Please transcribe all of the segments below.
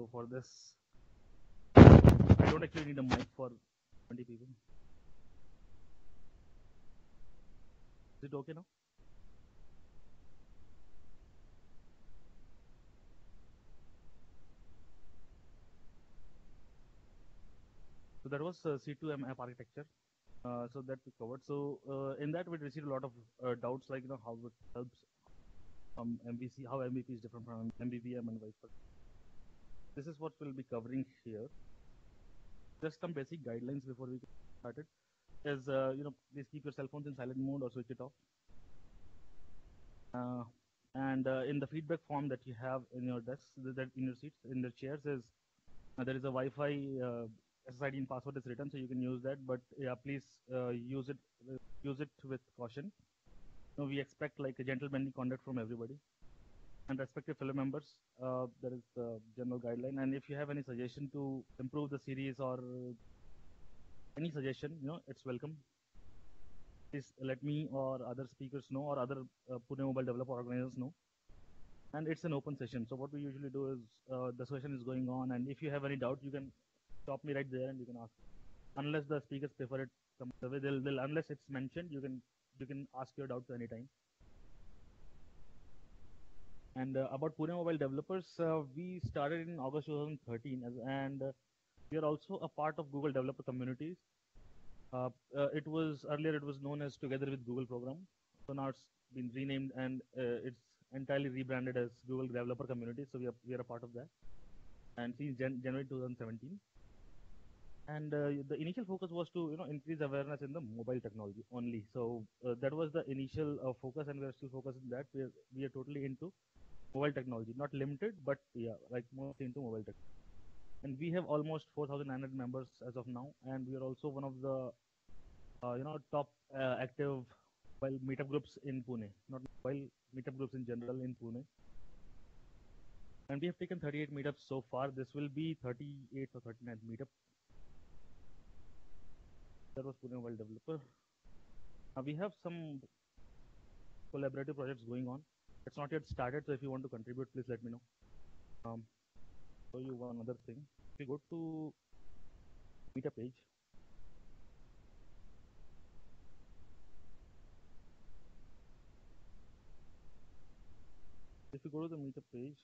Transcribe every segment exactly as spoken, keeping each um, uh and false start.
So for this, I don't actually need a mic for twenty people. Is it okay now? So that was uh, C two M app architecture. Uh, so that we covered. So uh, in that we received a lot of uh, doubts, like you know how it helps um, M V C, how M V P is different from M V V M and Viper. This is what we'll be covering here. Just some basic guidelines before we get started. Is uh, you know please keep your cell phones in silent mode or switch it off. Uh, and uh, in the feedback form that you have in your desks, that in your seats, in the chairs, is uh, there is a Wi-Fi. Uh, S S I D and password is written, so you can use that, but yeah, please uh, use it uh, use it with caution. So we expect like a gentlemanly conduct from everybody, and respective fellow members. Uh, there is the general guideline, and if you have any suggestion to improve the series or any suggestion, you know, it's welcome. Please let me or other speakers know, or other uh, Pune Mobile Developer organizers know. And it's an open session, so what we usually do is uh, the session is going on, and if you have any doubt, you can stop me right there and you can ask. Unless the speakers prefer it some other way, they'll, they'll unless it's mentioned, you can you can ask your doubts anytime. And uh, about Pune Mobile Developers, uh, we started in August two thousand thirteen, as, and uh, we are also a part of Google Developer Communities. Uh, uh, it was earlier it was known as Together with Google program. So now it's been renamed and uh, it's entirely rebranded as Google Developer Communities. So we are we are a part of that. And since January two thousand seventeen. And uh, the initial focus was to you know increase awareness in the mobile technology only. So uh, that was the initial uh, focus, and we are still focused on that. We are, we are totally into mobile technology, not limited, but yeah, like mostly into mobile tech. And we have almost four thousand nine hundred members as of now, and we are also one of the uh, you know top uh, active mobile meetup groups in Pune, not mobile meetup groups in general in Pune. And we have taken thirty-eight meetups so far. This will be thirty-eighth or thirty-ninth meetup. That was Pune Mobile Developer. Now we have some collaborative projects going on. It's not yet started, so if you want to contribute, please let me know. Um, show you one other thing. If you go to meetup page, if you go to the meetup page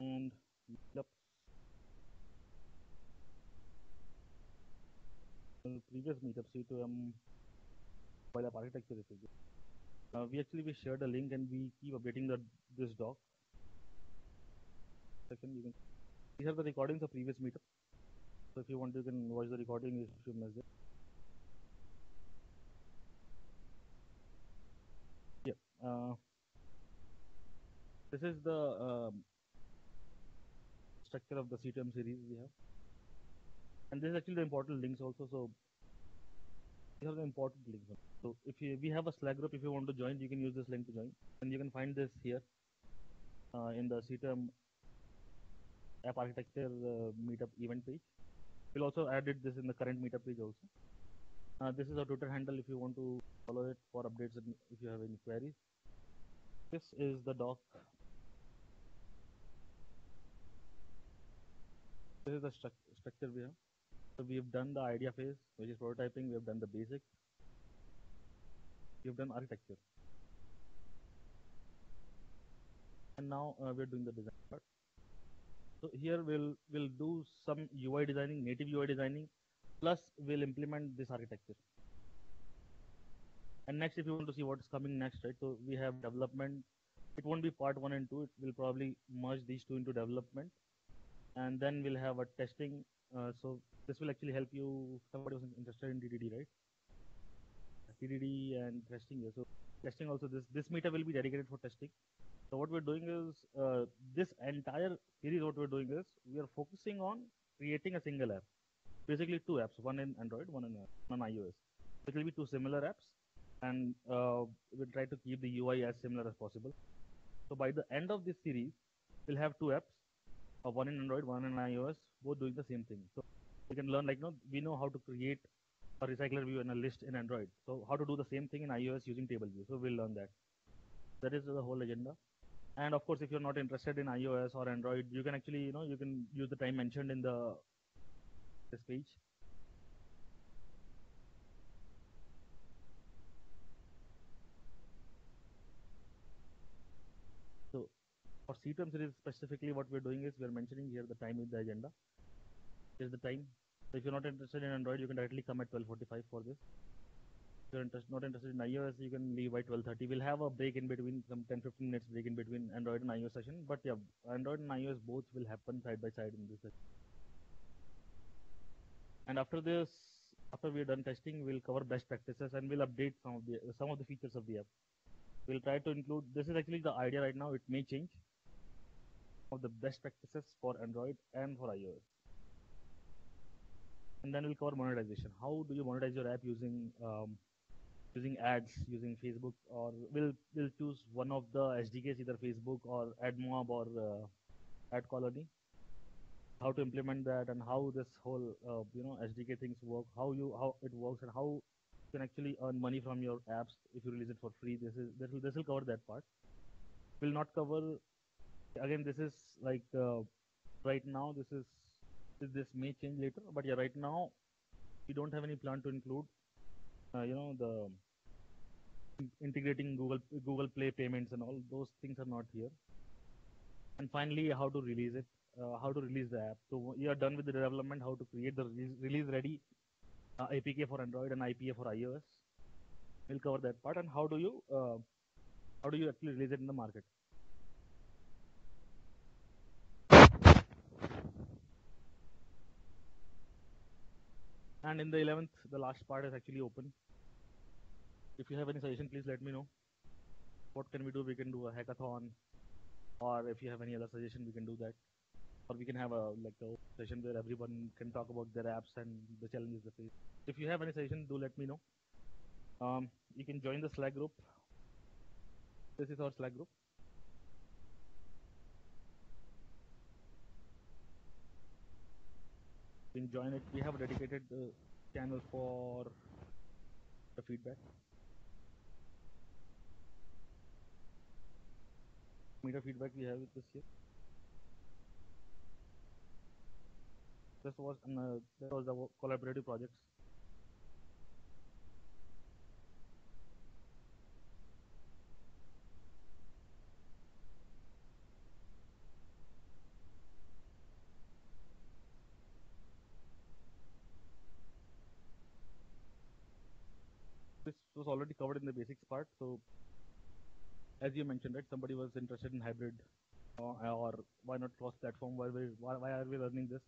and meetup. Previous meetup C two M mobile app architecture. Uh, we actually we shared a link and we keep updating the this doc. Second, you can these are the recordings of previous meetup. So if you want, you can watch the recording if you missed it. Yeah. Uh, this is the um, structure of the C two M series we have. And this is actually the important links also. So these are the important links. So if you, we have a Slack group, if you want to join, you can use this link to join. And you can find this here uh, in the C two M app architecture uh, meetup event page. We'll also added this in the current meetup page also. Uh, this is our Twitter handle if you want to follow it for updates and if you have any queries. This is the doc. This is the stru structure we have. So we have done the idea phase, which is prototyping. We have done the basics. We have done architecture, and now uh, we are doing the design part. So here we'll we'll do some U I designing, native U I designing, plus we'll implement this architecture. And next, if you want to see what is coming next, right? So we have development. It won't be part one and two. It will probably merge these two into development, and then we'll have a testing. Uh, so this will actually help you. Somebody was interested in D D D, right? D D D and testing. Yeah. So testing also. This this meetup will be dedicated for testing. So what we're doing is uh, this entire series. What we're doing is we are focusing on creating a single app. Basically, two apps. One in Android, one in on iOS. It will be two similar apps, and uh, we'll try to keep the U I as similar as possible. So by the end of this series, we'll have two apps. Uh, one in Android, one in iOS, both doing the same thing. So we can learn, like, you know, we know how to create a recycler view and a list in Android. So how to do the same thing in iOS using TableView. So we'll learn that. That is the whole agenda. And of course, if you're not interested in iOS or Android, you can actually, you know, you can use the time mentioned in the this page. So for C two M series specifically, what we're doing is we're mentioning here the time with the agenda. Here's the time. So if you're not interested in Android, you can directly come at twelve forty-five for this. If you're interest, not interested in iOS, you can leave by twelve thirty. We'll have a break in between, some ten to fifteen minutes break in between Android and iOS session. But yeah, Android and iOS both will happen side by side in this session. And after this, after we're done testing, we'll cover best practices and we'll update some of the some of the features of the app. We'll try to include, this is actually the idea right now, it may change, of the best practices for Android and for iOS. And then we'll cover monetization. How do you monetize your app using um, using ads, using Facebook, or we'll we'll choose one of the S D Ks, either Facebook or AdMob or uh, AdColony. How to implement that and how this whole uh, you know S D K things work, how you how it works, and how you can actually earn money from your apps if you release it for free. This is this will this will cover that part. We'll not cover again. This is like uh, right now. This is. This may change later, but yeah, right now we don't have any plan to include, uh, you know, the integrating Google Google Play payments and all those things are not here. And finally, how to release it, uh, how to release the app. So you are done with the development, how to create the release, release ready uh, A P K for Android and I P A for iOS. We'll cover that part and how do you uh, how do you actually release it in the market. And in the eleventh, the last part is actually open. If you have any suggestion, please let me know. What can we do? We can do a hackathon, or if you have any other suggestion, we can do that. Or we can have a like a session where everyone can talk about their apps and the challenges they face. If you have any suggestion, do let me know. Um, you can join the Slack group. This is our Slack group. Can join it. We have a dedicated uh, channel for the feedback. Meter feedback we have with this here. This was an, uh, that was the collaborative projects. Was already covered in the basics part. So as you mentioned, right, somebody was interested in hybrid or, or why not cross-platform, why, why, why are we learning this?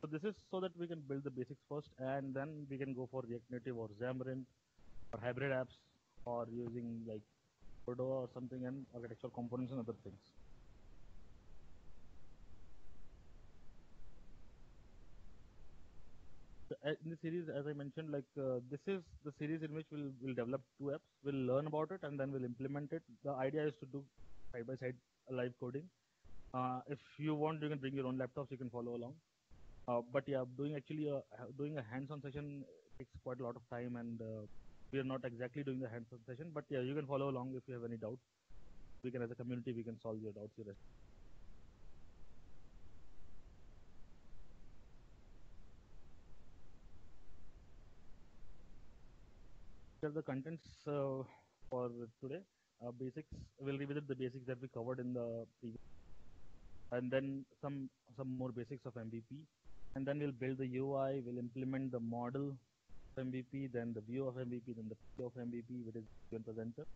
So this is so that we can build the basics first and then we can go for React Native or Xamarin or hybrid apps or using like Cordova or something and architectural components and other things. In the series, as I mentioned, like uh, this is the series in which we'll, we'll develop two apps, we'll learn about it and then we'll implement it. The idea is to do side by side live coding. Uh, if you want, you can bring your own laptops, you can follow along. Uh, but yeah, doing actually a, doing a hands-on session takes quite a lot of time and uh, we are not exactly doing the hands-on session, but yeah, you can follow along if you have any doubts. We can, as a community, we can solve your doubts. Your the contents uh, for today, uh, basics. We'll revisit the basics that we covered in the previous, and then some some more basics of M V P, and then we'll build the U I. We'll implement the model of M V P, then the view of M V P, then the view of M V P, which is the presenter,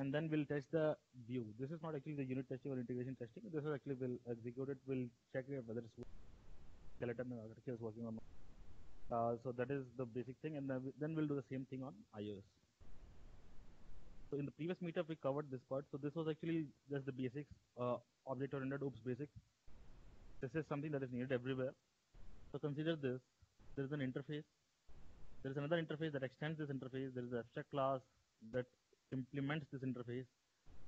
and then we'll test the view. This is not actually the unit testing or integration testing. This is actually we'll execute it. We'll check it whether it's skeleton architecture is working or not. Uh, so that is the basic thing, and then we'll do the same thing on iOS. So in the previous meetup, we covered this part. So this was actually just the basics, uh, object-oriented oops basics. This is something that is needed everywhere. So consider this. There is an interface. There is another interface that extends this interface. There is an abstract class that implements this interface.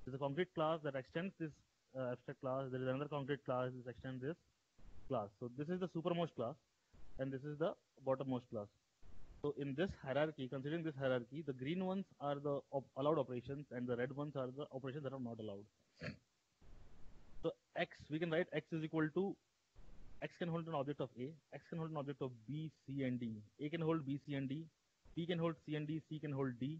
There is a concrete class that extends this uh, abstract class. There is another concrete class that extends this class. So this is the supermost class. And this is the bottommost class. So in this hierarchy, considering this hierarchy, the green ones are the op allowed operations and the red ones are the operations that are not allowed. So X, we can write X is equal to, X can hold an object of A, X can hold an object of B, C and D, A can hold B, C and D, B can hold C and D, C can hold D,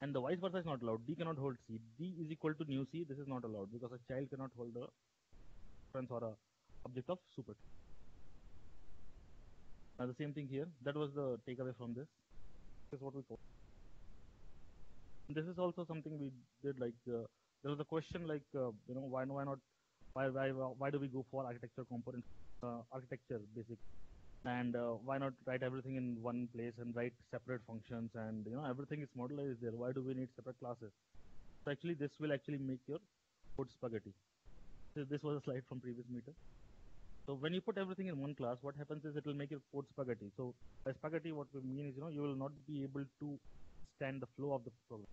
and the vice versa is not allowed. D cannot hold C. D is equal to new C. This is not allowed because a child cannot hold a reference or a object of super. Now the same thing here. That was the takeaway from this. This is what we call. This is also something we did. Like uh, there was a question like uh, you know why why not why why why do we go for architecture components uh, architecture basic, and uh, why not write everything in one place and write separate functions, and you know everything is modelized there. Why do we need separate classes? So actually this will actually make your code spaghetti. So this was a slide from previous meetup. So when you put everything in one class, what happens is it will make your code spaghetti. So by spaghetti, what we mean is, you know, you will not be able to understand the flow of the program,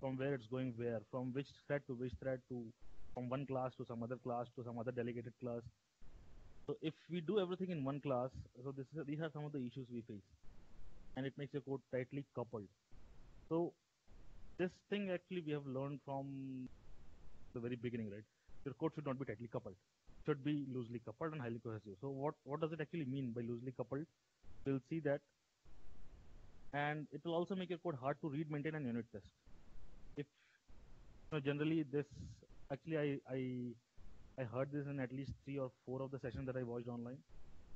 from where it's going where, from which thread to which thread, to from one class to some other class to some other delegated class. So if we do everything in one class, so this is, these are some of the issues we face, and it makes your code tightly coupled. So this thing actually we have learned from the very beginning, right? Your code should not be tightly coupled. Should be loosely coupled and highly cohesive. So what, what does it actually mean by loosely coupled? We'll see that. And it will also make your code hard to read, maintain, and unit test. If you know, generally this, actually I, I I heard this in at least three or four of the sessions that I watched online.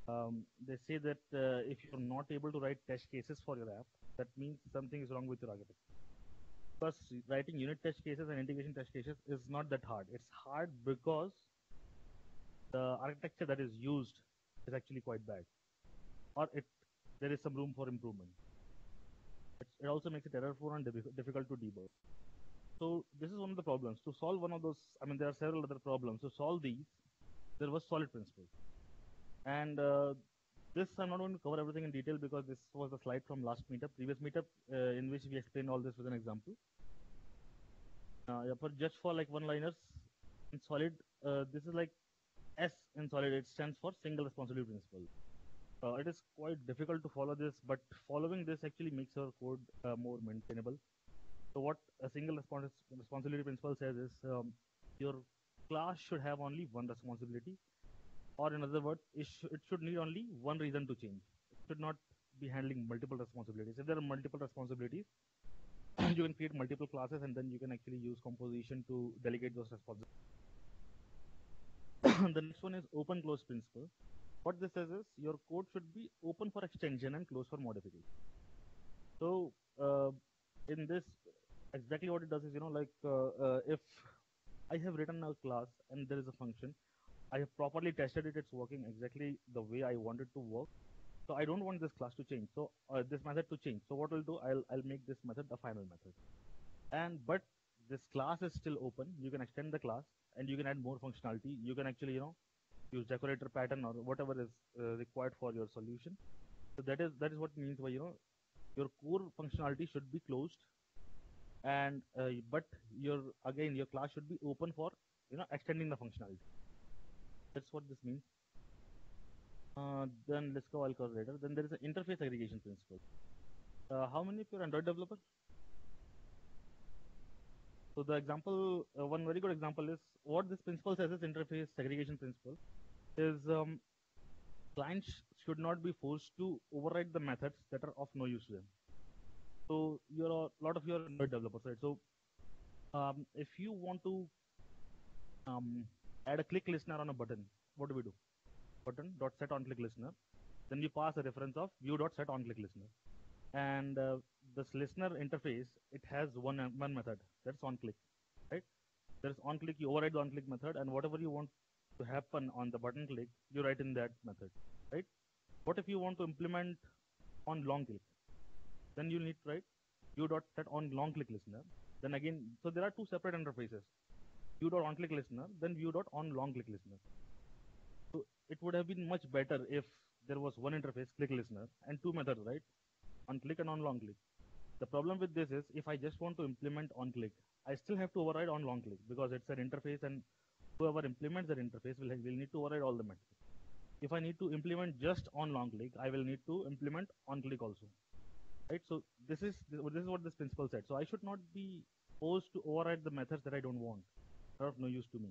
Um, they say that uh, if you're not able to write test cases for your app, that means something is wrong with your architecture. Plus, writing unit test cases and integration test cases is not that hard. It's hard because the architecture that is used is actually quite bad, or it there is some room for improvement. It's, it also makes it error-prone and difficult to debug. So this is one of the problems. To solve one of those, I mean, there are several other problems. To solve these, there was SOLID principle, and uh, this I'm not going to cover everything in detail because this was the slide from last meetup, previous meetup, uh, in which we explained all this with an example. Uh, yeah, but just for like one-liners, in SOLID, uh, this is like S in SOLID, it stands for single responsibility principle. Uh, it is quite difficult to follow this, but following this actually makes our code uh, more maintainable. So what a single respons responsibility principle says is um, your class should have only one responsibility, or in other words, it, sh it should need only one reason to change. It should not be handling multiple responsibilities. If there are multiple responsibilities, you can create multiple classes and then you can actually use composition to delegate those responsibilities. The next one is open close principle. What this says is your code should be open for extension and close for modification. So uh, in this, exactly what it does is, you know, like uh, uh, if I have written a class and there is a function, I have properly tested it, it's working exactly the way I want it to work. So I don't want this class to change. So uh, this method to change. So what I'll do, I'll, I'll make this method the final method. And but this class is still open. You can extend the class. And you can add more functionality. You can actually, you know, use decorator pattern or whatever is uh, required for your solution. So that is that is what means by, you know, your core functionality should be closed, and uh, but your again your class should be open for, you know, extending the functionality. That's what this means. Uh, then let's go. I'll cover later. Then there is an interface aggregation principle. Uh, how many of you are Android developers? So the example, uh, one very good example is what this principle says is interface segregation principle is um, clients should not be forced to override the methods that are of no use to them. So you're a lot of your Android developers, right? So um, if you want to um, add a click listener on a button, what do we do? Button dot set on click listener. Then you pass a reference of view dot set on click listener. And uh, this listener interface, it has one one method, that's on click, right? There's on click, you override the on click method, and whatever you want to happen on the button click, you write in that method, right? What if you want to implement on long click? Then you need to write u dot set on long click listener. Then again, so there are two separate interfaces, u dot on click listener, then view dot on long click listener. So it would have been much better if there was one interface, click listener, and two methods, right? On click and on long click. The problem with this is if I just want to implement on click, I still have to override on long click because it's an interface, and whoever implements that interface will, will need to override all the methods. If I need to implement just on long click, I will need to implement on click also. right? So this is this is what this principle said. So I should not be forced to override the methods that I don't want. They're of no use to me.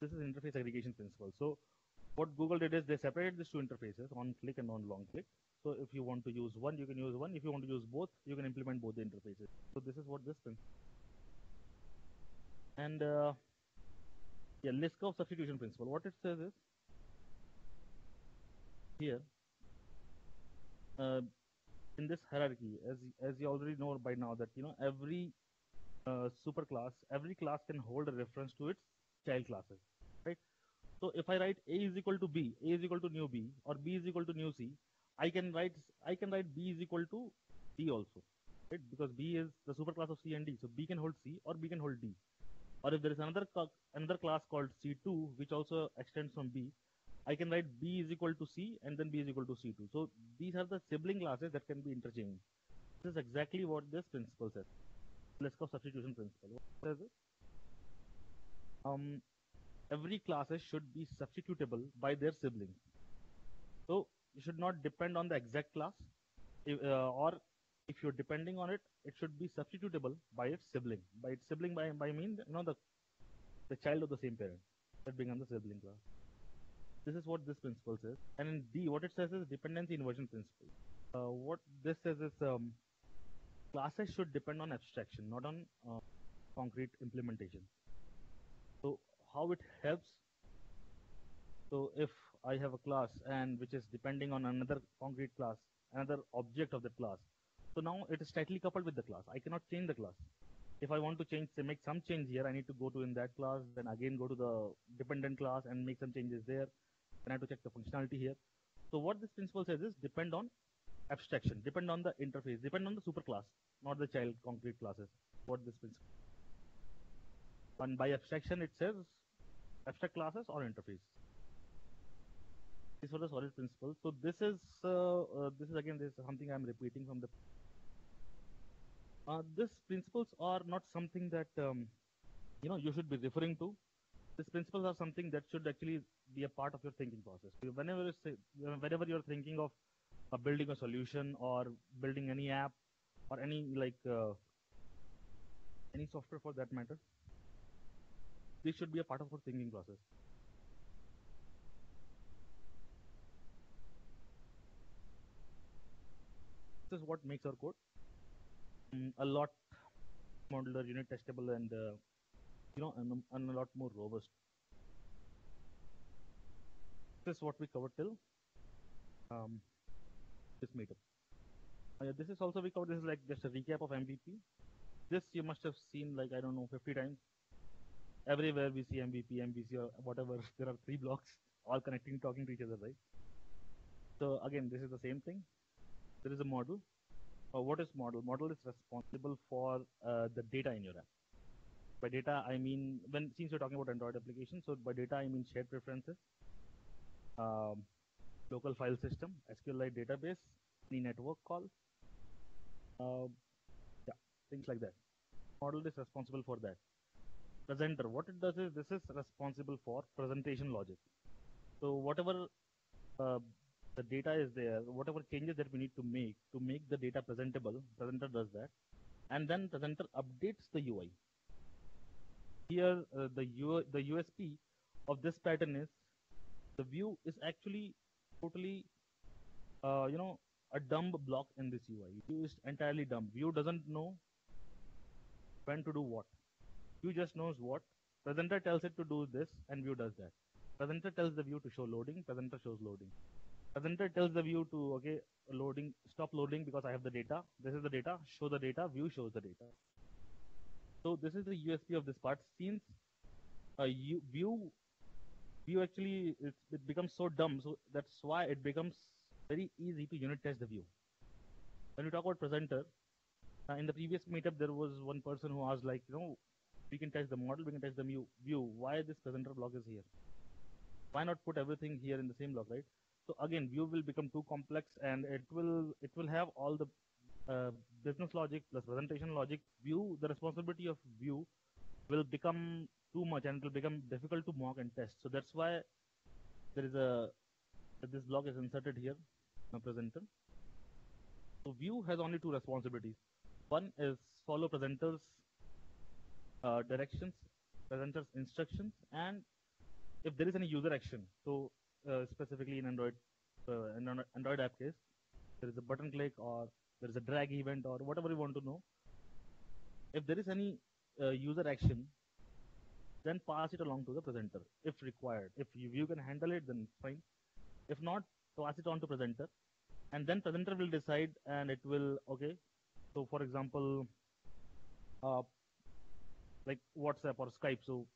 This is interface aggregation principle. So what Google did is they separated these two interfaces, on-click and on-long-click. So if you want to use one, you can use one. If you want to use both, you can implement both the interfaces. So this is what this thing. And uh, yeah, list curve substitution principle. What it says is here uh, in this hierarchy, as as you already know by now, that you know every uh, superclass, every class can hold a reference to its child classes, right? So if I write A is equal to B, A is equal to new B, or B is equal to new C, I can write I can write B is equal to D also, right? Because B is the superclass of C and D, so B can hold C or B can hold D. Or if there is another another class called C two, which also extends from B, I can write B is equal to C and then B is equal to C two. So these are the sibling classes that can be interchanged. This is exactly what this principle says. List of substitution principle. What says it? Um, every classes should be substitutable by their sibling. So you should not depend on the exact class, if, uh, or if you're depending on it, it should be substitutable by its sibling. By its sibling, by by mean you know the the child of the same parent that being on the sibling class. This is what this principle says. And in D, what it says is dependency inversion principle. Uh, what this says is um, classes should depend on abstraction, not on uh, concrete implementation. So how it helps? So if I have a class and which is depending on another concrete class, another object of the class. So now it is tightly coupled with the class. I cannot change the class. If I want to change, say, make some change here, I need to go to in that class, then again go to the dependent class and make some changes there. Then I have to check the functionality here. So what this principle says is depend on abstraction, depend on the interface, depend on the superclass, not the child concrete classes. What this principle. And by abstraction it says abstract classes or interface. These are the solid principles. So this is uh, uh, this is again this is something I'm repeating from the. Uh, these principles are not something that um, you know you should be referring to. These principles are something that should actually be a part of your thinking process. Whenever whenever you're thinking of uh, building a solution or building any app or any like uh, any software for that matter, this should be a part of your thinking process. This is what makes our code um, a lot modular, unit testable, and uh, you know, and, and a lot more robust. This is what we covered till um, this meetup. Uh, this is also we covered. This is like just a recap of M V P. This you must have seen like I don't know fifty times. Everywhere we see M V P, M V C, or whatever. There are three blocks all connecting, talking to each other, right? So again, this is the same thing. There is a model. Uh, what is model? Model is responsible for uh, the data in your app. By data, I mean, when since you're talking about Android applications, so by data, I mean shared preferences, um, local file system, S Q Lite database, any network call, uh, yeah, things like that. Model is responsible for that. Presenter, what it does is, this is responsible for presentation logic. So whatever uh, the data is there, whatever changes that we need to make to make the data presentable, presenter does that, and then presenter updates the U I. Here, uh, the U the U S P of this pattern is the view is actually totally, uh, you know, a dumb block in this U I. View is entirely dumb. View doesn't know when to do what. View just knows what. Presenter tells it to do this, and view does that. Presenter tells the view to show loading. Presenter shows loading. Presenter tells the view to okay loading stop loading because I have the data. This is the data. Show the data. View shows the data. So this is the U S P of this part. Since uh, you, view view actually it's, it becomes so dumb, so that's why it becomes very easy to unit test the view. When we talk about presenter, uh, in the previous meetup there was one person who asked like you know we can test the model, we can test the view. View why this presenter block is here? Why not put everything here in the same block, right? So again, view will become too complex, and it will it will have all the uh, business logic plus presentation logic. View, the responsibility of view will become too much, and it will become difficult to mock and test. So that's why there is a this block is inserted here, in a presenter. View has only two responsibilities. One is follow presenters uh, directions, presenters instructions, and if there is any user action, so uh, specifically in Android uh, in Android app case, there is a button click or there is a drag event or whatever you want to know. If there is any uh, user action, then pass it along to the presenter if required. If you, you can handle it, then fine. If not, pass it on to presenter, and then presenter will decide, and it will, okay, so for example, uh, like WhatsApp or Skype. So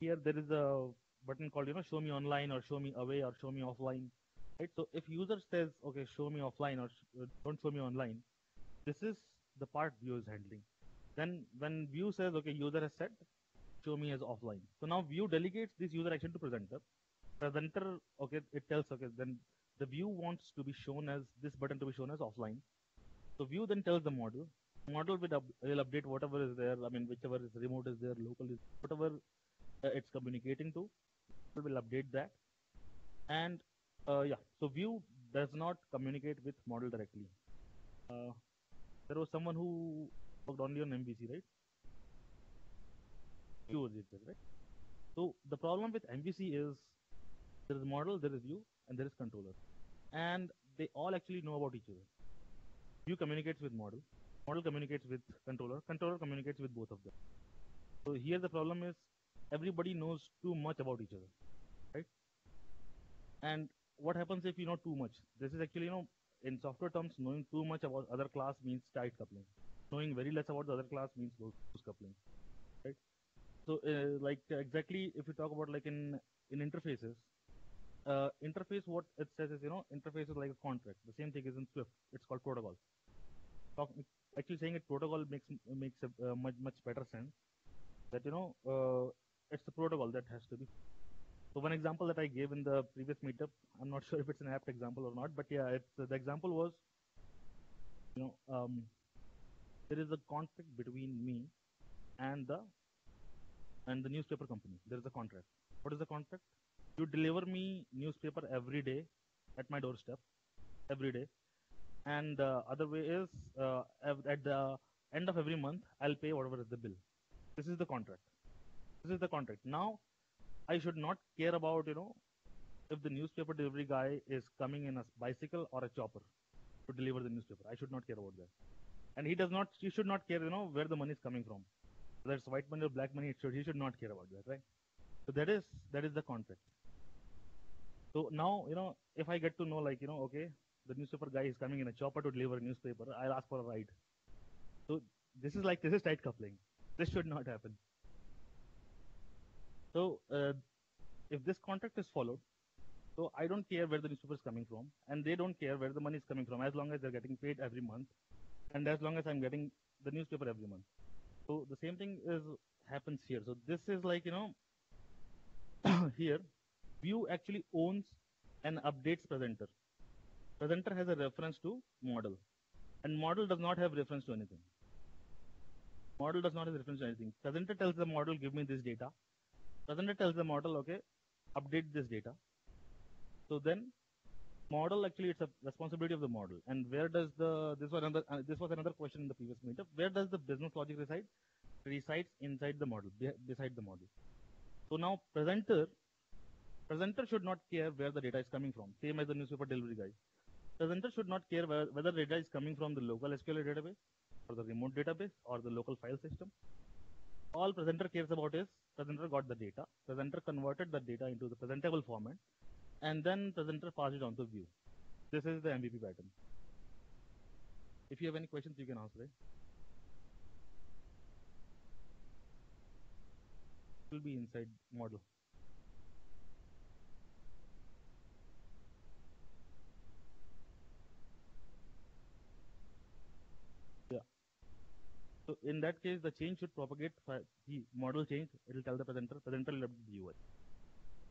here there is a button called, you know, show me online or show me away or show me offline, right? So if user says, okay, show me offline or sh don't show me online, this is the part view is handling. Then when view says, okay, user has set, show me as offline. So now view delegates this user action to presenter. Presenter, okay, it tells, okay, then the view wants to be shown as, this button to be shown as offline. So view then tells the model. Model will, up, will update whatever is there, I mean, whichever is remote is there, local is, whatever uh, it's communicating to, it will update that. And uh, yeah, so view does not communicate with model directly. Uh, there was someone who worked only on M V C, right? View did that, right? So the problem with M V C is, there is model, there is view, and there is controller. And they all actually know about each other. View communicates with model, model communicates with controller, controller communicates with both of them. So here the problem is, everybody knows too much about each other, right? And what happens if you know too much? This is actually, you know, in software terms, knowing too much about other class means tight coupling. Knowing very less about the other class means loose coupling, right? So uh, like uh, exactly if you talk about like in, in interfaces, Uh, interface, what it says is, you know, interface is like a contract. The same thing is in Swift. It's called protocol. Talk, actually saying it protocol makes makes a, uh, much much better sense. That, you know, uh, it's the protocol that has to be. So one example that I gave in the previous meetup, I'm not sure if it's an apt example or not, but yeah, it's, uh, the example was, you know, um, there is a contract between me and the and the newspaper company. There is a contract. What is the contract? You deliver me newspaper every day at my doorstep, every day. And the other way is, uh, at the end of every month, I'll pay whatever is the bill. This is the contract. This is the contract. Now, I should not care about, you know, if the newspaper delivery guy is coming in a bicycle or a chopper to deliver the newspaper. I should not care about that. And he does not, he should not care, you know, where the money is coming from. Whether it's white money or black money, it should, he should not care about that, right? So that is, that is the contract. So now, you know, if I get to know, like, you know, okay, the newspaper guy is coming in a chopper to deliver a newspaper, I'll ask for a ride. So this is like, this is tight coupling. This should not happen. So uh, if this contract is followed, so I don't care where the newspaper is coming from, and they don't care where the money is coming from, as long as they're getting paid every month, and as long as I'm getting the newspaper every month. So the same thing is happens here. So this is like, you know, here. View actually owns and updates presenter. Presenter has a reference to model, and model does not have reference to anything. Model does not have reference to anything. Presenter tells the model, give me this data. Presenter tells the model, okay, update this data. So then, model actually, it's a responsibility of the model. And where does the, this was another, uh, this was another question in the previous meetup, where does the business logic reside? Resides inside the model, beside the model. So now presenter, Presenter should not care where the data is coming from, same as the newspaper delivery guy. Presenter should not care where, whether the data is coming from the local S Q L database, or the remote database, or the local file system. All presenter cares about is, presenter got the data, presenter converted the data into the presentable format, and then presenter passed it on to view. This is the M V P pattern. If you have any questions, you can ask, right? It will be inside model. So in that case, the change should propagate for the model change. It will tell the presenter, presenter will update the U I.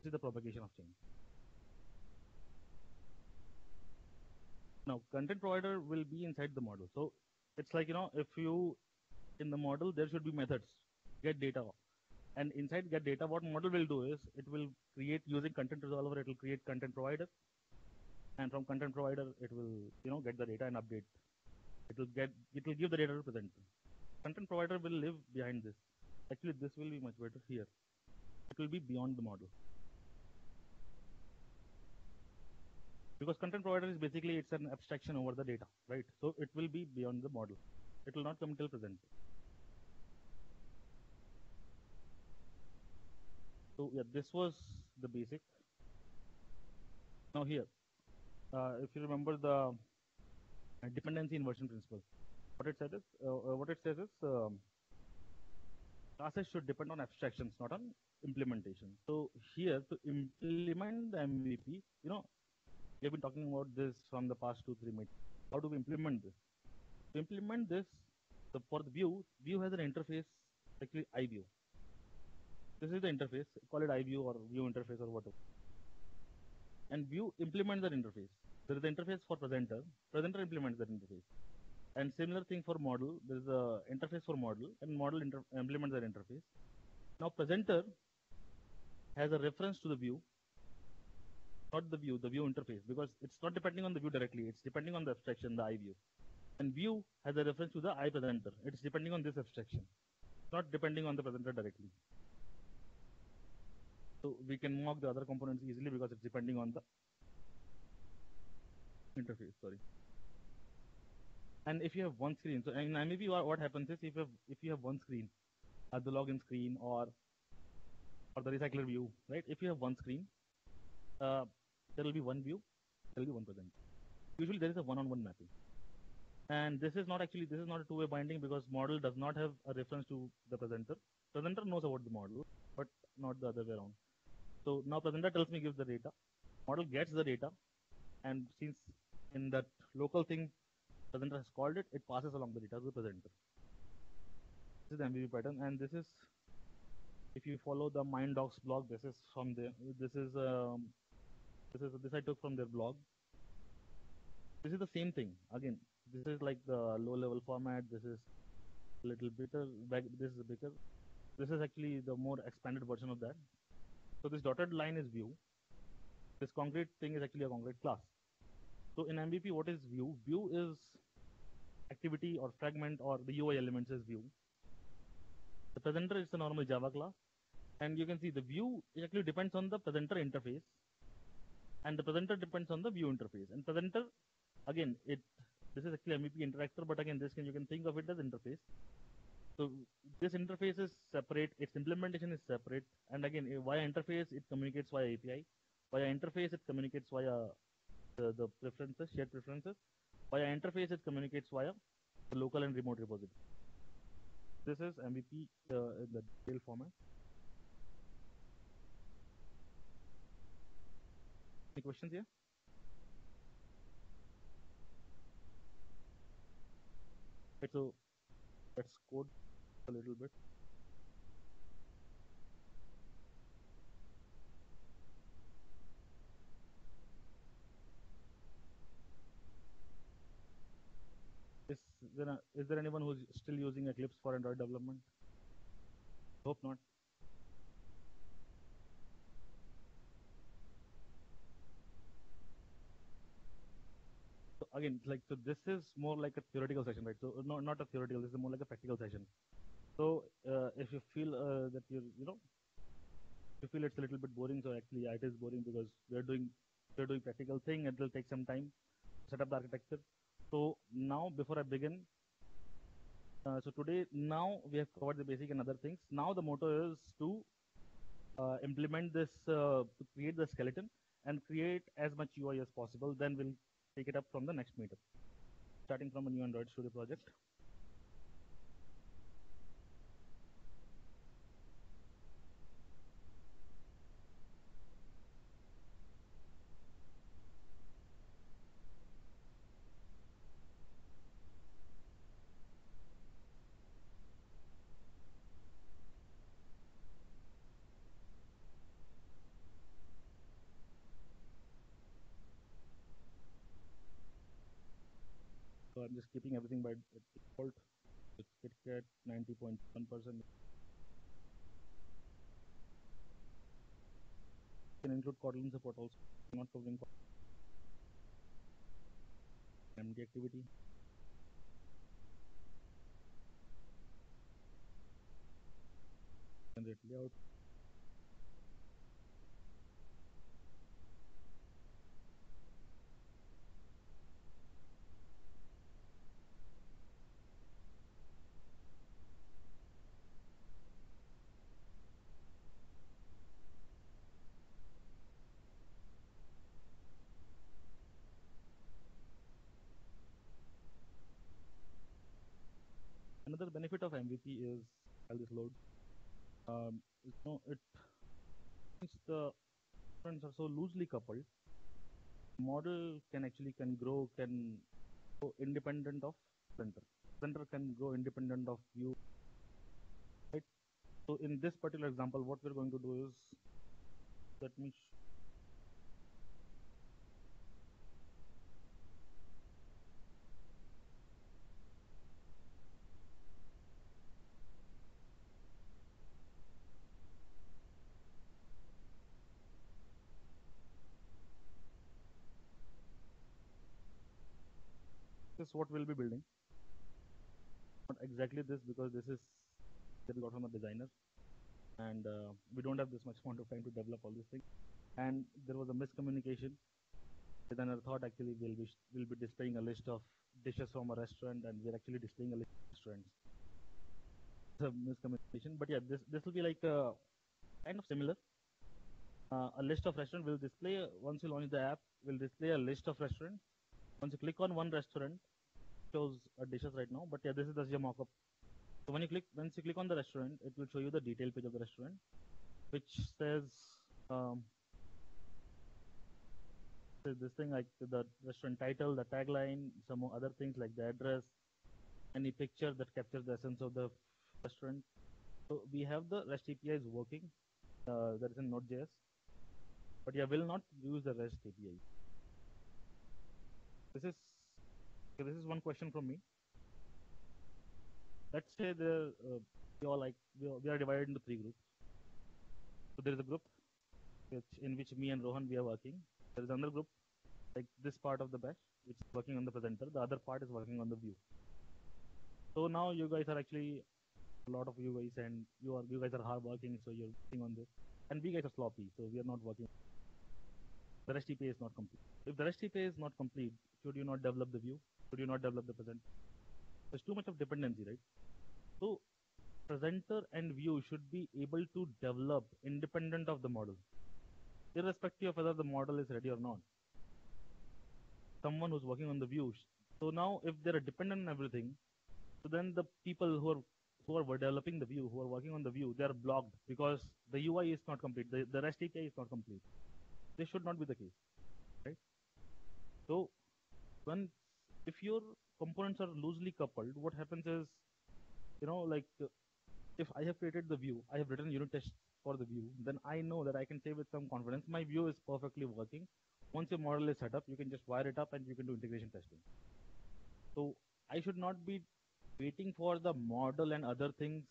This is the propagation of change. Now, content provider will be inside the model. So it's like, you know, if you, in the model, there should be methods, get data. And inside get data, what model will do is, it will create, using content resolver, it will create content provider. And from content provider, it will, you know, get the data and update It will get, it will give the data to presenter. Content provider will live behind this. Actually, this will be much better here. It will be beyond the model. Because content provider is basically, it's an abstraction over the data, right? So it will be beyond the model. It will not come till present. So yeah, this was the basic. Now here, uh, if you remember the dependency inversion principle, what it says is, uh, what it says is, um, classes should depend on abstractions, not on implementation. So here to implement the M V P, you know, we've been talking about this from the past two, three minutes. How do we implement this? To implement this, the, for the view, view has an interface, actually iView. This is the interface, call it iView or view interface or whatever. And view implements that interface. There is the interface for presenter, presenter implements that interface. And similar thing for model, there is the interface for model, and model implements that interface. Now presenter has a reference to the view. Not the view, the view interface, because it's not depending on the view directly. It's depending on the abstraction, the iView. And view has a reference to the iPresenter. It's depending on this abstraction, not depending on the presenter directly. So we can mock the other components easily because it's depending on the interface, sorry. And if you have one screen, so in M V V, what happens is if you have, if you have one screen, uh, the login screen or, or the recycler view, right? If you have one screen, uh, there will be one view, there will be one present. Usually there is a one-on-one mapping. And this is not actually, this is not a two-way binding because model does not have a reference to the presenter. Presenter knows about the model, but not the other way around. So now presenter tells me, gives the data. Model gets the data. And since in that local thing, presenter has called it, it passes along the data to the presenter. This is the M V V pattern. And this is, if you follow the MindDocs blog, this is from there. This is, um, This is this I took from their blog. This is the same thing again. This is like the low-level format. This is a little bigger. This is bigger. This is actually the more expanded version of that. So this dotted line is view. This concrete thing is actually a concrete class. So in M V P, what is view? View is activity or fragment or the U I elements is view. The presenter is a normal Java class, and you can see the view actually depends on the presenter interface. And the presenter depends on the view interface. And presenter, again, it this is actually M V P interactor, but again, this can you can think of it as interface. So this interface is separate. Its implementation is separate. And again, via interface, it communicates via A P I. Via interface, it communicates via the, the preferences, shared preferences. Via interface, it communicates via the local and remote repository. This is M V P uh, in the detail format. Any questions here? Right, so let's code a little bit. Is there, a, is there anyone who's still using Eclipse for Android development? Hope not. Again, like so, this is more like a theoretical session, right? So, no, not a theoretical. This is more like a practical session. So, uh, if you feel uh, that you, you know, you feel it's a little bit boring. So, actually, yeah, it is boring because we are doing, we are doing practical thing. It will take some time to set up the architecture. So, now before I begin, uh, so today now we have covered the basic and other things. Now the motto is to uh, implement this, uh, to create the skeleton and create as much U I as possible. Then we'll take it up from the next meetup, starting from a new Android Studio project. So I'm just keeping everything by default. It's KitKat ninety point one percent. You can include Kotlin support also. Not covering Kotlin. M D activity. generate layout. Another benefit of M V C is this load. Um, you know, it since the components are so loosely coupled, model can actually can grow can go independent of center. Center can grow independent of view. Right. So in this particular example, what we're going to do is let me. This is what we'll be building. Not exactly this, because this is that we got from a designer, and uh, we don't have this much amount of time to develop all these things. And there was a miscommunication. Designer thought actually we'll be we'll be displaying a list of dishes from a restaurant, and we're actually displaying a list of restaurants. It's a miscommunication, but yeah, this this will be like uh, kind of similar. Uh, a list of restaurants will display once you launch the app. We'll display a list of restaurants. Once you click on one restaurant, shows uh, dishes right now, but yeah, this is just your mock-up. So when you click, once you click on the restaurant, it will show you the detail page of the restaurant, which says, um, says this thing like the restaurant title, the tagline, some other things like the address, any picture that captures the essence of the restaurant. So we have the REST A P Is working, uh, that is in Node.js, but yeah, will not use the REST A P I. This is this is one question from me. Let's say the uh, we all like we are, we are divided into three groups. So there is a group which in which me and Rohan we are working. There is another group like this part of the batch which is working on the presenter. The other part is working on the view. So now you guys are actually a lot of you guys and you are you guys are hard working, so you're working on this. And we guys are sloppy, so we are not working. The REST A P I is not complete. If the REST A P I is not complete, should you not develop the view? Should you not develop the presenter? There's too much of dependency, right? So presenter and view should be able to develop independent of the model, irrespective of whether the model is ready or not. Someone who's working on the view. So now if they're dependent on everything, so then the people who are who are developing the view, who are working on the view, they are blocked because the U I is not complete. The, the REST A P I is not complete. This should not be the case, right? So when if your components are loosely coupled, what happens is, you know, like uh, if I have created the view, I have written unit tests for the view, then I know that I can say with some confidence, my view is perfectly working. Once your model is set up, you can just wire it up and you can do integration testing. So I should not be waiting for the model and other things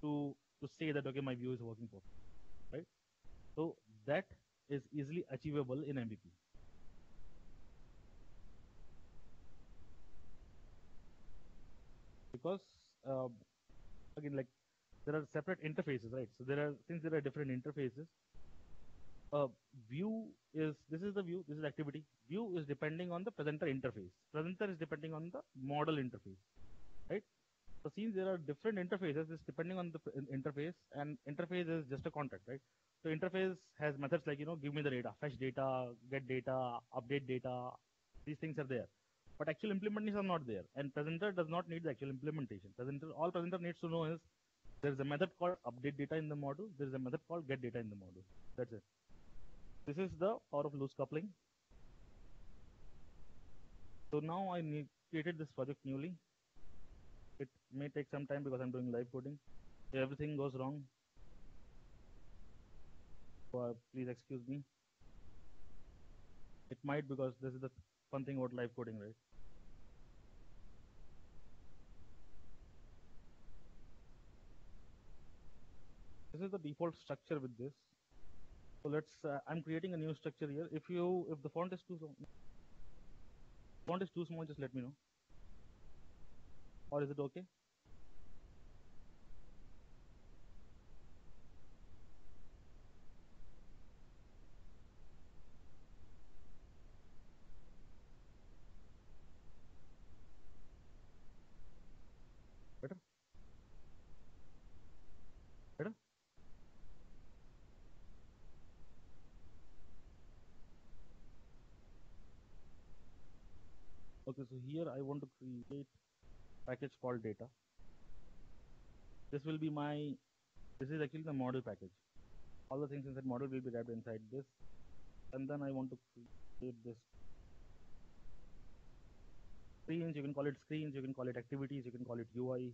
to, to say that, okay, my view is working perfectly, right? So that is easily achievable in M V P. Because um, again, like there are separate interfaces, right? So there are since there are different interfaces. Uh, view is this is the view. This is activity. View is depending on the presenter interface. Presenter is depending on the model interface, right? So since there are different interfaces, it's depending on the interface, and interface is just a contract, right? So interface has methods like, you know, give me the data, fetch data, get data, update data. These things are there. But actual implementations are not there. And presenter does not need the actual implementation. Presenter, all presenter needs to know is there is a method called update data in the model. There is a method called get data in the model. That's it. This is the power of loose coupling. So now I need, created this project newly. It may take some time because I'm doing live coding. If everything goes wrong, Uh, please excuse me. It might, because this is the fun thing about live coding, right? This is the default structure with this. So let's. Uh, I'm creating a new structure here. If you, if the font is too small, font is too small, just let me know. Or is it okay? Okay, so here I want to create package called data. This will be my, this is actually the model package. All the things inside model will be wrapped inside this. And then I want to create this screens, you can call it screens, you can call it activities, you can call it U I.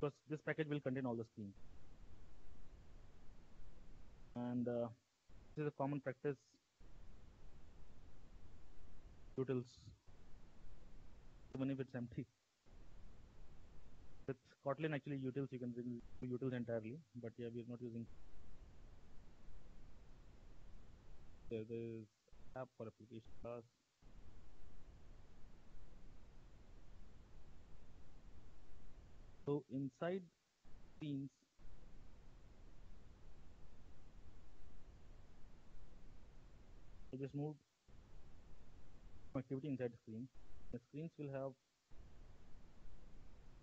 Because this package will contain all the screens. And uh, this is a common practice. Utils, even if it's empty. With Kotlin, actually, utils, you can bring utils entirely, but yeah, we're not using. There is app for application class. So inside scenes, I just moved activity inside screen. The screens will have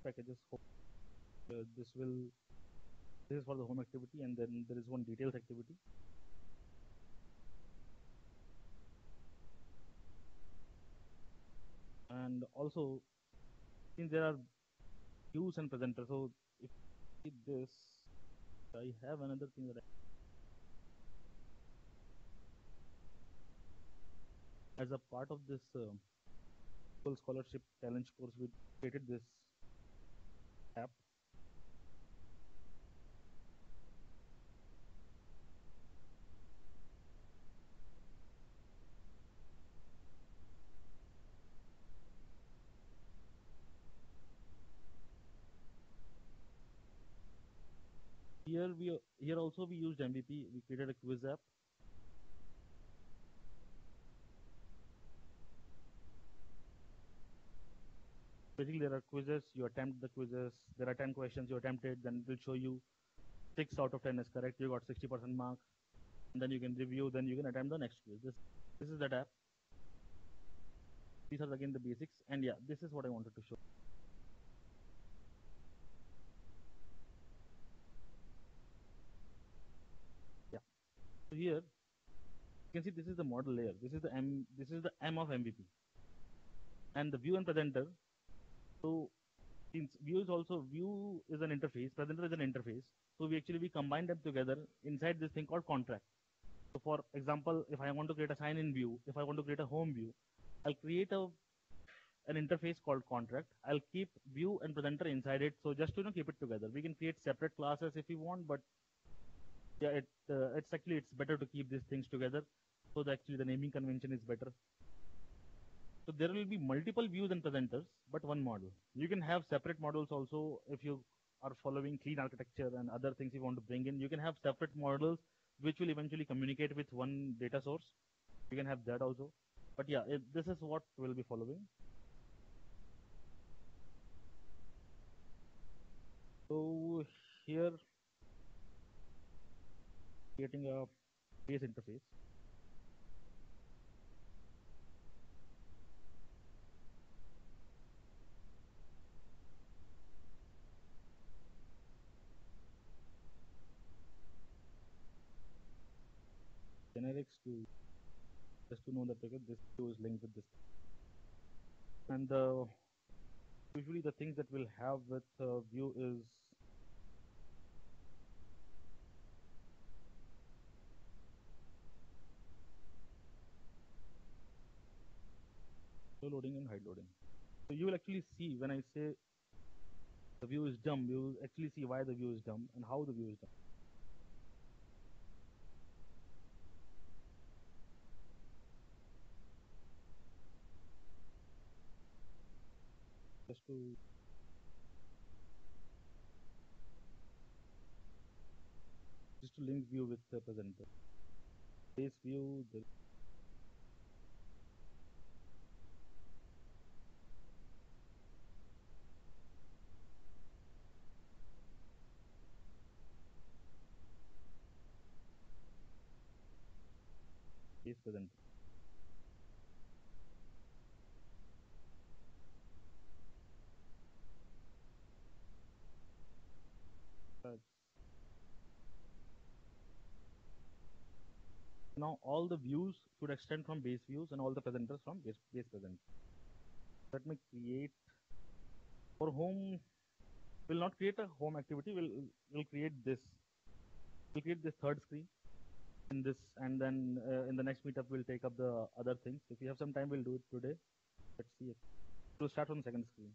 packages. Uh, this will this is for the home activity, and then there is one details activity. And also, since there are views and presenters, so if I did this, I have another thing that I, as a part of this uh, Google Scholarship Challenge course, we created this app. Here we here also we used M V P. We created a quiz app. Basically, there are quizzes. You attempt the quizzes. There are ten questions. You attempt it, then it will show you six out of ten is correct. You got sixty percent mark. And then you can review. Then you can attempt the next quiz. This this is that app. These are again the basics. And yeah, this is what I wanted to show. So here, you can see this is the model layer. This is the M. This is the M of M V P, and the view and presenter. So, since view is also view is an interface, presenter is an interface. So we actually we combine them together inside this thing called contract. So for example, if I want to create a sign-in view, if I want to create a home view, I'll create a an interface called contract. I'll keep view and presenter inside it. So just to you know, keep it together. We can create separate classes if we want, but yeah, it, uh, it's actually it's better to keep these things together, so that actually the naming convention is better. So there will be multiple views and presenters, but one model. You can have separate models also if you are following clean architecture and other things you want to bring in. You can have separate models which will eventually communicate with one data source. You can have that also. But yeah, it, this is what we'll be following. So here, creating a base interface. Generics to just to know that this two is linked with this. And uh, usually the things that we'll have with uh, view is loading and hide loading. So you will actually see when I say the view is dumb, you will actually see why the view is dumb and how the view is dumb. Just to just to link view with the presenter. This view the present. Now all the views should extend from base views and all the presenters from base, base present. let me create for home. We'll not create a home activity. We'll we'll create this. We'll create this third screen in this, and then uh, in the next meetup we'll take up the other things. If you have some time, we'll do it today. Let's see it. We'll start on the second screen.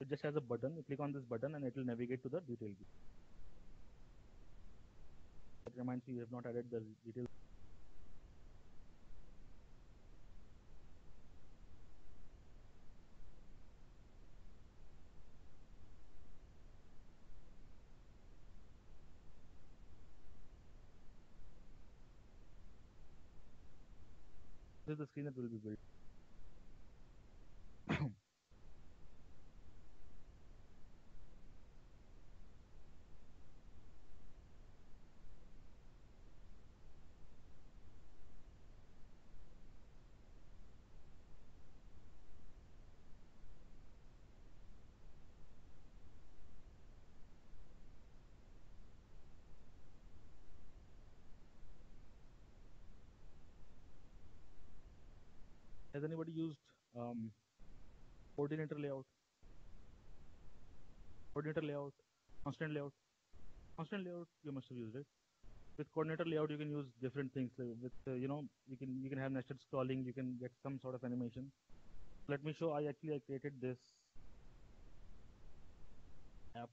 It just has a button. You click on this button and it will navigate to the detail view. It reminds you you have not added the details. This is the screen that will be built. Has anybody used um, coordinator layout? Coordinator layout, constant layout. Constant layout you must have used it. With coordinator layout you can use different things. Like with uh, you know you can you can have nested scrolling. You can get some sort of animation. Let me show. I actually I created this app.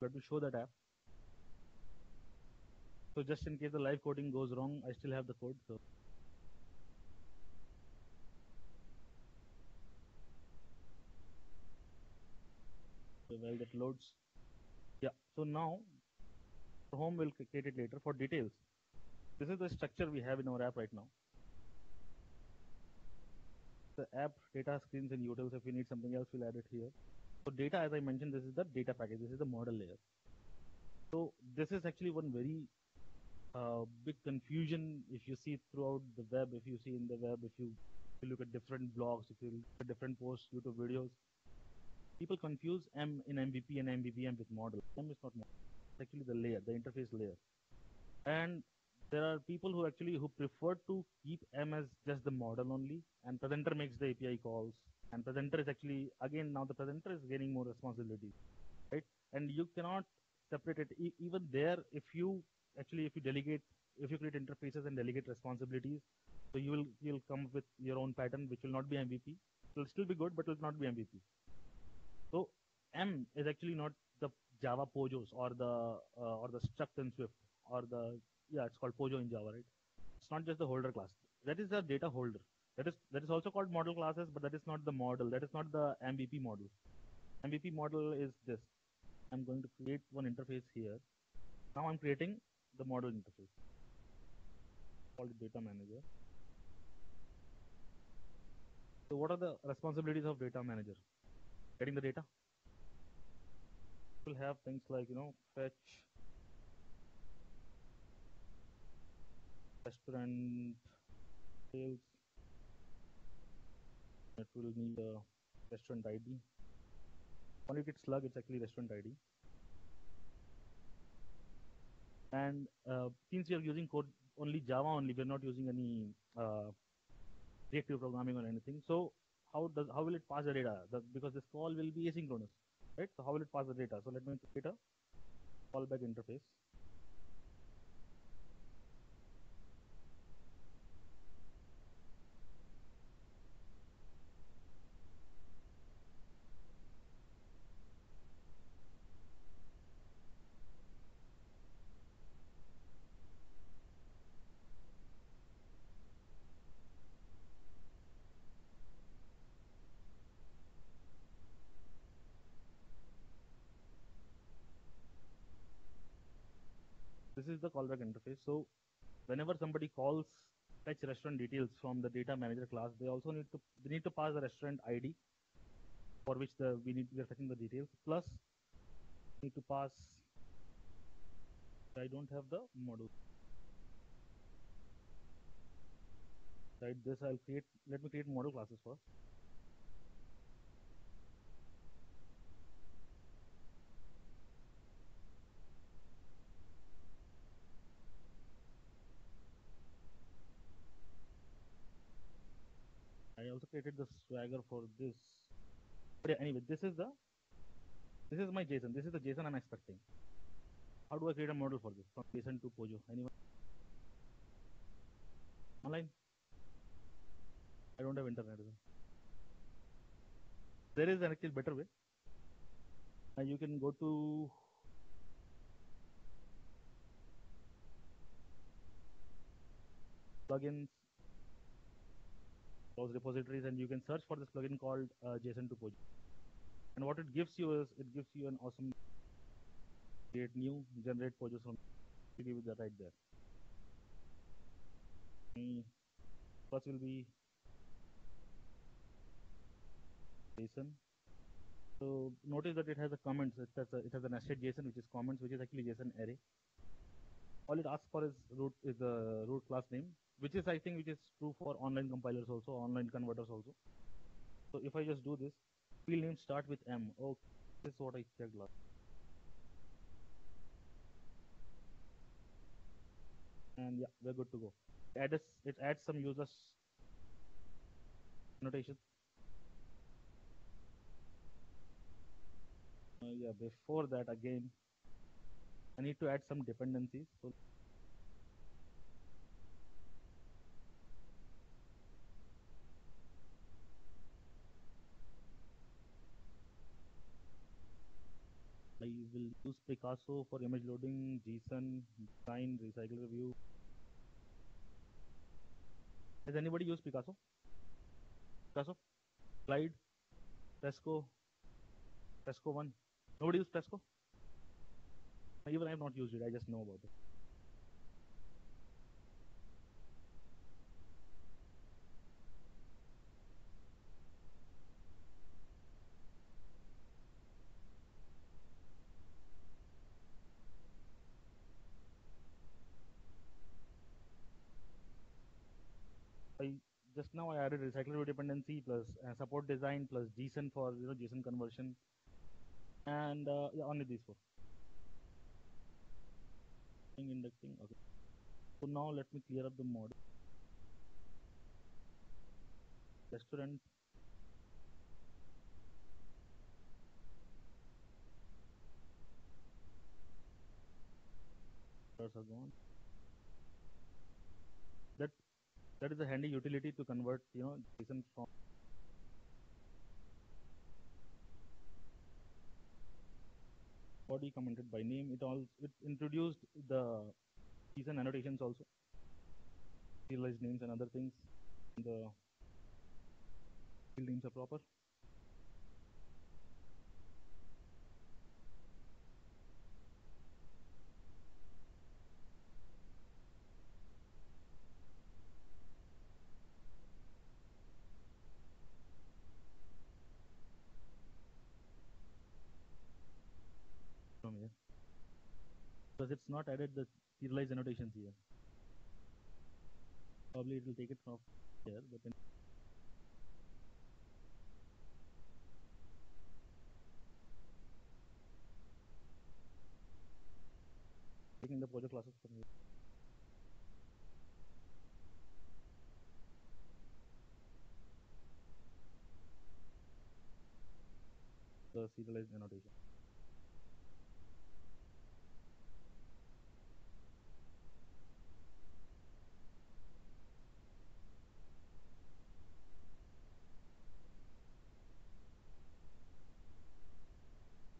Let me show that app. So just in case the live coding goes wrong, I still have the code. So while that loads, yeah. So now, for home we'll create it later for details. This is the structure we have in our app right now. The app data screens and utils. If we need something else, we'll add it here. So data, as I mentioned, this is the data package. This is the model layer. So this is actually one very uh, big confusion if you see throughout the web, if you see in the web, if you, if you look at different blogs, if you look at different posts, YouTube videos. People confuse M in M V P and M V V M with model. M is not model. It's actually the layer, the interface layer. And there are people who actually who prefer to keep M as just the model only, and presenter makes the A P I calls. And presenter is actually, again, now the presenter is gaining more responsibility, right? And you cannot separate it. E even there, if you actually, if you delegate, if you create interfaces and delegate responsibilities, so you will you'll come up with your own pattern, which will not be M V P. It will still be good, but it will not be M V P. So M is actually not the Java POJOs or the uh, or the struct in Swift or the yeah, it's called POJO in Java, right? It's not just the holder class. That is the data holder. That is that is also called model classes, but that is not the model. That is not the M V P model. M V P model is this. I'm going to create one interface here. Now I'm creating the model interface called data manager. So what are the responsibilities of data manager? Getting the data. We'll have things like, you know, fetch, restaurant sales. It will need a restaurant I D. When you get slug, it's actually restaurant I D. And uh, since we are using code only Java only, we are not using any uh, reactive programming or anything. So how does how will it pass the data? The, because this call will be asynchronous, right? So how will it pass the data? So let me create a callback interface. This is the callback interface. So whenever somebody calls fetch restaurant details from the data manager class, they also need to they need to pass the restaurant I D. for which the we need we are fetching the details. Plus, need to pass. I don't have the module. Right, this I'll create. Let me create model classes first. I also created the swagger for this. But yeah, anyway, this is the this is my JSON. This is the JSON I'm expecting. How do I create a model for this? From JSON to Pojo. Anyone? Online? I don't have internet. There is an actual better way. Uh, you can go to plugins, browse repositories, and you can search for this plugin called uh, JSON to Pojo. And what it gives you is it gives you an awesome create new generate Pojo from with that right there. And first will be JSON. So notice that it has a comments. It has a, it has a nested JSON, which is comments, which is actually JSON array. All it asks for is root is the root class name, which is I think which is true for online compilers also, online converters also. So if I just do this, field names start with M. Oh, this is what I checked last. And yeah, we're good to go. It adds it adds some users annotations. Yeah, before that again I need to add some dependencies. So I will use Picasso for image loading, JSON, design, RecyclerView. Has anybody used Picasso? Picasso? Slide? Fresco? Fresco one? Nobody used Fresco? Even I have not used it, I just know about it. I just now I added recycler dependency plus uh, support design plus JSON for you know JSON conversion. And uh, yeah, only these four. Inducting, okay. So now let me clear up the model. Restaurant. Are gone. That that is a handy utility to convert you know JSON from. Body commented by name. It all it introduced the JSON annotations also, serialized names and other things. And the field names are proper. Because it's not added the serialized annotations here. Probably it will take it from here, but then taking the project classes from here. The serialized annotation.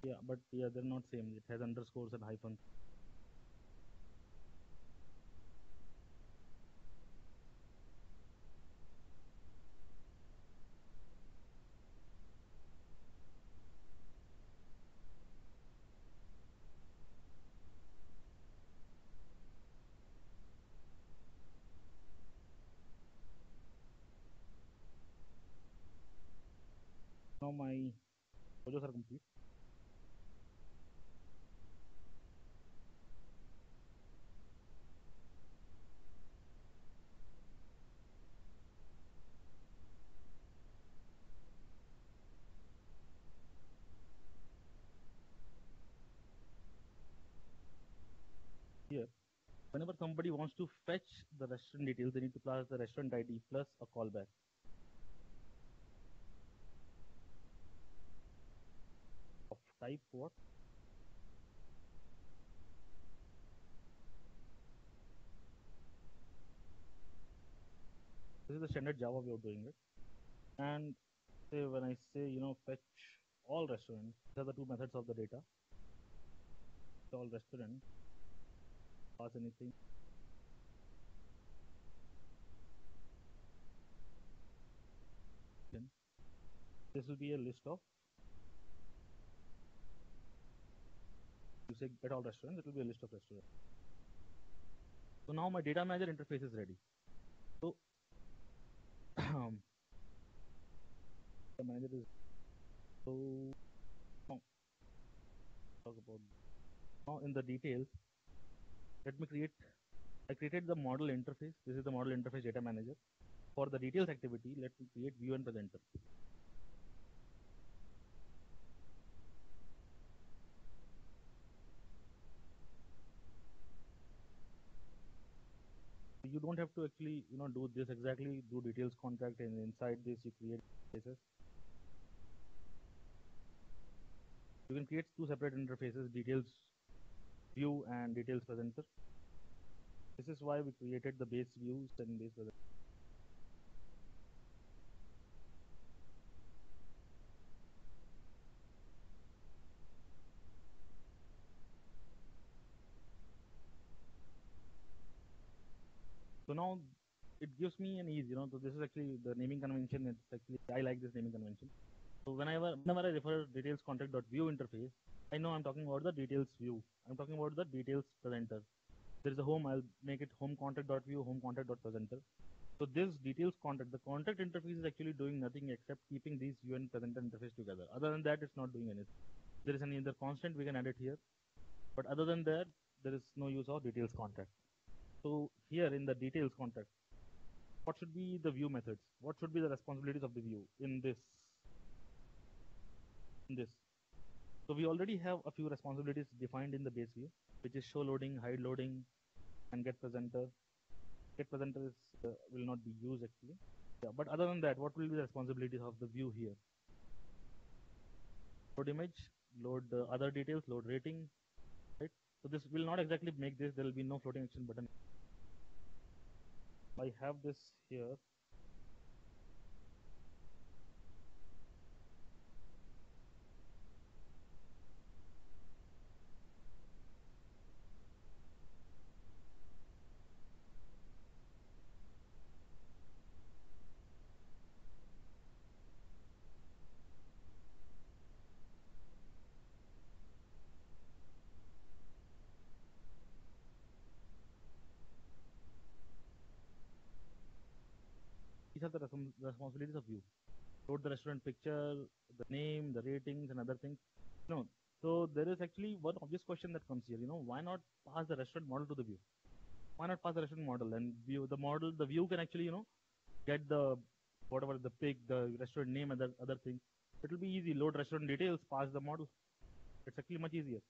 Yeah, but yeah, they're not same. It has underscores and hyphens. Now my Sojo sir, complete. Here, whenever somebody wants to fetch the restaurant details, they need to pass the restaurant I D plus a callback. Of type what? This is the standard Java way of doing it. And say when I say, you know, fetch all restaurants, these are the two methods of the data. All restaurants. Pass anything. Then this will be a list of, you say get all restaurants, it will be a list of restaurants. So now my data manager interface is ready. So the manager is so now talk about now in the details. Let me create, I created the model interface. This is the model interface data manager. For the details activity, let me create view and presenter. You don't have to actually, you know, do this exactly, do details contract, and inside this you create interfaces. You can create two separate interfaces, details view and details presenter. This is why we created the base views and base presenter. So now it gives me an ease, you know, so this is actually the naming convention. It's actually, I like this naming convention. So whenever, whenever I refer details contact.view interface, I know I'm talking about the details view. I'm talking about the details presenter. There is a home, I'll make it home contact.view, home contact.presenter. So this details contact, the contact interface is actually doing nothing except keeping these view and presenter interface together. Other than that, it's not doing anything. There is any other constant we can add it here. But other than that, there is no use of details contact. So here in the details contact, what should be the view methods? What should be the responsibilities of the view in this? In this. So we already have a few responsibilities defined in the base view, which is show loading, hide loading, and get presenter. Get presenter is, uh, will not be used actually. Yeah, but other than that, what will be the responsibilities of the view here? Load image, load uh, other details, load rating. Right. So this will not exactly make this. There will be no floating action button. I have this here. These are the responsibilities of view. Load the restaurant picture, the name, the ratings, and other things. No, so there is actually one obvious question that comes here. You know, why not pass the restaurant model to the view? Why not pass the restaurant model and view the model? The view can actually, you know, get the whatever the pick, the restaurant name, and the other things. It will be easy. Load restaurant details, pass the model. It's actually much easier.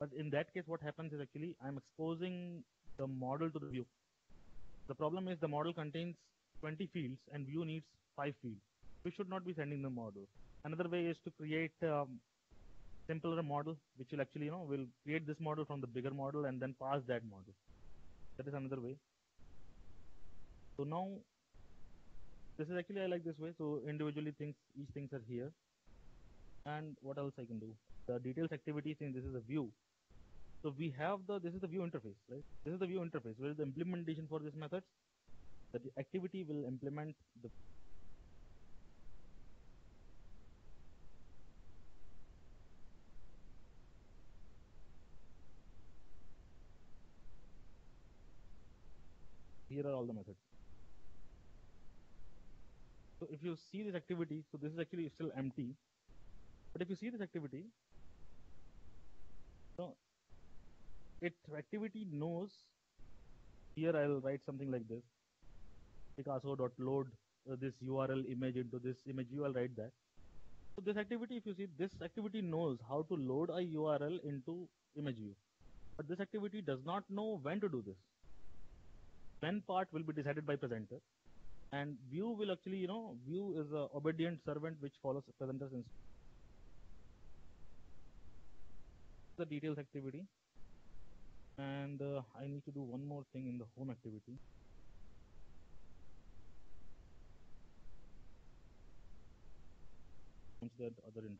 But in that case, what happens is actually I'm exposing the model to the view. The problem is the model contains twenty fields and view needs five fields. We should not be sending the model. Another way is to create a um, simpler model, which will actually, you know, will create this model from the bigger model and then pass that model. That is another way. So now, this is actually, I like this way. So individually things, each things are here. And what else I can do? The details activity thing, this is a view. So we have the, this is the view interface, right? This is the view interface. Where is the implementation for this method? The activity will implement the here are all the methods. So if you see this activity, so this is actually still empty. But if you see this activity, you know, it activity knows, here I'll write something like this, Picasso.load uh, this U R L image into this image, you will write that. So this activity, if you see, this activity knows how to load a U R L into image view. But this activity does not know when to do this. When part will be decided by presenter. And view will actually, you know, view is an obedient servant which follows presenter's instruction. The details activity, and uh, I need to do one more thing in the home activity. That other in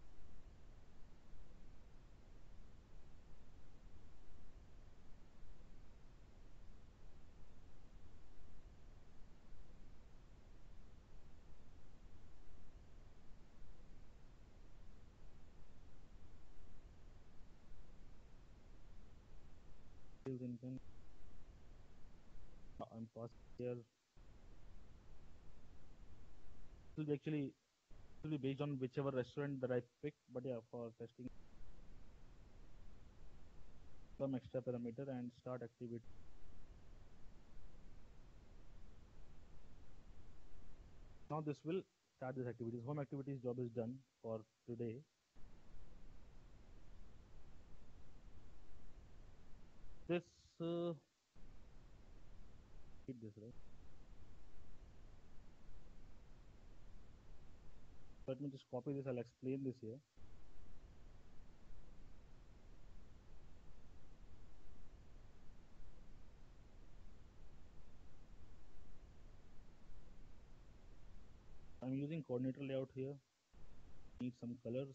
I'm past here. It will be actually will be based on whichever restaurant that I pick, but yeah, for testing some extra parameter and start activity. Now this will start this activities. Home activities job is done for today. This uh, keep this right. Let me just copy this, I'll explain this here. I'm using coordinator layout here. Need some colors,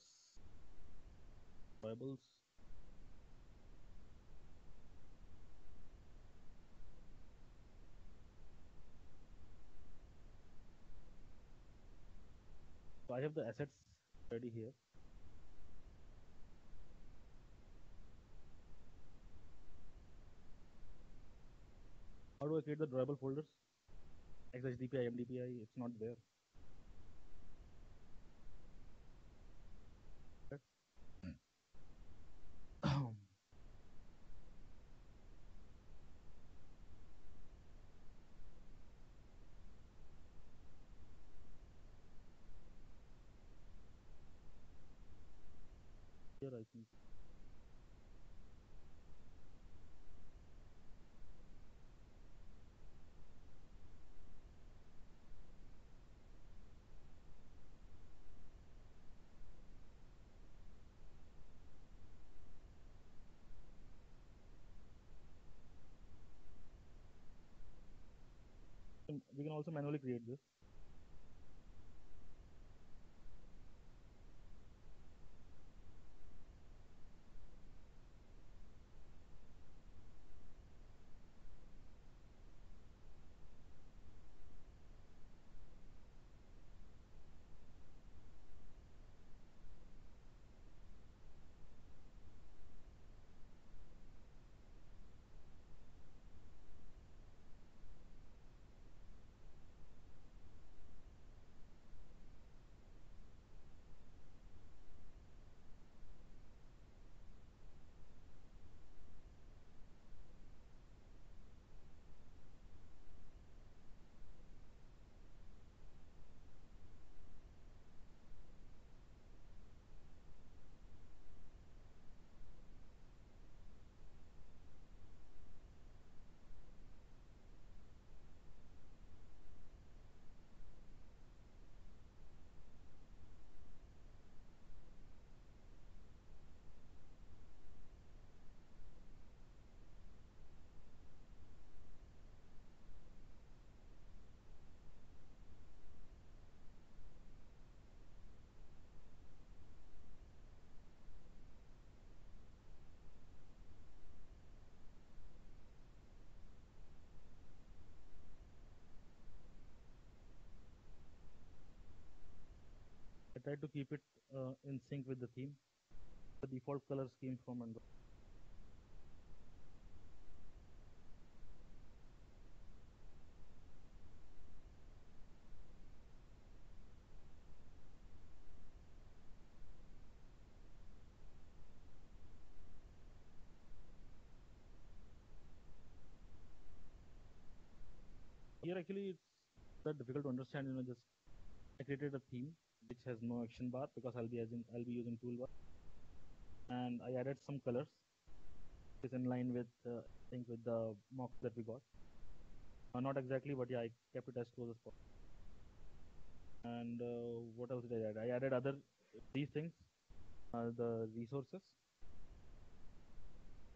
variables. I have the assets ready here. How do I create the drawable folders? X H D P I, M D P I, it's not there. Here I think. We can also manually create this. Try to keep it uh, in sync with the theme, the default color scheme from Android. actually it's that difficult to understand. You know, just I created a theme which has no action bar because I'll be using I'll be using toolbar, and I added some colors. It's in line with uh, I think with the mock that we got. Uh, not exactly, but yeah, I kept it as close as possible. And uh, what else did I add? I added other these things, uh, the resources.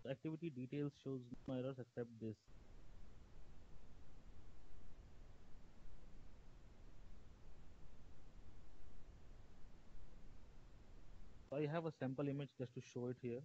Activity details shows no errors except this. So I have a sample image just to show it here.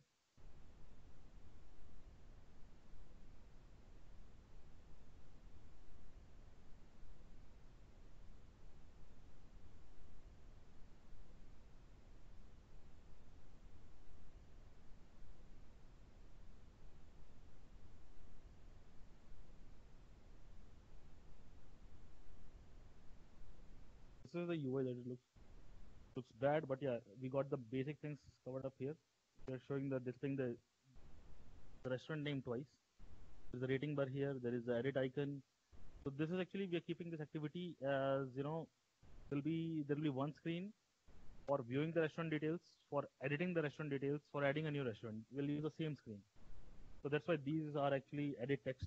This is the U I that it looks looks bad, but yeah, we got the basic things covered up here. They're showing the this thing, the, the restaurant name twice. There's a rating bar here. There is the edit icon. So this is actually we are keeping this activity as you know. There'll be there'll be one screen for viewing the restaurant details, for editing the restaurant details, for adding a new restaurant. We'll use the same screen. So that's why these are actually edit text.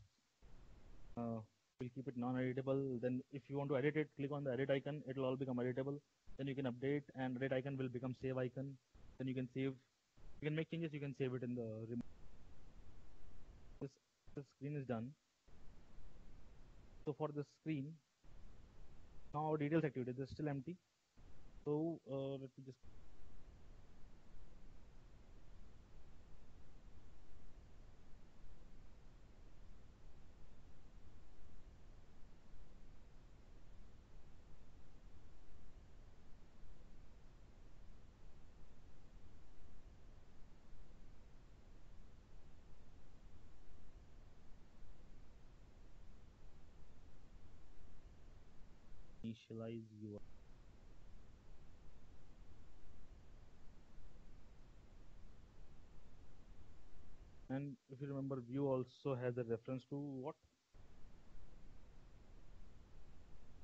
Uh, We'll keep it non-editable. Then, if you want to edit it, click on the edit icon. It'll all become editable. Then you can update, and edit icon will become save icon. Then you can save. You can make changes. You can save it in the remote. This, this screen is done. So for the screen, now our details activity this is still empty. So uh, let me just. Initialize U I. And if you remember, view also has a reference to what?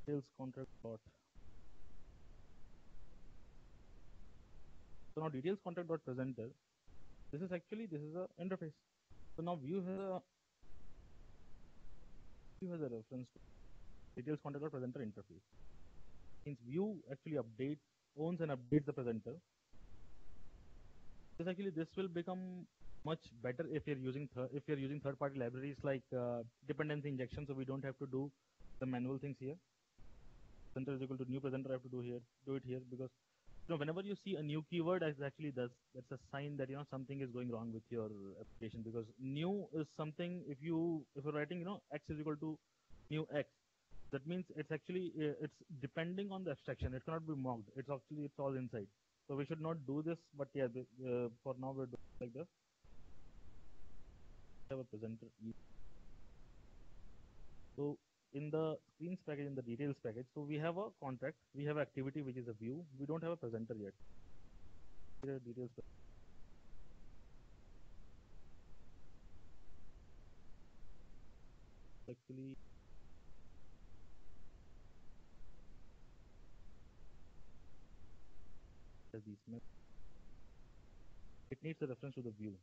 Sales contract dot. So now details contract dot presenter. This is actually this is a interface. So now view has a view has a reference to details contact or presenter interface. Since view actually updates, owns and updates the presenter. This actually this will become much better if you're using thir if you're using third-party libraries like uh, dependency injection. So we don't have to do the manual things here. Presenter is equal to new presenter. I have to do here, do it here because you know whenever you see a new keyword, as actually that's that's a sign that you know something is going wrong with your application because new is something if you if you're writing you know x is equal to new x. That means it's actually it's depending on the abstraction. It cannot be mocked. It's actually it's all inside. So we should not do this. But yeah, uh, for now we're doing like this. Have a presenter. So in the screens package, in the details package, so we have a contract. We have activity which is a view. We don't have a presenter yet. Here are details. Actually. These maps. It needs a reference to the view.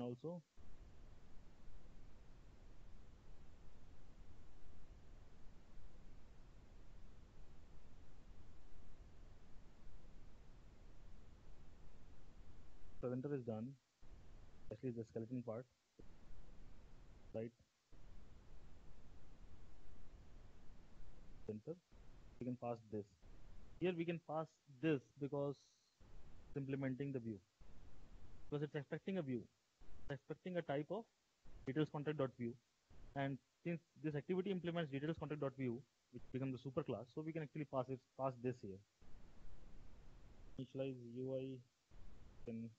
Also, presenter is done. Actually, the skeleton part, right? Center. We can pass this. Here we can pass this because it's implementing the view. Because it's expecting a view. It's expecting a type of details contact.view. And since this activity implements details contact.view, which becomes the superclass, so we can actually pass it pass this here. Initialize U I can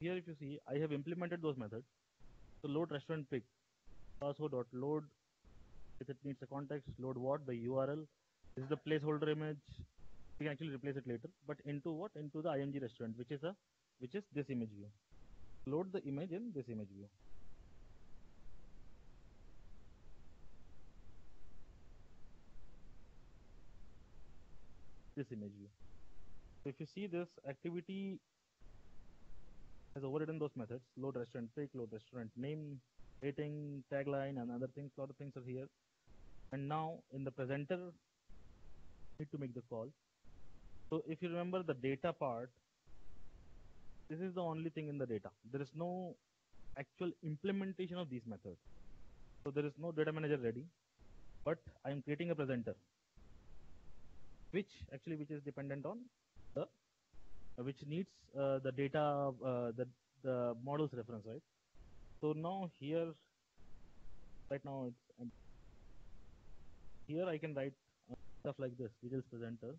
here if you see, I have implemented those methods. So load restaurant pic, Picasso.load, if it needs a context, load what, the U R L. This is the placeholder image. We can actually replace it later, but into what? Into the I M G restaurant, which is a, which is this image view. Load the image in this image view. This image view. So if you see, this activity has overridden those methods. Load restaurant pick, load restaurant name, rating, tagline, and other things. A lot of things are here. And now in the presenter, need to make the call. So if you remember the data part, this is the only thing in the data. There is no actual implementation of these methods. So there is no data manager ready, but I am creating a presenter, which actually which is dependent on the, uh, which needs uh, the data, uh, the, the models reference, right? So now here, right now it's, um, here I can write uh, stuff like this, details presenter.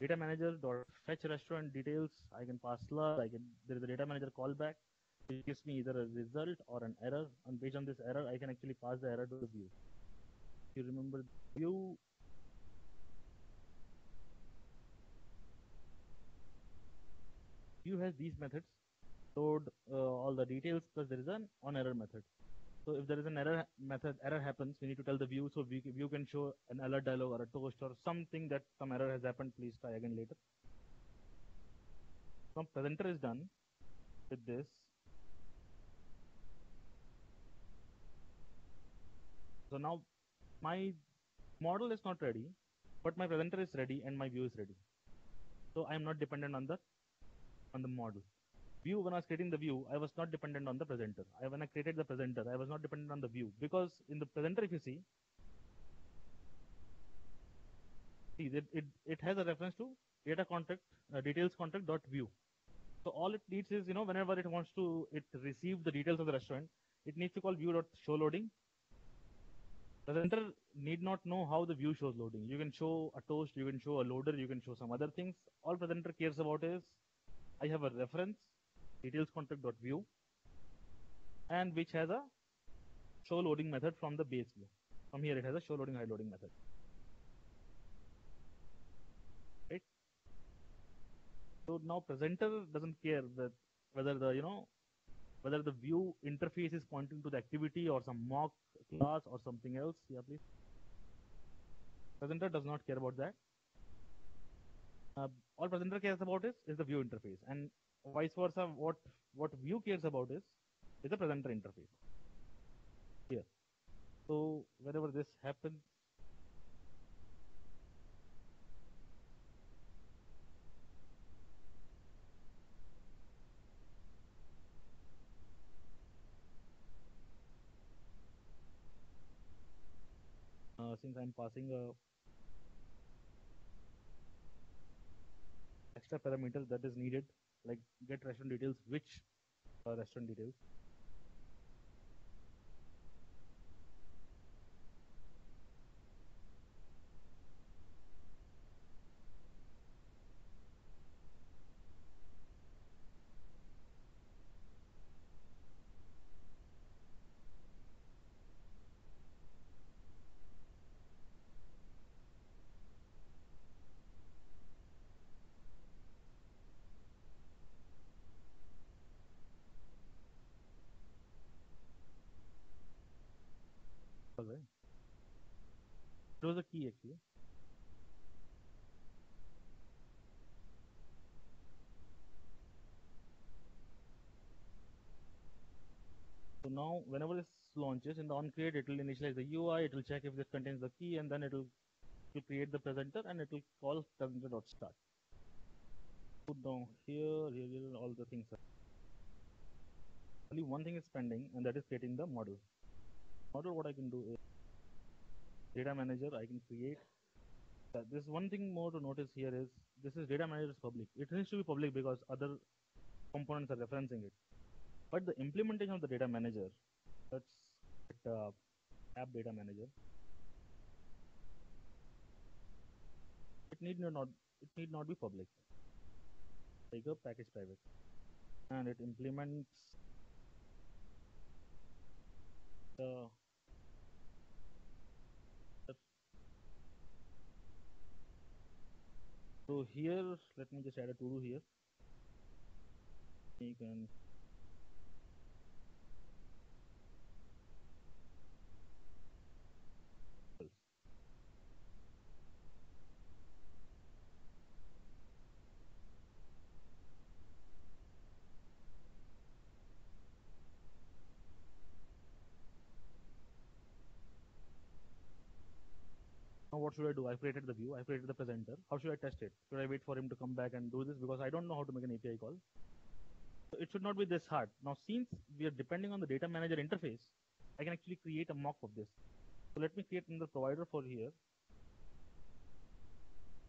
Data manager dot fetch restaurant details. I can pass slug. I can there is a data manager callback, which gives me either a result or an error. And based on this error, I can actually pass the error to the view. If you remember the view, view has these methods. Load uh, all the details plus there is an on error method. So if there is an error method, error happens, we need to tell the view, so view, view can show an alert dialog or a toast or something that some error has happened, please try again later. Now presenter is done with this. So now my model is not ready, but my presenter is ready and my view is ready. So I am not dependent on the, on the model. View, when I was creating the view, I was not dependent on the presenter. I, when I created the presenter, I was not dependent on the view, because in the presenter, if you see, see it, it, it has a reference to data contract, uh, details contract dot view. So all it needs is, you know, whenever it wants to, it receive the details of the restaurant, it needs to call view dot show loading. Presenter need not know how the view shows loading. You can show a toast, you can show a loader, you can show some other things. All presenter cares about is, I have a reference, details contract.view, and which has a show loading method from the base view. From here it has a show loading, high loading method. Right? So now presenter doesn't care that whether the, you know, whether the view interface is pointing to the activity or some mock class or something else. Yeah, please. Presenter does not care about that. Uh, all presenter cares about is, is the view interface, and vice versa, what what view cares about is is the presenter interface here. So whenever this happens, uh, since I'm passing a extra parameter that is needed, like get restaurant details, which uh, restaurant details. It was a key actually. So now whenever this launches in the onCreate, it will initialize the U I, it will check if this contains the key, and then it will create the presenter and it will call presenter.start. Put down here, here, all the things are. Only one thing is pending, and that is creating the model. Model, what I can do is data manager, I can create. Uh, this one thing more to notice here is this is data manager is public. It needs to be public because other components are referencing it. But the implementation of the data manager, that's uh, app data manager, it need not it need not be public, like a package private, and it implements the So here, let me just add a to-do here. You can What should I do? I've created the view, I've created the presenter. How should I test it? Should I wait for him to come back and do this? Because I don't know how to make an A P I call. So it should not be this hard. Now, since we are depending on the data manager interface, I can actually create a mock of this. So let me create another provider for here.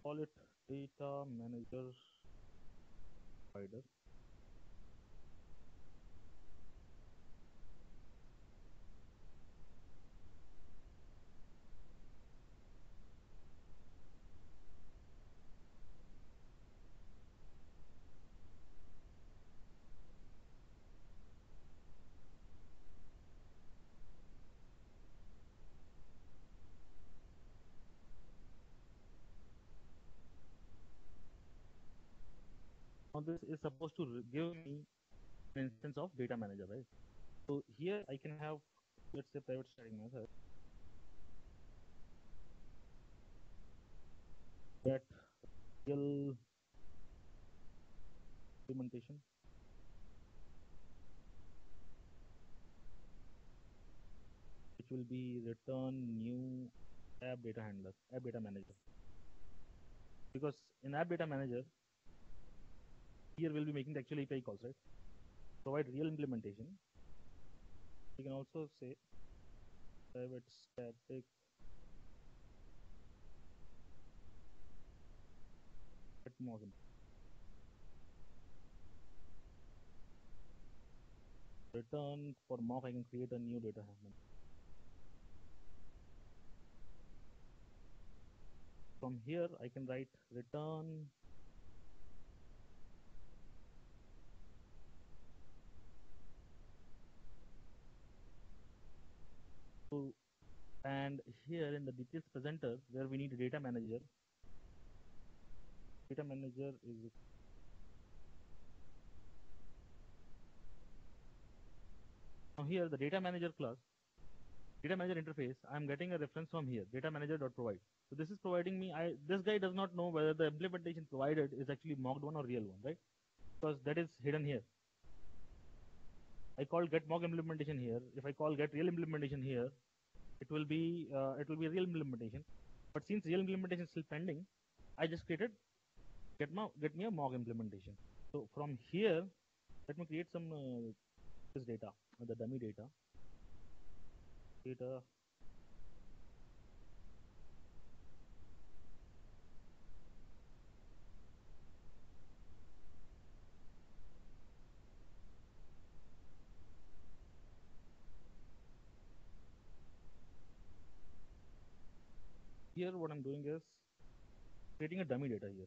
Call it data manager provider. This is supposed to give me an instance of data manager, right? So here I can have, let's say, private starting method that real implementation. It will be return new app data handler, app data manager, because in app data manager, here we'll be making the actual A P I calls, right? Provide real implementation. You can also say private static model return for mock. I can create a new data handler. From here, I can write return. So, and here in the details presenter, where we need a data manager, data manager is now here the data manager class, data manager interface. I am getting a reference from here, data manager.provide. So this is providing me. I this guy does not know whether the implementation provided is actually mocked one or real one, right? Because that is hidden here. I call get mock implementation here. If I call get real implementation here, it will be uh, it will be a real implementation. But since real implementation is still pending, I just created get mock, get me a mock implementation. So from here, let me create some uh, this data, the dummy data, data. Here what I'm doing is creating a dummy data here.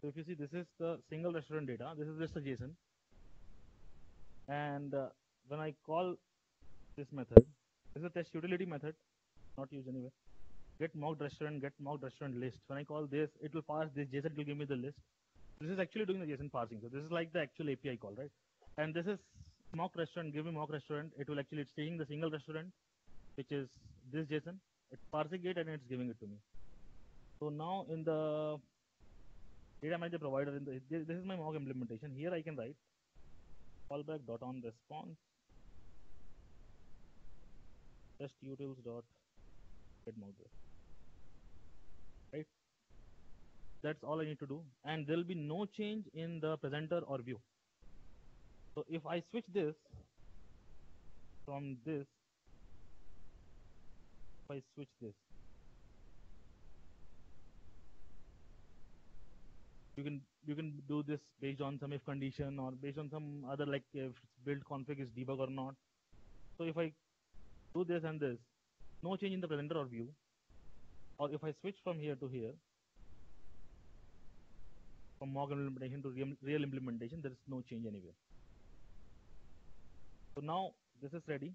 So if you see, this is the single restaurant data. This is just a JSON. And uh, when I call this method, this is a test utility method, not used anywhere. Get mocked restaurant, get mocked restaurant list. When I call this, it will parse this JSON, it will give me the list. This is actually doing the JSON parsing. So this is like the actual A P I call, right? And this is mock restaurant, give me mock restaurant. It will actually, it's taking the single restaurant, which is this JSON. It's parsing it and it's giving it to me. So now in the data manager provider, in the, this is my mock implementation. Here I can write callback dot on response, test utils dot get mocked. Right, that's all I need to do, and there will be no change in the presenter or view. So if I switch this from this, if I switch this, you can you can do this based on some if condition or based on some other, like if build config is debug or not. So if I do this and this, no change in the presenter or view, or if I switch from here to here, from mock implementation to real, real implementation, there is no change anywhere. So now this is ready.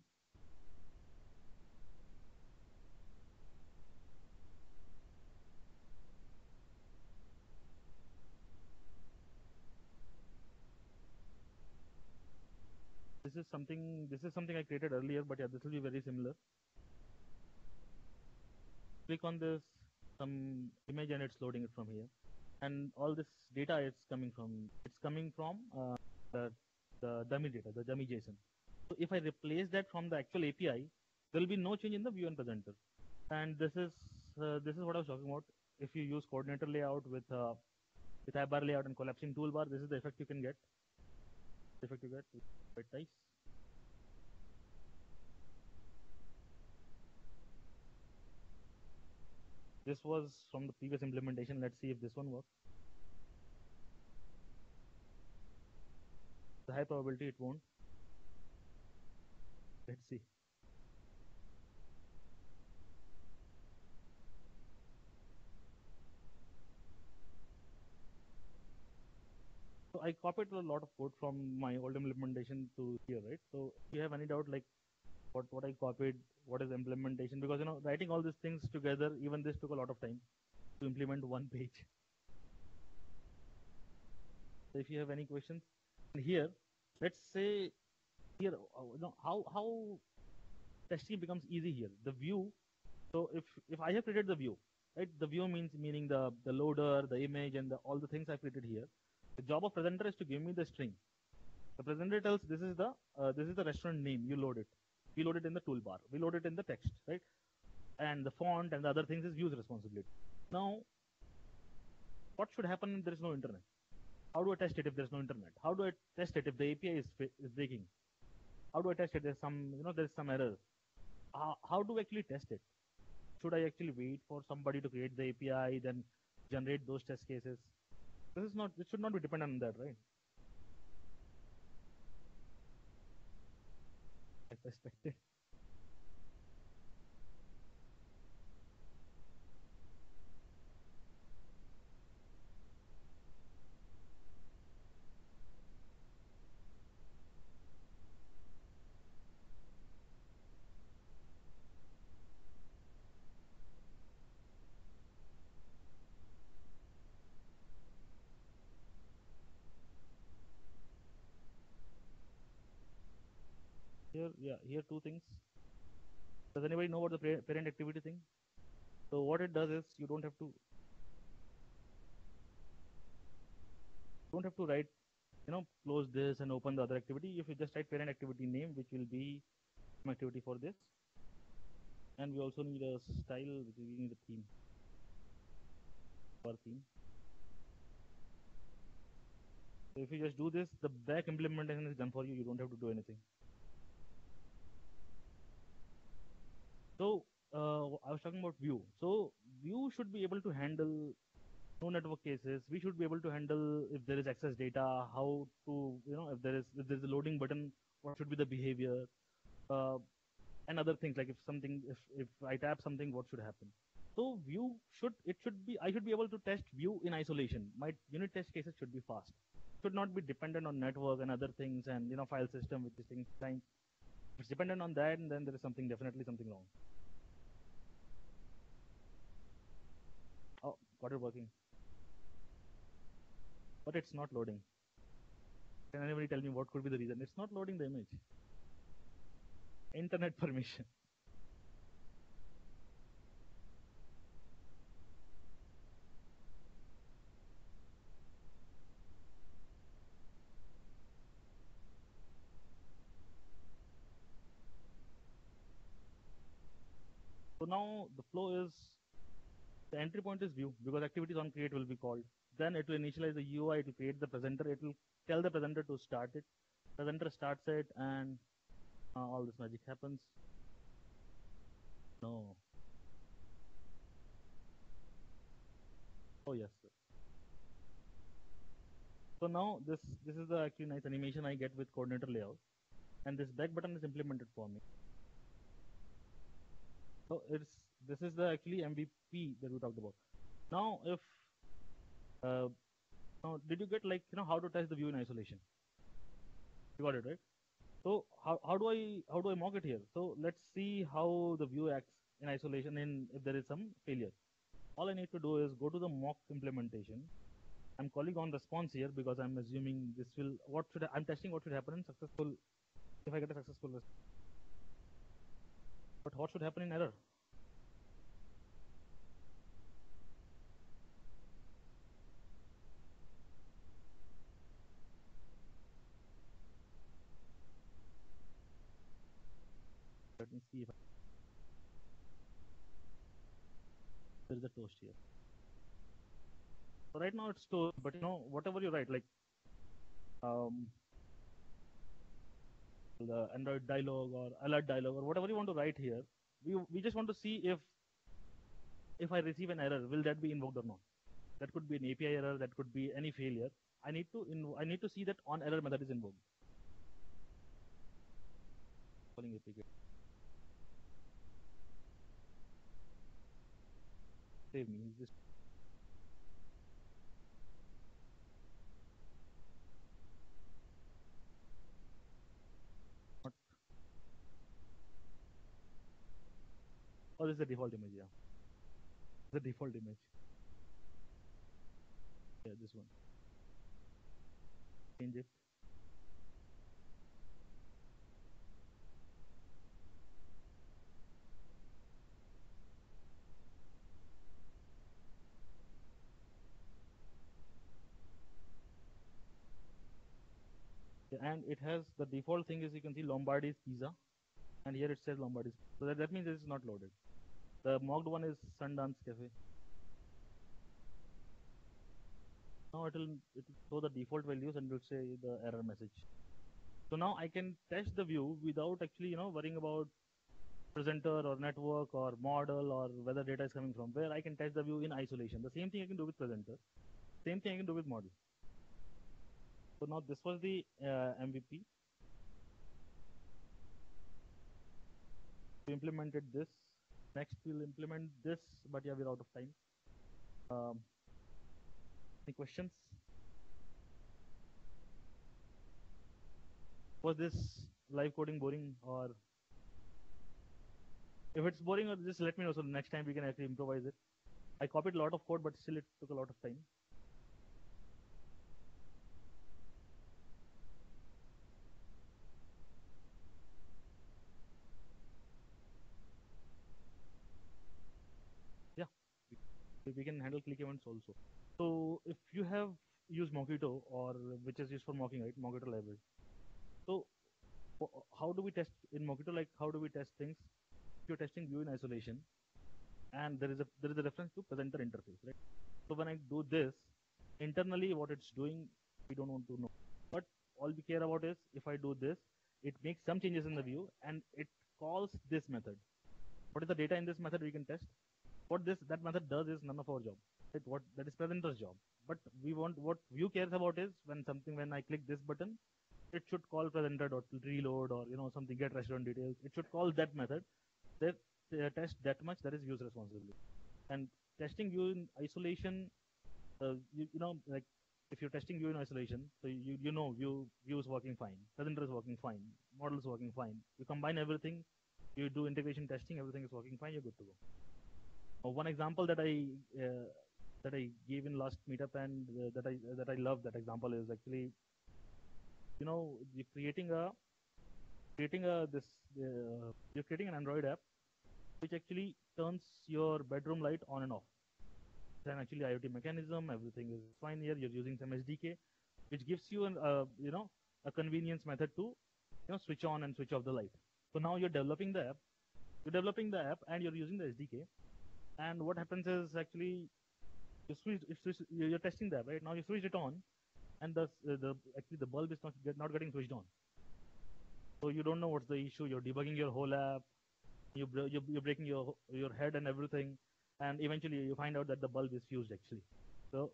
This is something. This is something I created earlier, but yeah, this will be very similar. Click on this some image, and it's loading it from here. And all this data is coming from. It's coming from uh, the the dummy data, the dummy JSON. So if I replace that from the actual A P I, there will be no change in the view and presenter. And this is uh, this is what I was talking about. If you use coordinator layout with uh, with bar layout and collapsing toolbar, this is the effect you can get. The effect you get. Quite nice. This was from the previous implementation. Let's see if this one works. The high probability it won't. Let's see. So I copied a lot of code from my old implementation to here, right? So if you have any doubt, like what what I copied, what is implementation? Because you know, writing all these things together, even this took a lot of time to implement one page. So if you have any questions, and here, let's say here, no, how how testing becomes easy here. The view. So if if I have created the view, right? The view means meaning the the loader, the image, and the, all the things I created here. The job of presenter is to give me the string. The presenter tells this is the uh, this is the restaurant name. You load it. We load it in the toolbar. We load it in the text, right? And the font and the other things is view's responsibility. Now, what should happen if there is no internet? How do I test it if there is no internet? How do I test it if the A P I is is breaking? How do I test it? There's some you know there's some error. Uh, how do I actually test it? Should I actually wait for somebody to create the A P I then generate those test cases? This is not, it should not be dependent on that, right? I suspected. Here, yeah, here two things. Does anybody know about the parent activity thing? So what it does is you don't have to, don't have to write, you know, close this and open the other activity. If you just write parent activity name, which will be activity for this, and we also need a style, which we need a theme for theme. So if you just do this, the back implementation is done for you. You don't have to do anything. So uh, I was talking about view. So view should be able to handle no network cases. We should be able to handle if there is access data, how to, you know, if there is if there is a loading button, what should be the behavior, uh, and other things like if something if if I tap something, what should happen. So view should it should be I should be able to test view in isolation. My unit test cases should be fast. Should not be dependent on network and other things and you know file system, which is things time. If it's dependent on that, and then there is something definitely something wrong. Oh, got it working. But it's not loading. Can anybody tell me what could be the reason? It's not loading the image. Internet permission. So now the flow is, the entry point is view, because activities on create will be called. Then it will initialize the U I, it will create the presenter, it will tell the presenter to start it. the vendor starts it, and uh, all this magic happens. No. Oh yes. So now this this is the actually nice animation I get with coordinator layout, and this back button is implemented for me. So it's this is the actually M V P that we talked about. Now if uh, now did you get like you know how to test the view in isolation? You got it right. So how how do I how do I mock it here? So let's see how the view acts in isolation in if there is some failure. All I need to do is go to the mock implementation. I'm calling on response here because I'm assuming this will what should I, I'm testing what should happen in successful if I get a successful response. But what should happen in error? Let me see if I there is a toast here. So right now it's toast, but you know whatever you write, like um, the Android dialog or alert dialog or whatever you want to write here, we we just want to see if if I receive an error, will that be invoked or not? That could be an A P I error, that could be any failure. I need to inv I need to see that on error method is invoked. Calling A P I. Save me. Is this not? Oh, this is the default image. Yeah, the default image. Yeah, this one. Change it. And it has the default thing is you can see Lombardy's Pisa, and here it says Lombardy's. So that, that means this is not loaded. The mocked one is Sundance Cafe. Now it will it will show the default values and it will say the error message. So now I can test the view without actually you know worrying about presenter or network or model or whether data is coming from where. I can test the view in isolation. The same thing I can do with presenter. Same thing I can do with model. So now this was the uh, M V P. We implemented this. Next we'll implement this, but yeah, we're out of time. Um, any questions? Was this live coding boring, or if it's boring, or just let me know so next time we can actually improvise it. I copied a lot of code, but still it took a lot of time. We can handle click events also. So if you have used Mockito, or which is used for mocking, right? Mockito library. So how do we test in Mockito? Like how do we test things? If you're testing view in isolation, and there is a there is a reference to presenter interface, right? So when I do this internally, what it's doing, we don't want to know. But all we care about is if I do this, it makes some changes in the view, and it calls this method. What is the data in this method we can test? What this that method does is none of our job. It what that is presenter's job. But we want what view cares about is when something when I click this button, it should call presenter dot reload or you know something get restaurant details. It should call that method. That uh, test that much that is view's responsibility. And testing view in isolation, uh, you, you know like if you're testing view in isolation, so you you know view view is working fine, presenter is working fine, model is working fine. You combine everything, you do integration testing, everything is working fine. You're good to go. One example that I uh, that I gave in last meetup and uh, that I uh, that I love that example is actually you know you're creating a creating a this uh, you're creating an Android app which actually turns your bedroom light on and off. Then actually I O T mechanism, everything is fine here. You're using some S D K which gives you an uh, you know a convenience method to you know switch on and switch off the light. So now you're developing the app, you're developing the app and you're using the S D K. And what happens is actually you switch, you switch, you're testing that right now. You switch it on, and the uh, the actually the bulb is not get, not getting switched on. So you don't know what's the issue. You're debugging your whole app. You you're breaking your your head and everything, and eventually you find out that the bulb is fused actually. So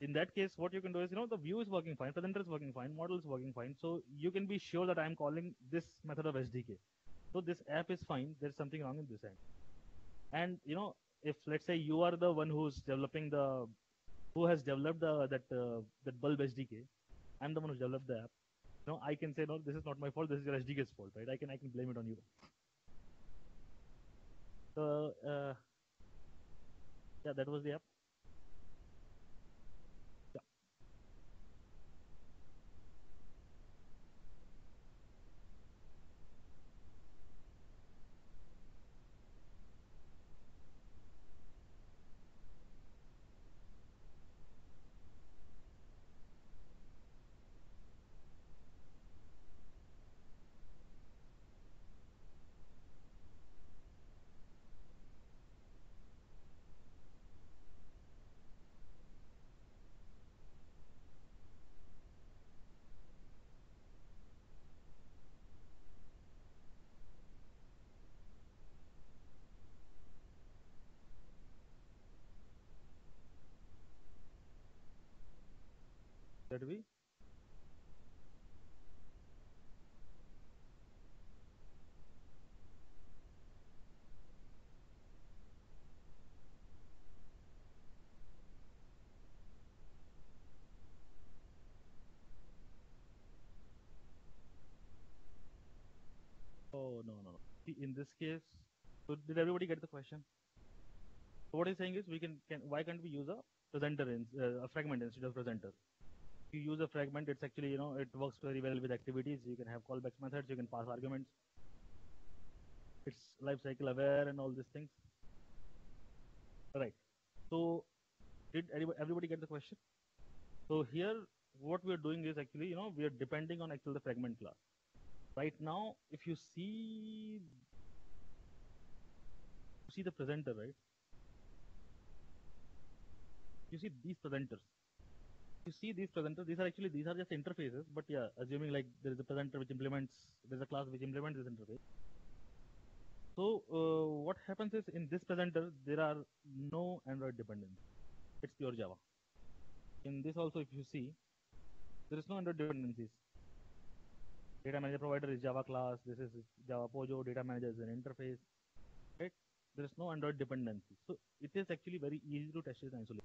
in that case, what you can do is, you know, the view is working fine, presenter is working fine, model is working fine. So you can be sure that I'm calling this method of S D K. So this app is fine. There's something wrong in this end. And you know, if let's say you are the one who's developing the, who has developed the, that uh, that bulb S D K, I'm the one who's developed the app. No, I can say no. This is not my fault. This is your S D K's fault, right? I can I can blame it on you. So uh, yeah, that was the app. That we oh no no in this case. So did everybody get the question? So what he's saying is, we can, can why can't we use a presenter in, uh, a fragment instead of presenter? You use a fragment, it's actually, you know, it works very well with activities. You can have callbacks methods, you can pass arguments. It's lifecycle aware and all these things. All right. So did everybody get the question? So here, what we're doing is actually, you know, we are depending on actually the fragment class. Right now, if you see, you see the presenter, right? You see these presenters. You see these presenters, these are actually, these are just interfaces, but yeah, assuming like there is a presenter which implements, there's a class which implements this interface. So uh, what happens is, in this presenter, there are no Android dependencies. It's pure Java. In this also, if you see, there is no Android dependencies. Data manager provider is Java class, this is Java Pojo, data manager is an interface, right? There is no Android dependency. So it is actually very easy to test it in isolation.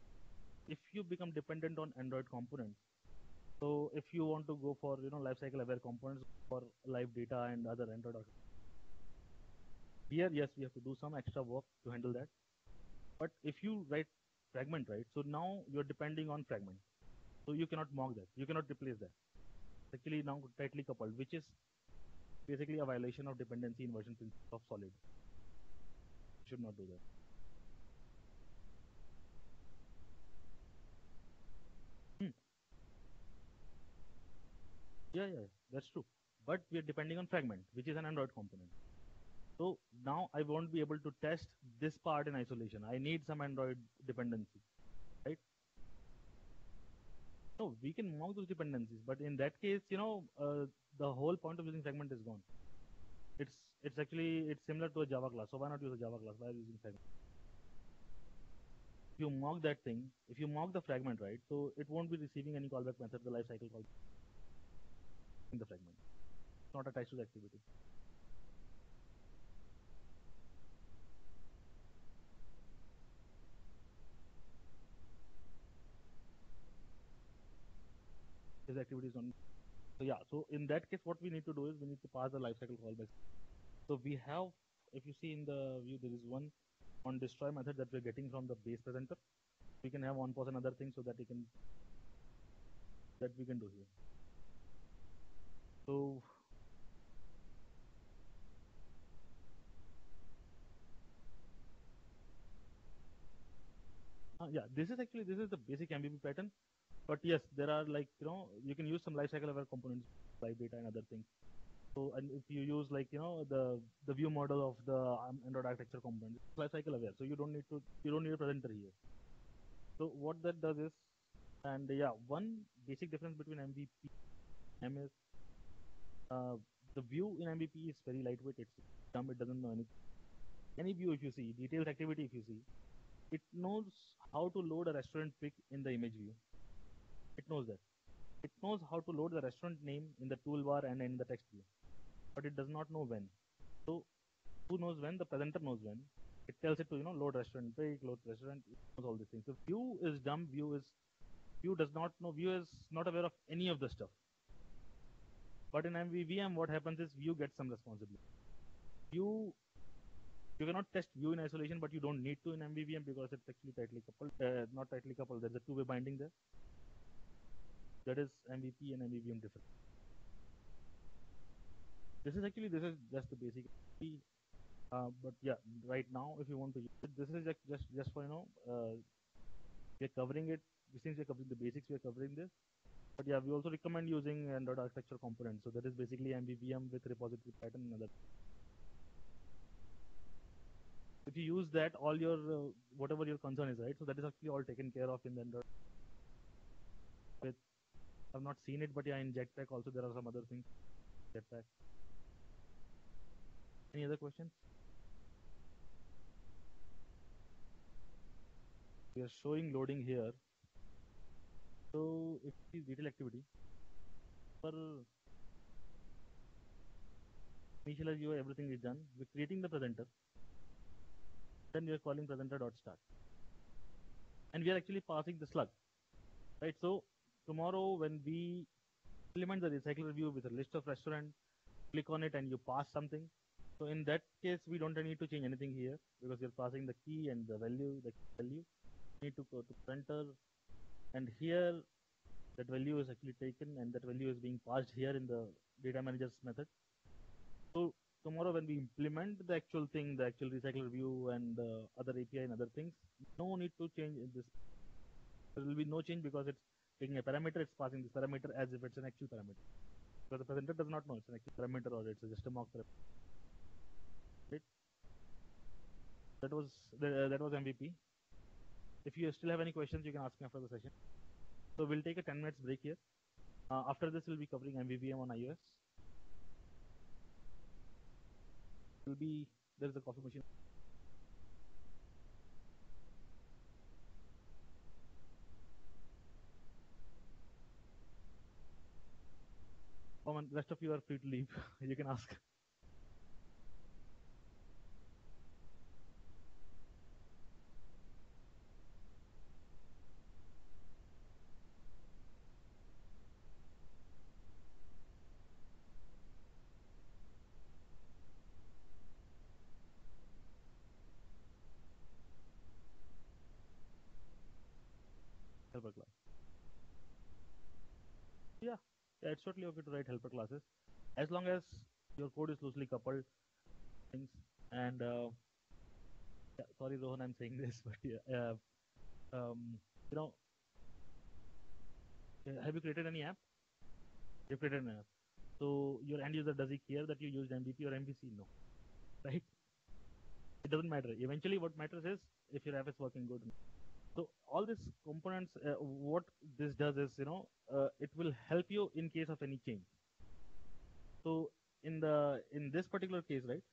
If you become dependent on Android components, so if you want to go for, you know, lifecycle aware components for live data and other Android outputs, here yes, we have to do some extra work to handle that. But if you write fragment, right, so now you're depending on fragment, so you cannot mock that, you cannot replace that. It's actually now tightly coupled, which is basically a violation of dependency inversion principle of SOLID. You should not do that. Yeah, yeah, that's true. But we are depending on fragment, which is an Android component. So now I won't be able to test this part in isolation. I need some Android dependency, right? So we can mock those dependencies, but in that case, you know, uh, the whole point of using fragment is gone. It's it's actually it's similar to a Java class. So why not use a Java class? Why are you using fragment? If you mock that thing, if you mock the fragment, right? So it won't be receiving any callback method, the lifecycle callback. In the fragment, it's not attached to the activity. This activity is on. So yeah, so in that case, what we need to do is we need to pass the lifecycle callback. So we have, if you see in the view, there is one on destroy method that we're getting from the base presenter. We can have on pause and other things so that we can that we can do here. So uh, yeah, this is actually this is the basic M V V pattern, but yes, there are, like, you know, you can use some lifecycle aware components, live data and other things. So and if you use, like, you know, the the view model of the Android architecture component, it's lifecycle aware, so you don't need to you don't need a presenter here. So what that does is, and yeah, one basic difference between M V P and M S. Uh, The view in M V P is very lightweight. It's dumb. It doesn't know anything. Any view if you see, details activity if you see, it knows how to load a restaurant pic in the image view. It knows that. It knows how to load the restaurant name in the toolbar and in the text view. But it does not know when. So who knows when? The presenter knows when. It tells it to, you know, load restaurant pic, load restaurant, it knows all these things. So view is dumb, view is view does not know, view is not aware of any of the stuff. But in M V V M, what happens is view gets some responsibility. View, you cannot test view in isolation, but you don't need to in M V V M because it's actually tightly coupled, uh, not tightly coupled. There's a two-way binding there. That is M V P and M V V M different. This is actually, this is just the basic, uh, but yeah, right now, if you want to use it, this is just, just for, you know, uh, we're covering it. Since we're covering the basics, we're covering this. But yeah, we also recommend using Android architecture components. So that is basically M V V M with repository pattern and other. If you use that, all your, uh, whatever your concern is, right? So that is actually all taken care of in the Android. With, I've not seen it, but yeah, in Jetpack also there are some other things. Jetpack. Any other questions? We are showing loading here. So if it is detail activity, for initialize U I, everything is done. We're creating the presenter. Then we are calling presenter.start. And we are actually passing the slug. Right, so tomorrow when we implement the recycler view with a list of restaurants, click on it and you pass something. So in that case, we don't need to change anything here because we are passing the key and the value, the value. We need to go to presenter. And here, that value is actually taken and that value is being passed here in the data manager's method. So tomorrow when we implement the actual thing, the actual recycler view and uh, other A P I and other things, no need to change in this. There will be no change because it's taking a parameter, it's passing this parameter as if it's an actual parameter. Because the presenter does not know it's an actual parameter or it's just a mock parameter. Right? That was, the, uh, that was M V P. If you still have any questions, you can ask me after the session. So we'll take a ten minutes break here. Uh, after this, we'll be covering M V V M on iOS. Will be there's the coffee machine. Come on, rest of you are free to leave. You can ask. Helper class. Yeah, yeah, it's totally okay to write helper classes as long as your code is loosely coupled things. And uh, yeah, sorry, Rohan, I'm saying this, but yeah, uh, um, you know, have you created any app? You've created an app, so your end user, does he care that you used M V P or M V C? No, right? It doesn't matter. Eventually, what matters is if your app is working good. So all these components, uh, what this does is, you know, uh, it will help you in case of any change. So in the in this particular case, right?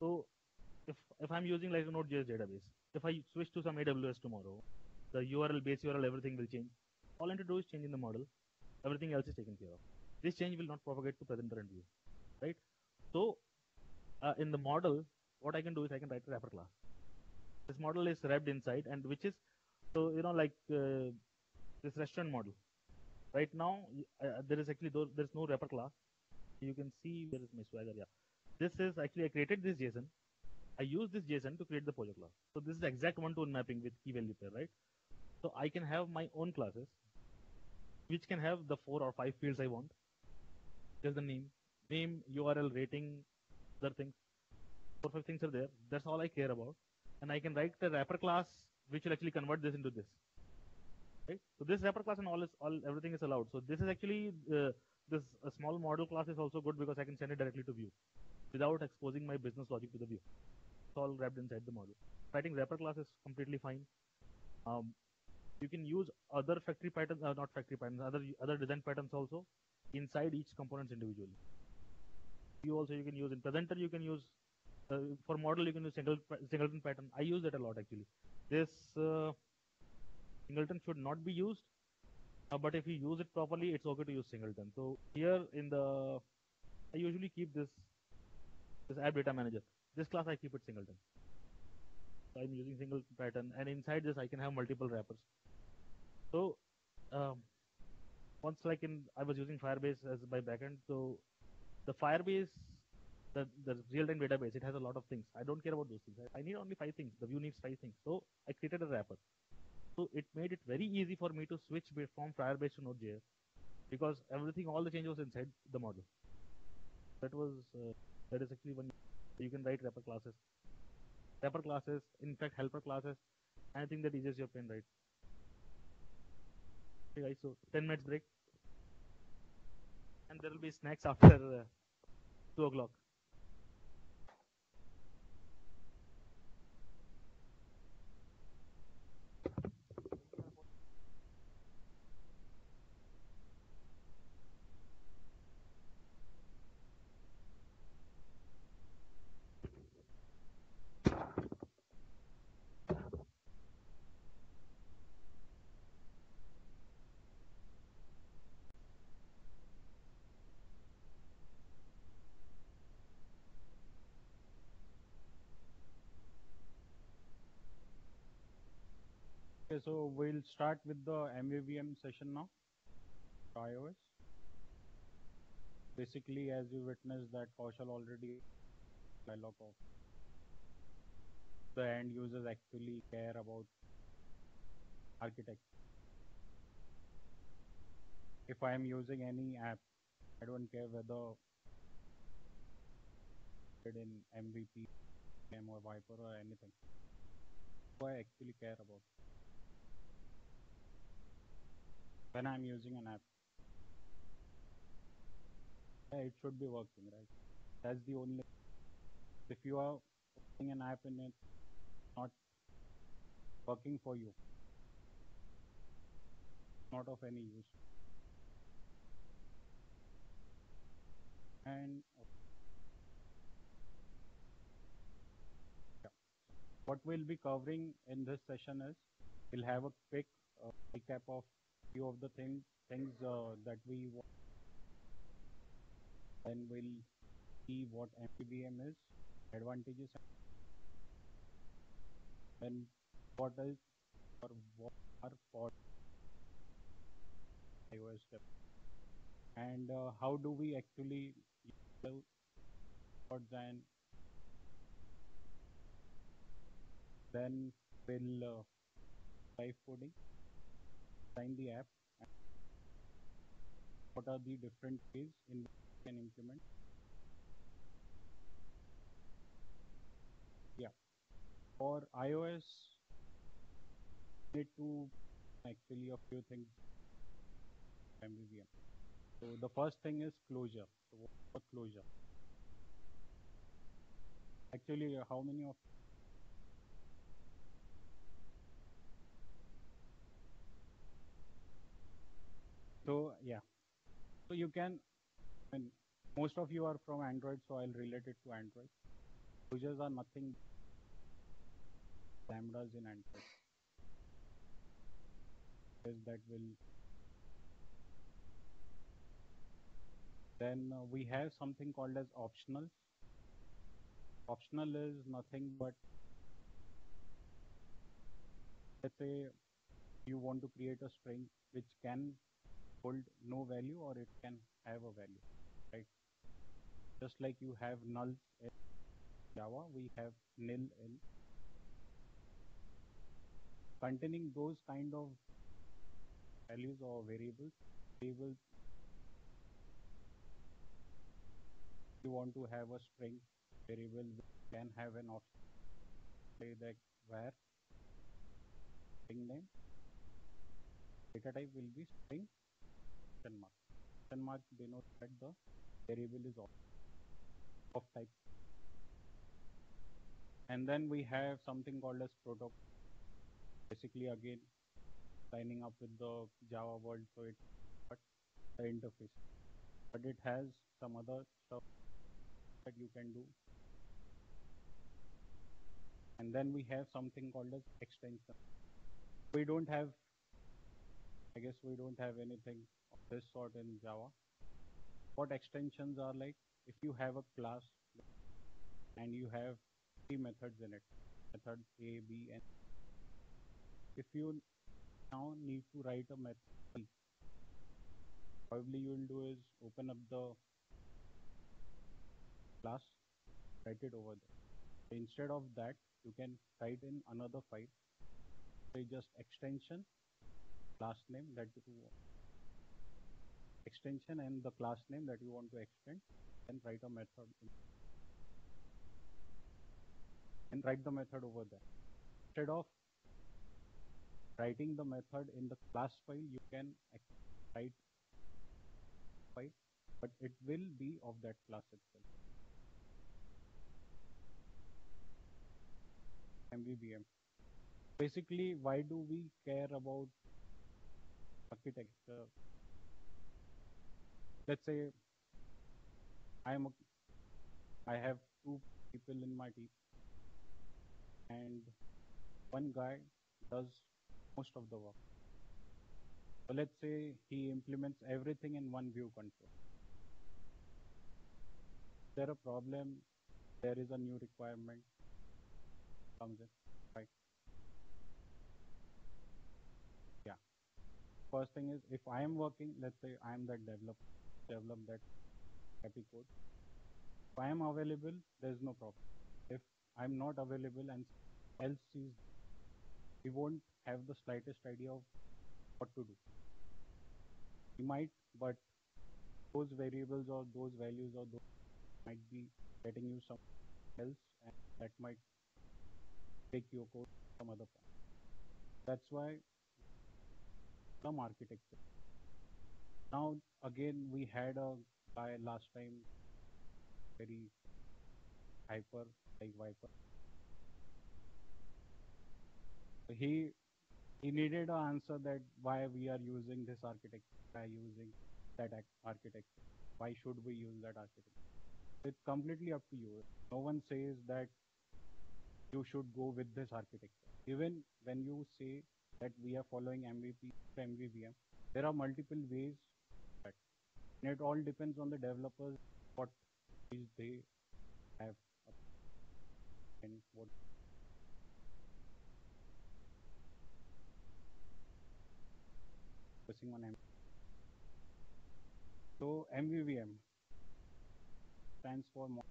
So if if I'm using like a Node.js database, if I switch to some A W S tomorrow, the U R L, base U R L, everything will change. All I need to do is change in the model. Everything else is taken care of. This change will not propagate to presenter and view, right? So uh, in the model, what I can do is I can write a wrapper class. This model is wrapped inside, and which is so, you know, like uh, this restaurant model. Right now, uh, there is actually those, there's no wrapper class. You can see where is my swagger. Yeah, this is actually I created this JSON. I used this JSON to create the Pojo class. So this is exact one-to-one mapping with key value pair, right? So I can have my own classes, which can have the four or five fields I want. There's the name, name, U R L, rating, other things. Four or five things are there. That's all I care about, and I can write the wrapper class, which will actually convert this into this, right? So this wrapper class and all is all everything is allowed. So this is actually uh, this a small model class is also good because I can send it directly to view, without exposing my business logic to the view. It's all wrapped inside the model. Writing wrapper class is completely fine. Um, you can use other factory patterns, uh, not factory patterns, other other design patterns also inside each components individually. view also you can use. In presenter you can use, uh, for model you can use singleton, singleton pattern. I use that a lot actually. This uh, singleton should not be used, uh, but if you use it properly, it's okay to use singleton. So here in the, I usually keep this this app data manager. This class I keep it singleton. So I'm using singleton pattern, and inside this I can have multiple wrappers. So um, once like in I was using Firebase as my backend. So the Firebase, the, the real-time database, it has a lot of things. I don't care about those things. I, I need only five things. The view needs five things. So I created a wrapper. So it made it very easy for me to switch from Firebase to Node.js because everything, all the change was inside the model. That was uh, that is actually one. You can write wrapper classes, wrapper classes. In fact, helper classes. I think that eases your pain, right? Okay, guys. So ten minutes break, and there will be snacks after uh, two o'clock. Okay, so we'll start with the M V V M session now, iOS. Basically, as you witnessed that Kaushal already dialogue of the end users actually care about architecture. If I am using any app, I don't care whether it's in M V P, or Viper or anything. So I actually care about it when I'm using an app. Yeah, it should be working, right? That's the only. If you are using an app and it's not working for you, not of any use. And yeah, what we'll be covering in this session is we'll have a quick uh, recap of few of the things things uh, that we want, and we'll see what M V V M is, advantages, and what is or what are for iOS step, and uh, how do we actually use pods, and then we'll uh, live coding. Design the app, and what are the different ways in which you can implement. Yeah, for iOS, we need to actually a few things. M V V M. So the first thing is closure. So what closure? Actually, how many of So yeah, so you can, I mean, most of you are from Android, so I'll relate it to Android. Closures are nothing lambdas in Android. Yes, that will. Then uh, we have something called as optional. Optional is nothing but, let's say you want to create a string which can hold no value or it can have a value, right? Just like you have nulls in Java, we have nil in. Containing those kind of values or variables, variables, you want to have a string variable which can have an option, say that where string name, data type will be string. Mark. Mark denotes that the variable is of, of type. And then we have something called as protocol. Basically, again, signing up with the Java world, so it's but the interface. But it has some other stuff that you can do. And then we have something called as extension. We don't have, I guess we don't have anything of this sort in Java. What extensions are like, if you have a class and you have three methods in it, method A, B, and if you now need to write a method B, probably you will do is open up the class, write it over there. So instead of that, you can write in another file, say just extension, class name that you want, extension and the class name that you want to extend, and write a method in. And write the method over there. Instead of writing the method in the class file, you can write file, but it will be of that class itself. M V V M. Basically, why do we care about architecture? Let's say I am a, I have two people in my team, and one guy does most of the work. So let's say he implements everything in one view control. Is there a problem? There is a new requirement comes in, right? Yeah. First thing is, if I am working, let's say I am that developer, develop that happy code. If I am available, there is no problem. If I am not available and else is, we won't have the slightest idea of what to do. We might, but those variables or those values or those might be getting you something else, and that might take your code to some other point. That's why some architecture. Now again, we had a guy last time, very hyper, like Viper. He he needed an answer that why we are using this architecture, why using that architecture, why should we use that architecture? It's completely up to you. No one says that you should go with this architecture. Even when you say that we are following M V P, M V V M, there are multiple ways that, and it all depends on the developers what is they have and what. On M V V M. So M V V M stands for Mock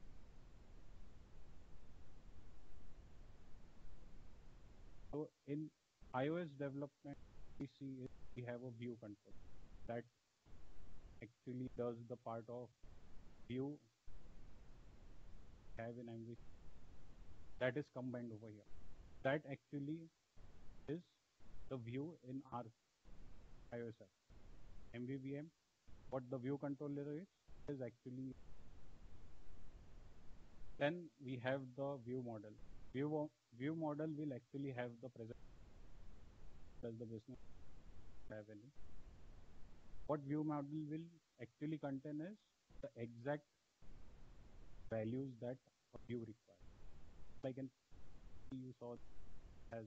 so in iOS development, we see it, we have a view control that actually does the part of view we have in M V C that is combined over here. That actually is the view in our iOS app. M V V M, what the view controller is, is actually. Then we have the view model. View, view model will actually have the present plus the business revenue. What view model will actually contain is the exact values that a view requires. Like in you saw as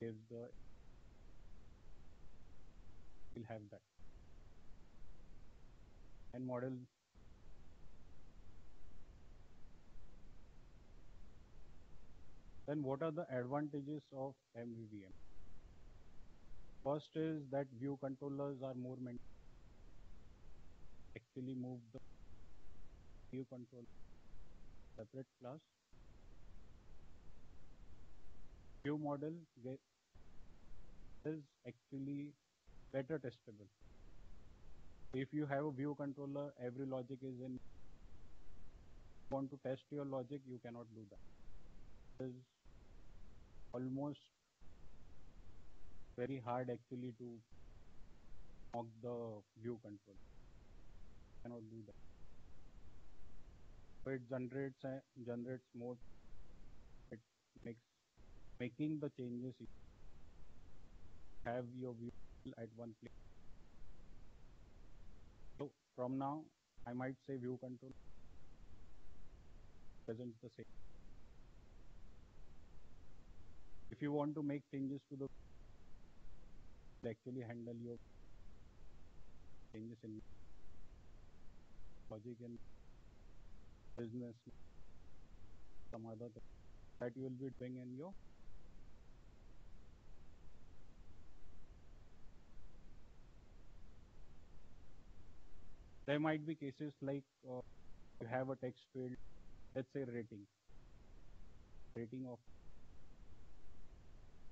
gives the we'll have that. And model then what are the advantages of M V V M? First is that view controllers are more meant actually move the view controller separate class. View model get is actually better testable. If you have a view controller, every logic is in. If you want to test your logic, you cannot do that. It is almost very hard actually to mock the view controller. You cannot do that. So it generates uh, generates more. It makes making the changes. You have your view at one place. So from now I might say view control present the same. If you want to make changes to the, it actually handle your changes in logic and business, some other thing that you will be doing in your. There might be cases like uh, you have a text field, let's say rating, rating of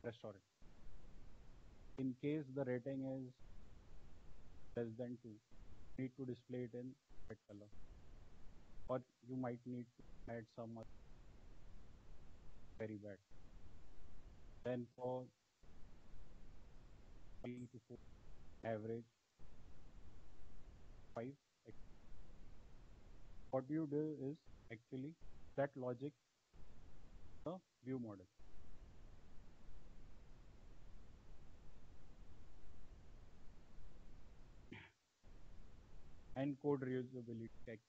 restaurant. In case the rating is less than two, you need to display it in red color, or you might need to add some other very bad. Then for three to four, average five. What you do is actually that logic the view model. And code reusability text.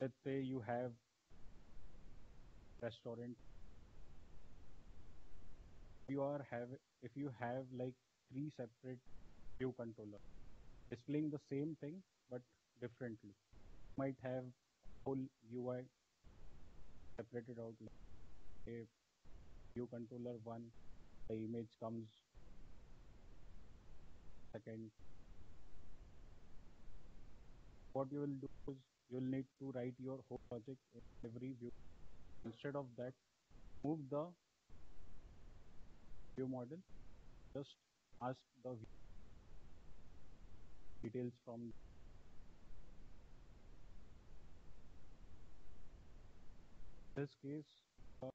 Let's say you have restaurant. You are have if you have like three separate view controllers displaying the same thing but differently. You might have whole U I separated out. Like a view controller one, the image comes second. What you will do is you will need to write your whole logic in every view. Instead of that, move the view model. Just ask the view details from. In this case, uh,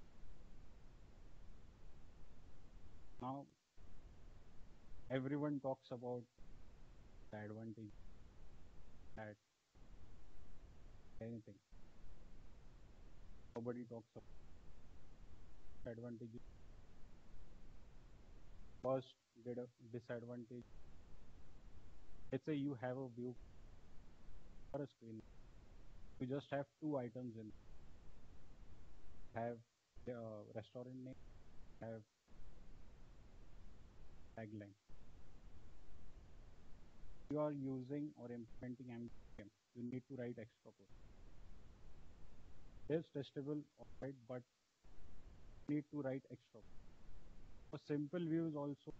now everyone talks about the advantage that. Anything. Nobody talks about advantages. First, did a disadvantage. Let's say you have a view or a screen. You just have two items in. Have the uh, restaurant name. Have tagline. You are using or implementing M V V M. You need to write extra code. It is testable, alright, but you need to write extra code. For simple views also,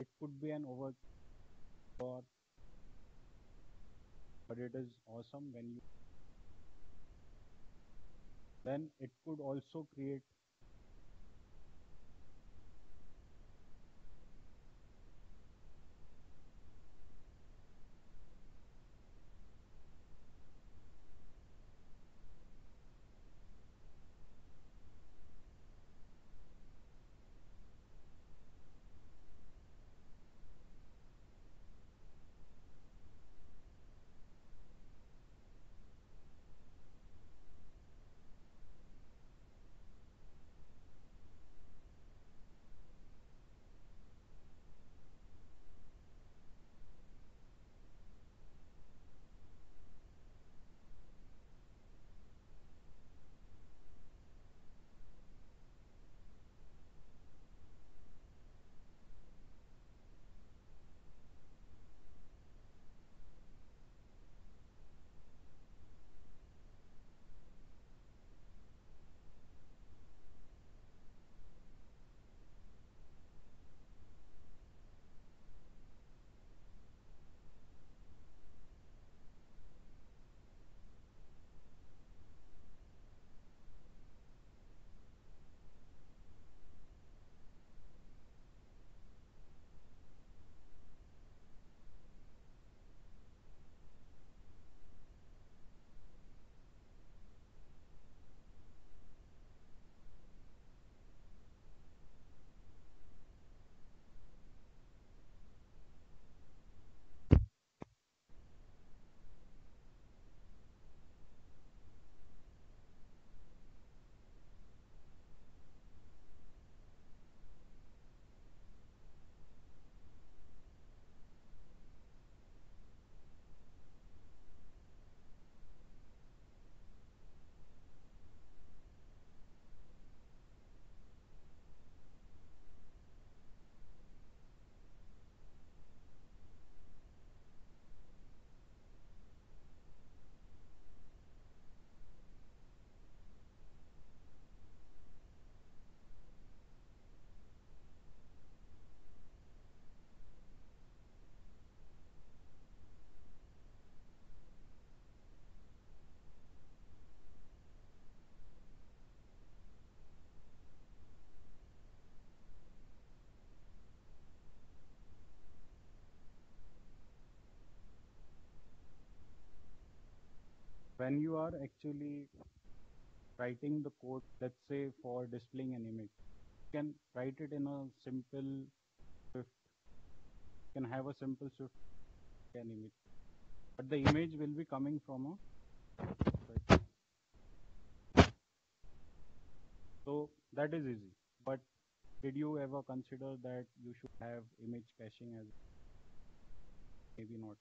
it could be an overkill, but it is awesome when you. Then it could also create. when you are actually writing the code, let's say for displaying an image, you can write it in a simple Swift. You can have a simple Swift an image, but the image will be coming from a. So that is easy. But did you ever consider that you should have image caching as? Maybe not.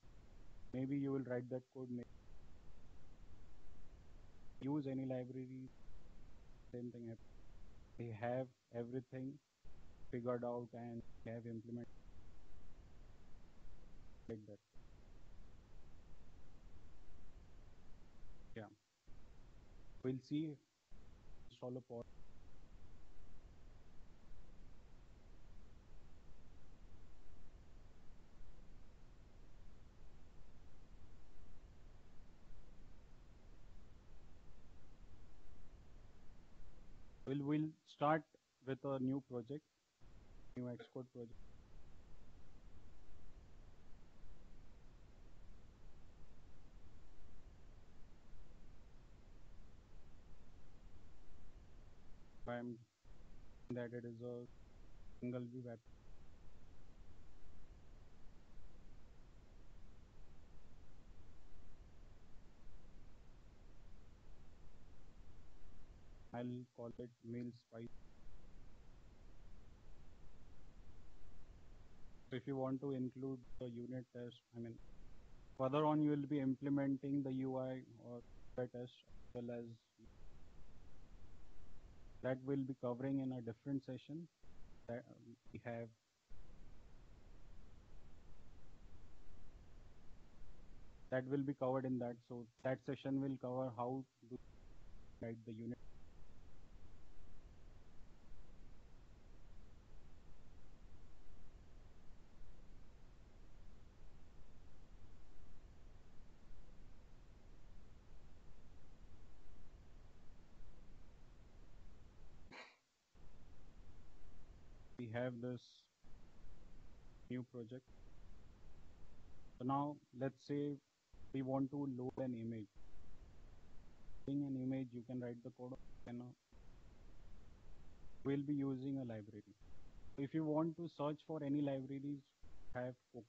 Maybe you will write that code. Maybe use any library. Same thing happens. They have everything figured out and they have implemented like that. Yeah. We'll see. Install a pod. We'll, we'll start with a new project, new Xcode project. I'm that it is a single view app. I'll call it mail spice. If you want to include the unit test, I mean, further on you will be implementing the U I or the test as well as that will be covering in a different session that we have. That will be covered in that. So that session will cover how to write the unit. We have this new project. So now let's say we want to load an image. Loading an image, you can write the code. We'll be using a library. If you want to search for any libraries, have open.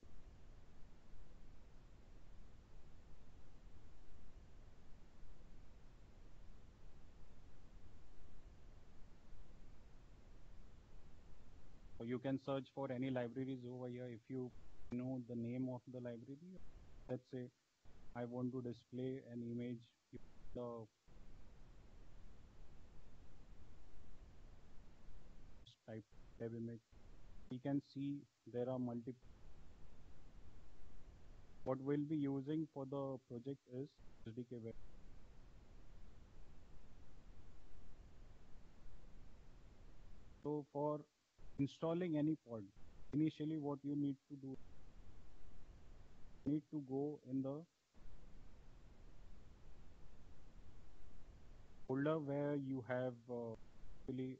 You can search for any libraries over here if you know the name of the library. Let's say I want to display an image. The type web image. You can see there are multiple. What we'll be using for the project is S D K web. So for installing any pod, initially what you need to do, you need to go in the folder where you have uh, actually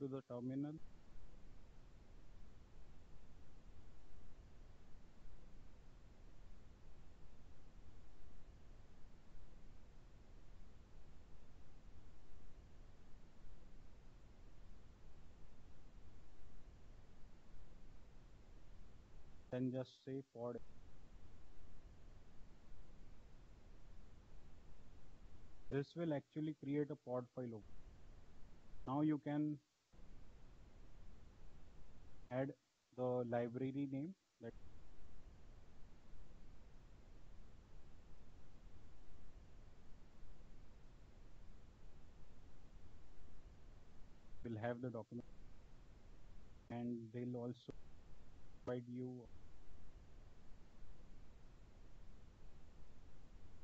to the terminal. Then just say pod. This will actually create a pod file. Now you can add the library name that will have the document, and they'll also provide you.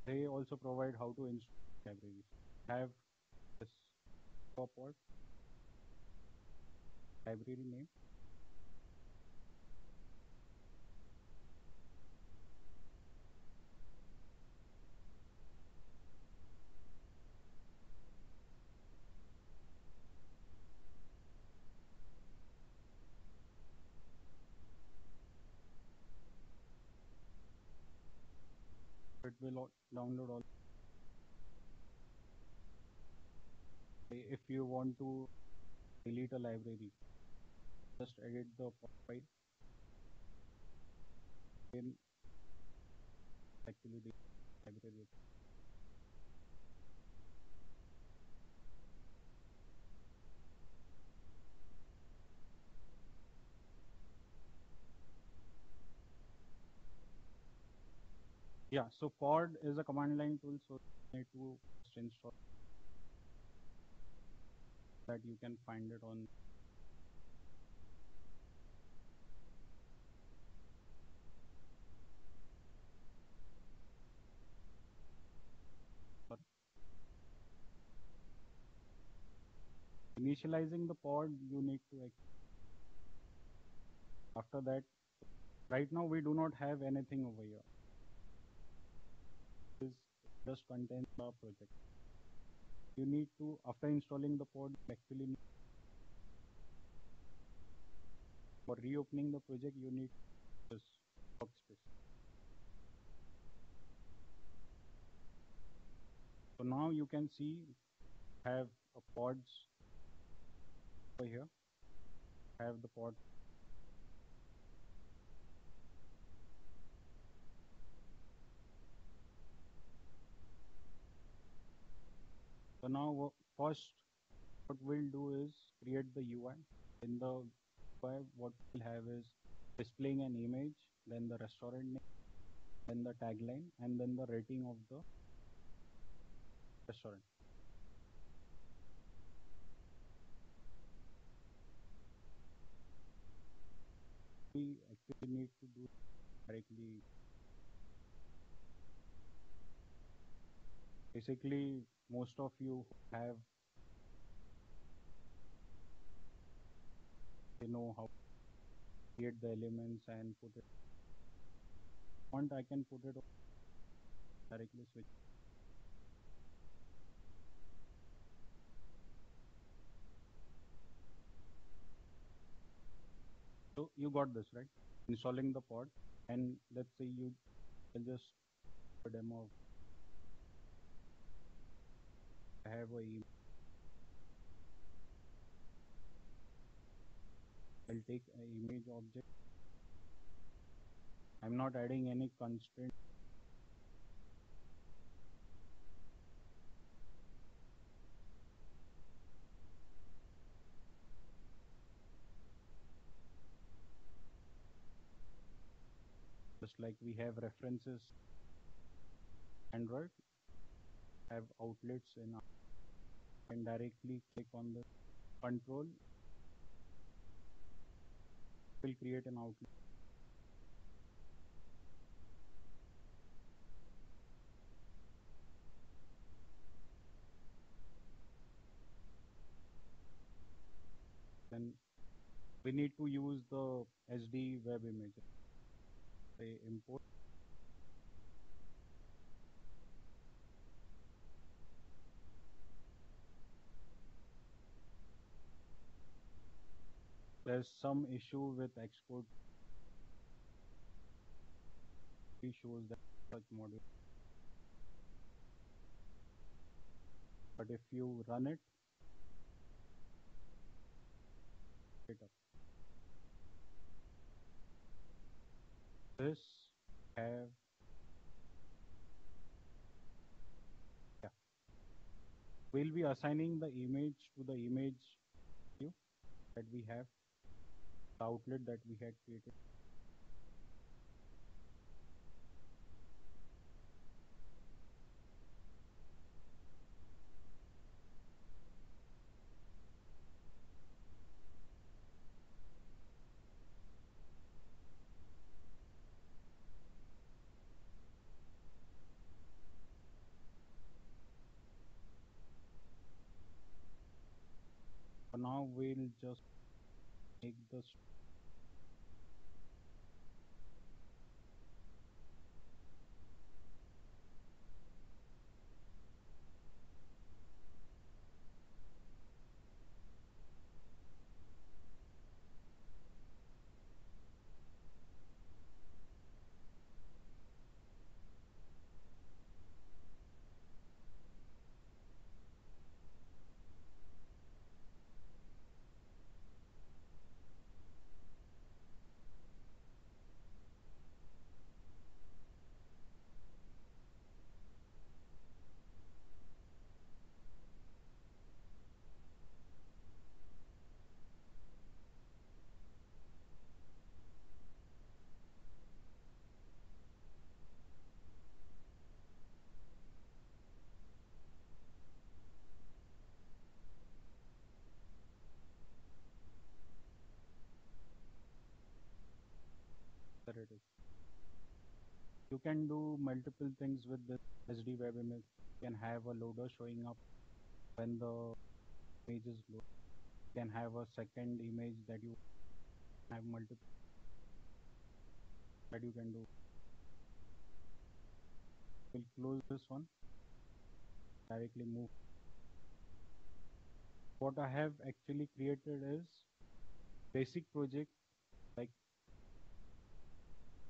They also provide how to install libraries. Have this port library name. it will download all. If you want to delete a library, just edit the file. Then actually the library. Yeah, so Pod is a command line tool, so you need to just install that. You can find it on initializing the pod. You need to after that. Right now we do not have anything over here. Is just contains the project. You need to, after installing the pod, actually need, for reopening the project you need this workspace. So now you can see have a pods over here. Have the pod. So now first what we'll do is create the U I. In the U I what we'll have is displaying an image, then the restaurant name, then the tagline, and then the rating of the restaurant. We actually need to do directly. Basically, most of you have, you know how to create the elements and put it. If I want, I can put it on directly switch. So you got this, right? Installing the pod, and let's say you can just do a demo. I have a email. I'll take an image object. I'm not adding any constraint. Just like we have references Android, have outlets in our, and directly click on the control, will create an outlet. Then we need to use the SDWebImage. Say import. There's some issue with export. It shows that such module. But if you run it, it up. This have yeah. We'll be assigning the image to the image view that we have. Outlet that we had created. For now we'll just make this. can do multiple things with this SDWebImage. You can have a loader showing up when the image is loaded. You can have a second image that you have multiple that you can do. We'll close this one. Directly move. What I have actually created is basic project like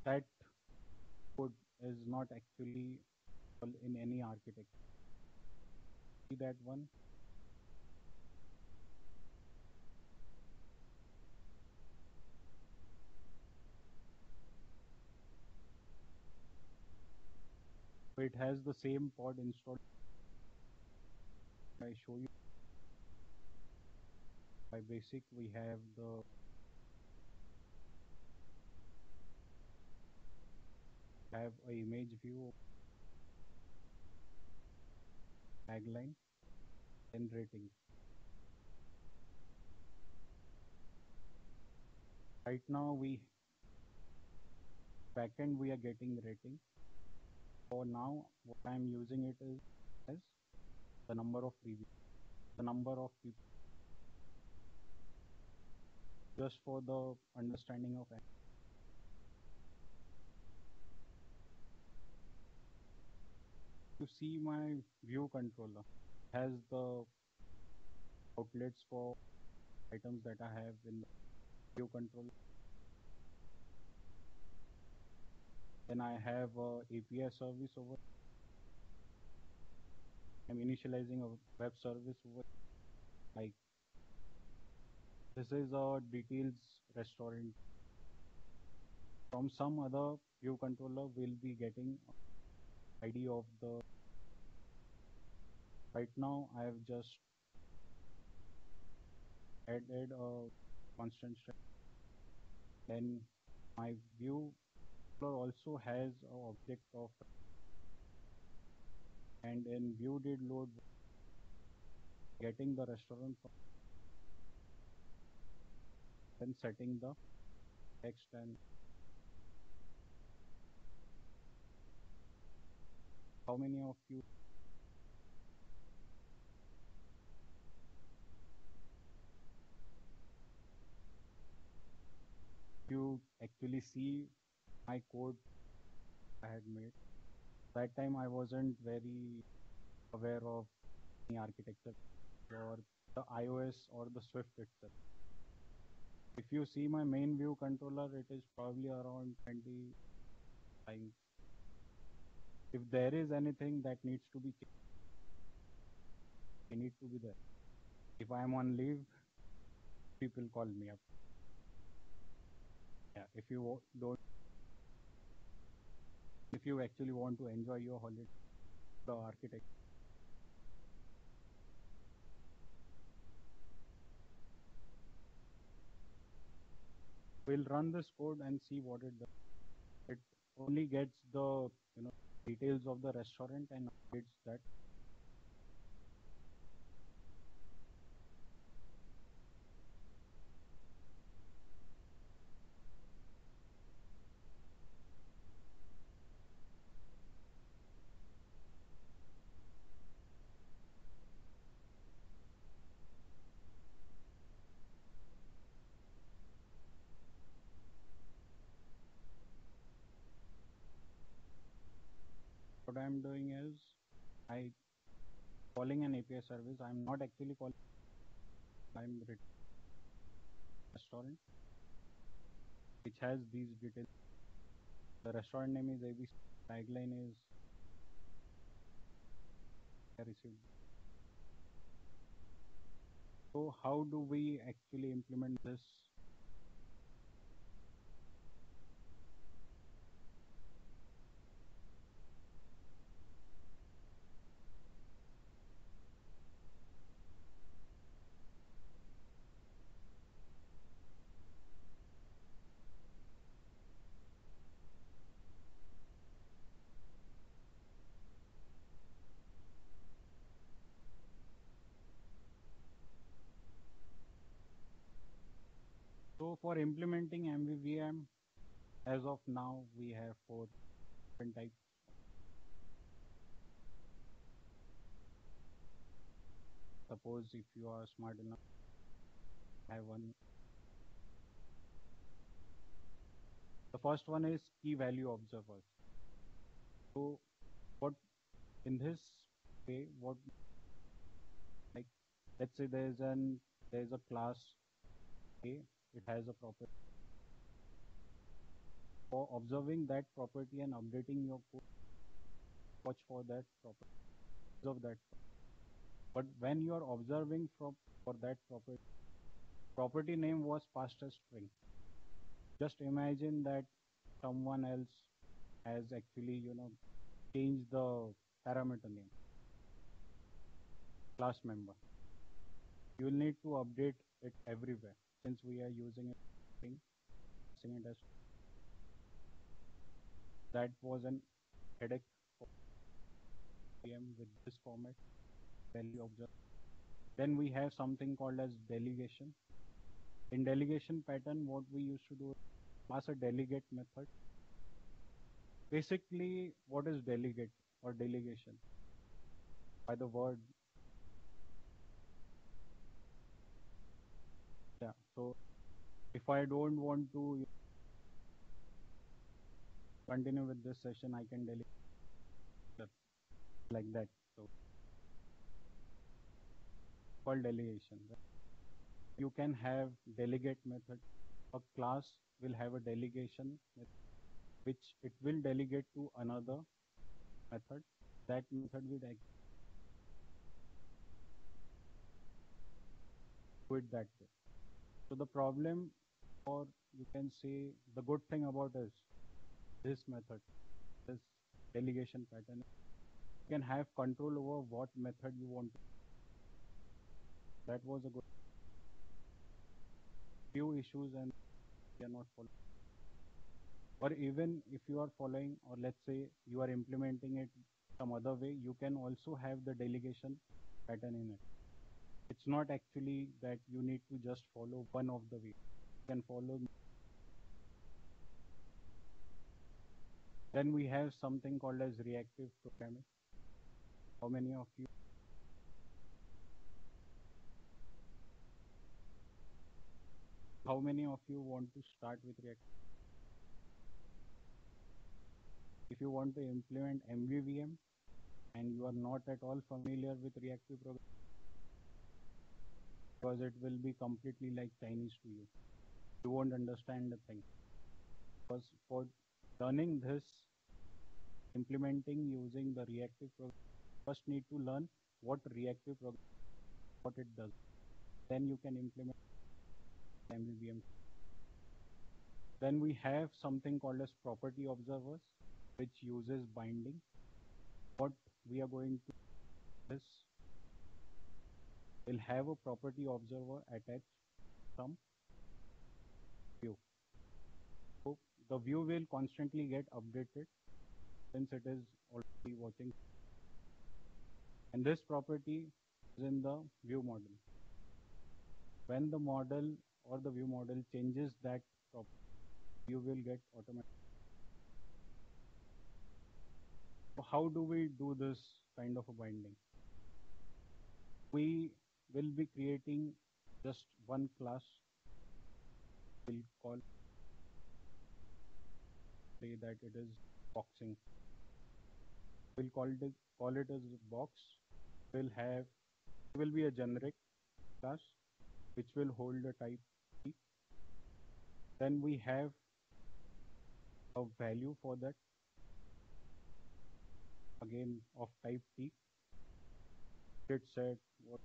that code is not actually in any architecture. See that one. It has the same pod installed. I show you by basic we have the have a image view tagline and rating. Right now we backend we are getting rating. For now, what I am using it is as the number of previews, the number of people, just for the understanding of it. You see my view controller has the outlets for items that I have in the view controller. Then I have a A P I service over. I'm initializing a web service over. Like this is a details restaurant. From some other view controller, we'll be getting I D of the. Right now, I have just added a constant string. Then my view also has an object of, and in view did load getting the restaurant and setting the text and how many of you you actually see my code I had made. That time I wasn't very aware of any architecture or the iOS or the Swift itself. If you see my main view controller, it is probably around twenty times. If there is anything that needs to be changed, I need to be there. If I am on leave, people call me up. Yeah, if you don't If you actually want to enjoy your holiday, the architect. We'll run this code and see what it does. It only gets the you know details of the restaurant and updates that. What I'm doing is I calling an A P I service. I'm not actually calling. I'm restaurant which has these details. The restaurant name is A B C. Tagline is I received. So how do we actually implement this? So for implementing M V V M, as of now we have four different type. Suppose if you are smart enough, have one. The first one is key value observer. So what in this way, what like let's say there is an there is a class A, it has a property. For observing that property and updating your code, watch for that property. Observe that. But when you are observing from for that property, property name was passed as string. Just imagine that someone else has actually, you know, changed the parameter name, class member. You will need to update it everywhere since we are using it as that was an headache for P M with this format value observer. Then we have something called as delegation. In delegation pattern, what we used to do is pass a delegate method. Basically, what is delegate or delegation? By the word. Yeah, so if I don't want to continue with this session, I can delegate like that. So called delegation. You can have delegate method. A class will have a delegation method, which it will delegate to another method. That method will do it that way. So the problem, or you can say the good thing about is this method, this delegation pattern. You can have control over what method you want. That was a good few issues and you are not following. Or even if you are following, or let's say you are implementing it some other way, you can also have the delegation pattern in it. It's not actually that you need to just follow one of the ways. You can follow. Then we have something called as reactive programming. How many of you? How many of you want to start with React? If you want to implement M V V M and you are not at all familiar with reactive programming, because it will be completely like Chinese to you. You won't understand the thing. Because for learning this, implementing using the reactive programming, you first need to learn what reactive programming is, what it does. Then you can implement M V V M. Then we have something called as property observers, which uses binding. What we are going to do is we'll have a property observer attached from view. So the view will constantly get updated since it is already watching. And this property is in the view model. When the model or the view model changes that property, you will get automatic. So how do we do this kind of a binding? We will be creating just one class. We'll call, say that it is boxing. We'll call it call it as box. We'll have it will be a generic class which will hold the type. Then we have a value for that, again of type T. It said what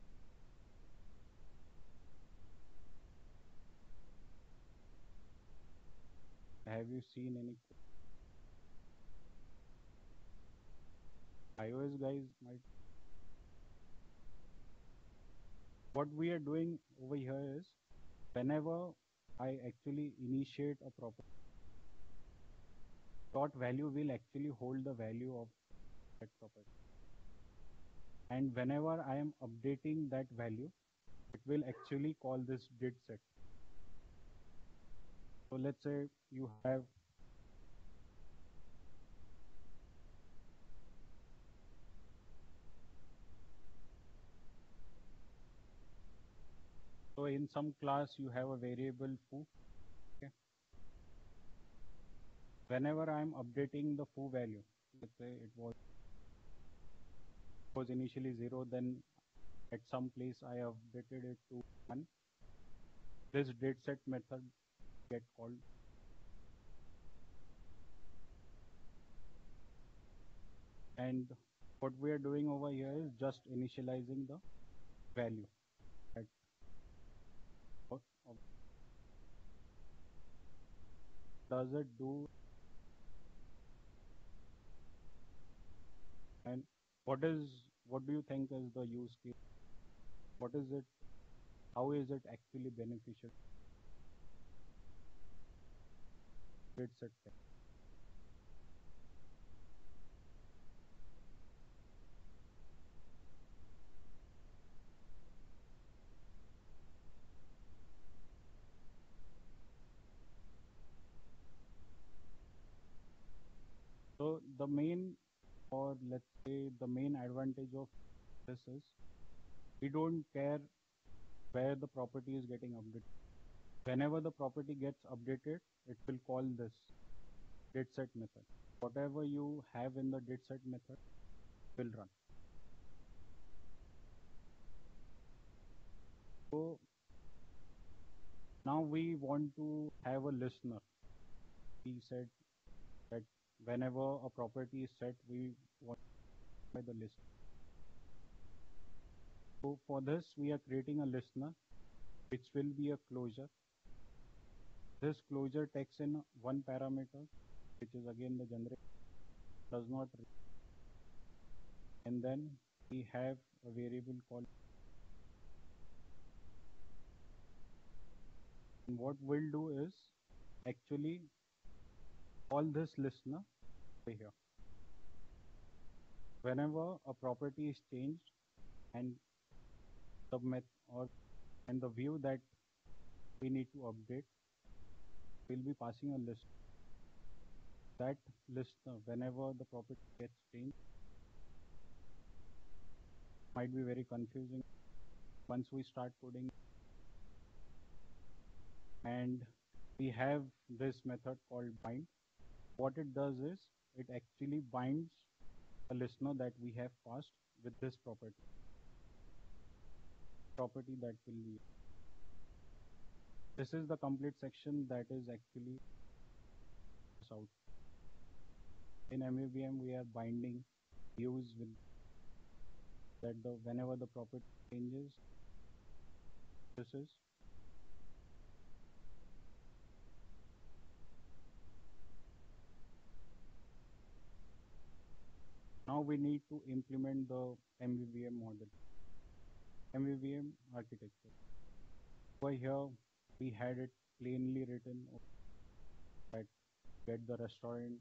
have you seen any iOS guys might. What we are doing over here is whenever I actually initiate a property, dot value will actually hold the value of that property. And whenever I am updating that value, it will actually call this did set. So let's say you have in some class you have a variable foo. Okay. Whenever I am updating the foo value, let's say it was was initially zero, then at some place I updated it to one. This dateset method get called. And what we are doing over here is just initializing the value. Right. Does it do? And what is? What do you think is the use case? What is it? How is it actually beneficial? It's a thing. So the main, or let's say the main advantage of this is we don't care where the property is getting updated. Whenever the property gets updated, it will call this dateset method. Whatever you have in the dateset method will run. So now we want to have a listener. We said that whenever a property is set, we want by the list. So for this, we are creating a listener, which will be a closure. This closure takes in one parameter, which is again the generator, does not read. And then we have a variable called. And what we'll do is actually call this listener over here. Whenever a property is changed and the method or and the view that we need to update, we'll be passing a list. That listener, whenever the property gets changed, might be very confusing once we start coding. And we have this method called bind. What it does is it actually binds a listener that we have passed with this property. Property that will be. This is the complete section that is actually out. In M V V M, we are binding views with that the whenever the property changes. This is. Now we need to implement the M V V M model, M V V M architecture. Over here, we had it plainly written that get the restaurant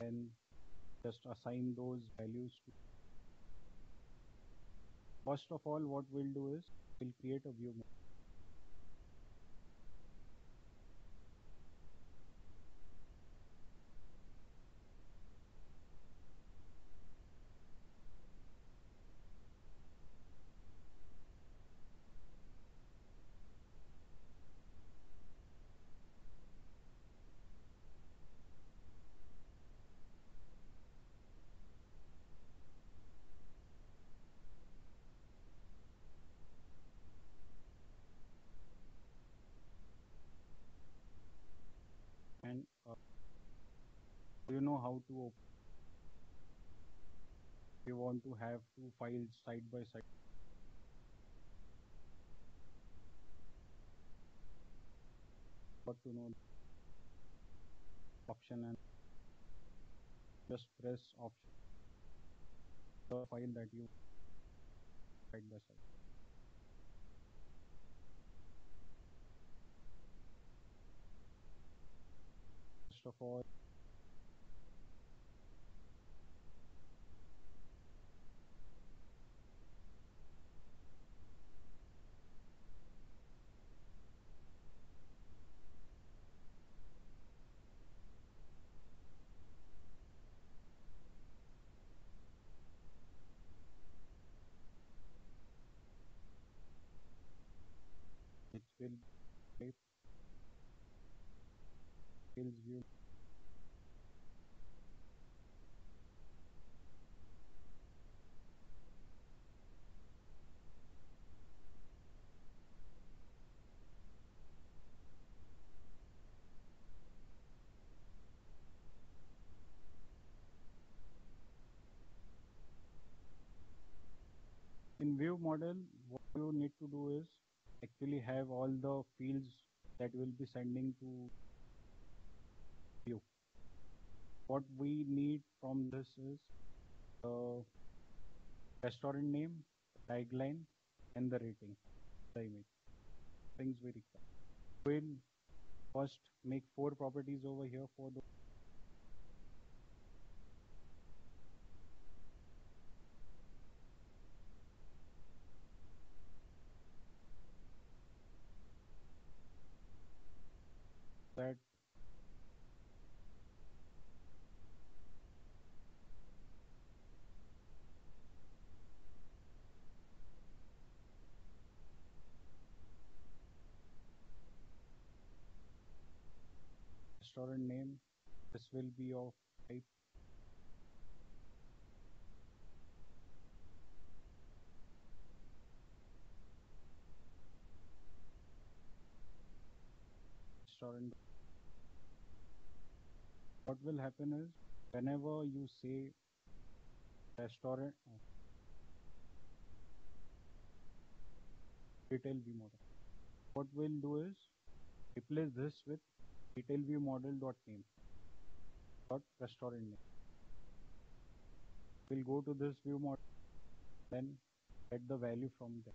and just assign those values to. First of all, what we'll do is we'll create a view model. And uh, you know how to open. You want to have two files side by side. Got to know option and just press option. The file that you side by side. Of all, it's will view view In view model, what you need to do is actually have all the fields that will be sending to view. What we need from this is the restaurant name, tagline, and the rating, the image. Things we require. We'll first make four properties over here for the that restaurant name, this will be of type restaurant. What will happen is whenever you say restaurant oh, detail view model, what we'll do is replace this with detail view model dot name dot restaurant name. We'll go to this view model, then get the value from there.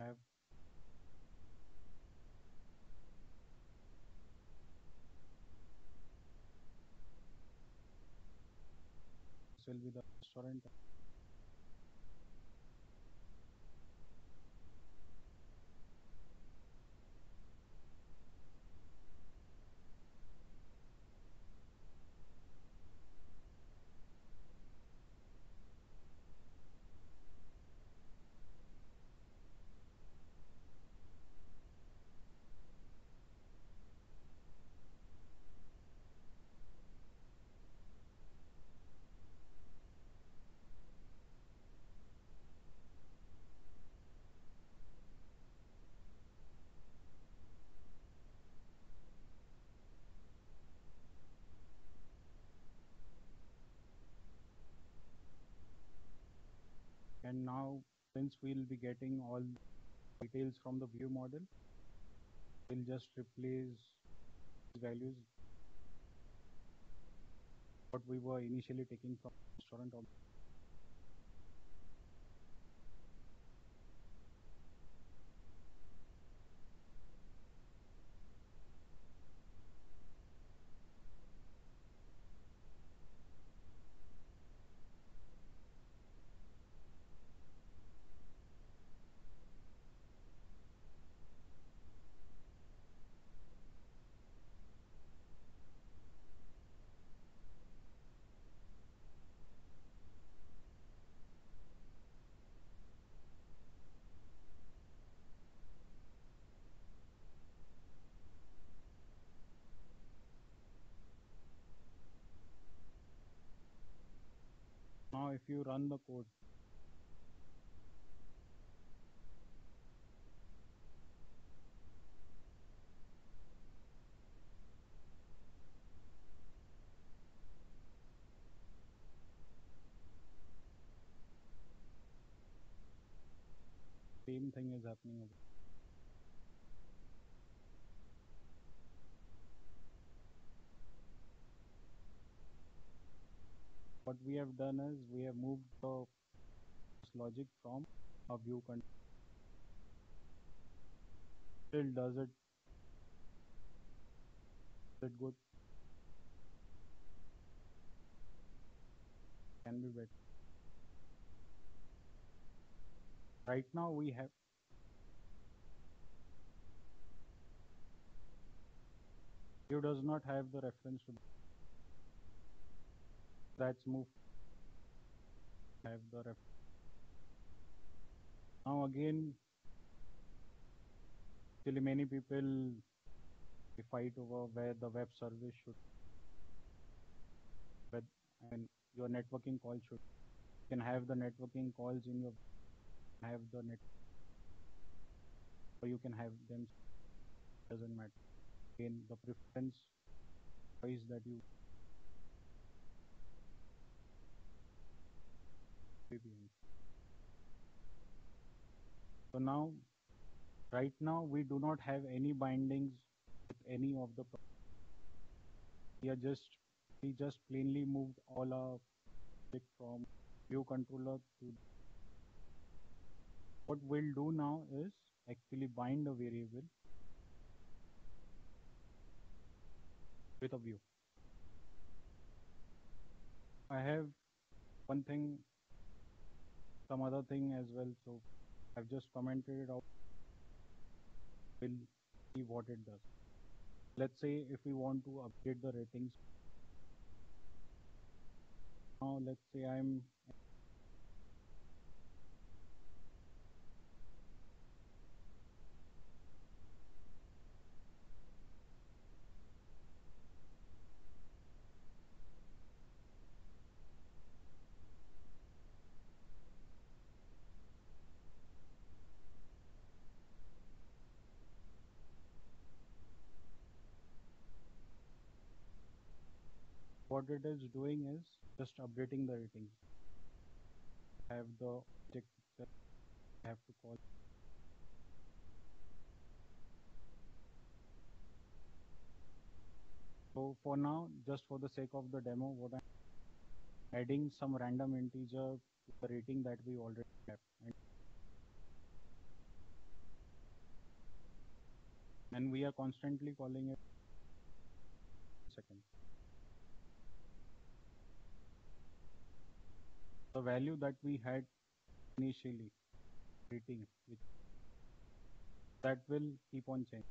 Have this will be the restaurant. And now, since we'll be getting all the details from the view model, we'll just replace these values what we were initially taking from restaurant. if you run the code. Same thing is happening again. What we have done is we have moved the logic from a view control. Still does it, does it good? Can be better. Right now we have view does not have the reference to that's moved. Have the ref now again. Actually, many people fight over where the web service should, but and your networking call should. You can have the networking calls in your. Have the net, or you can have them. Doesn't matter. Again, the preference choice that you. So now, right now we do not have any bindings with any of the. We are just we just plainly moved all our from view controller to. What we'll do now is actually bind a variable with a view. I have one thing, some other thing as well, so I've just commented it out. We'll see what it does. Let's say if we want to update the ratings. Now let's say I'm what it is doing is just updating the ratings. I have the object that I have to call. So for now, just for the sake of the demo, what I'm adding some random integer to the rating that we already have. And we are constantly calling it second. The value that we had initially, rating, which that will keep on changing.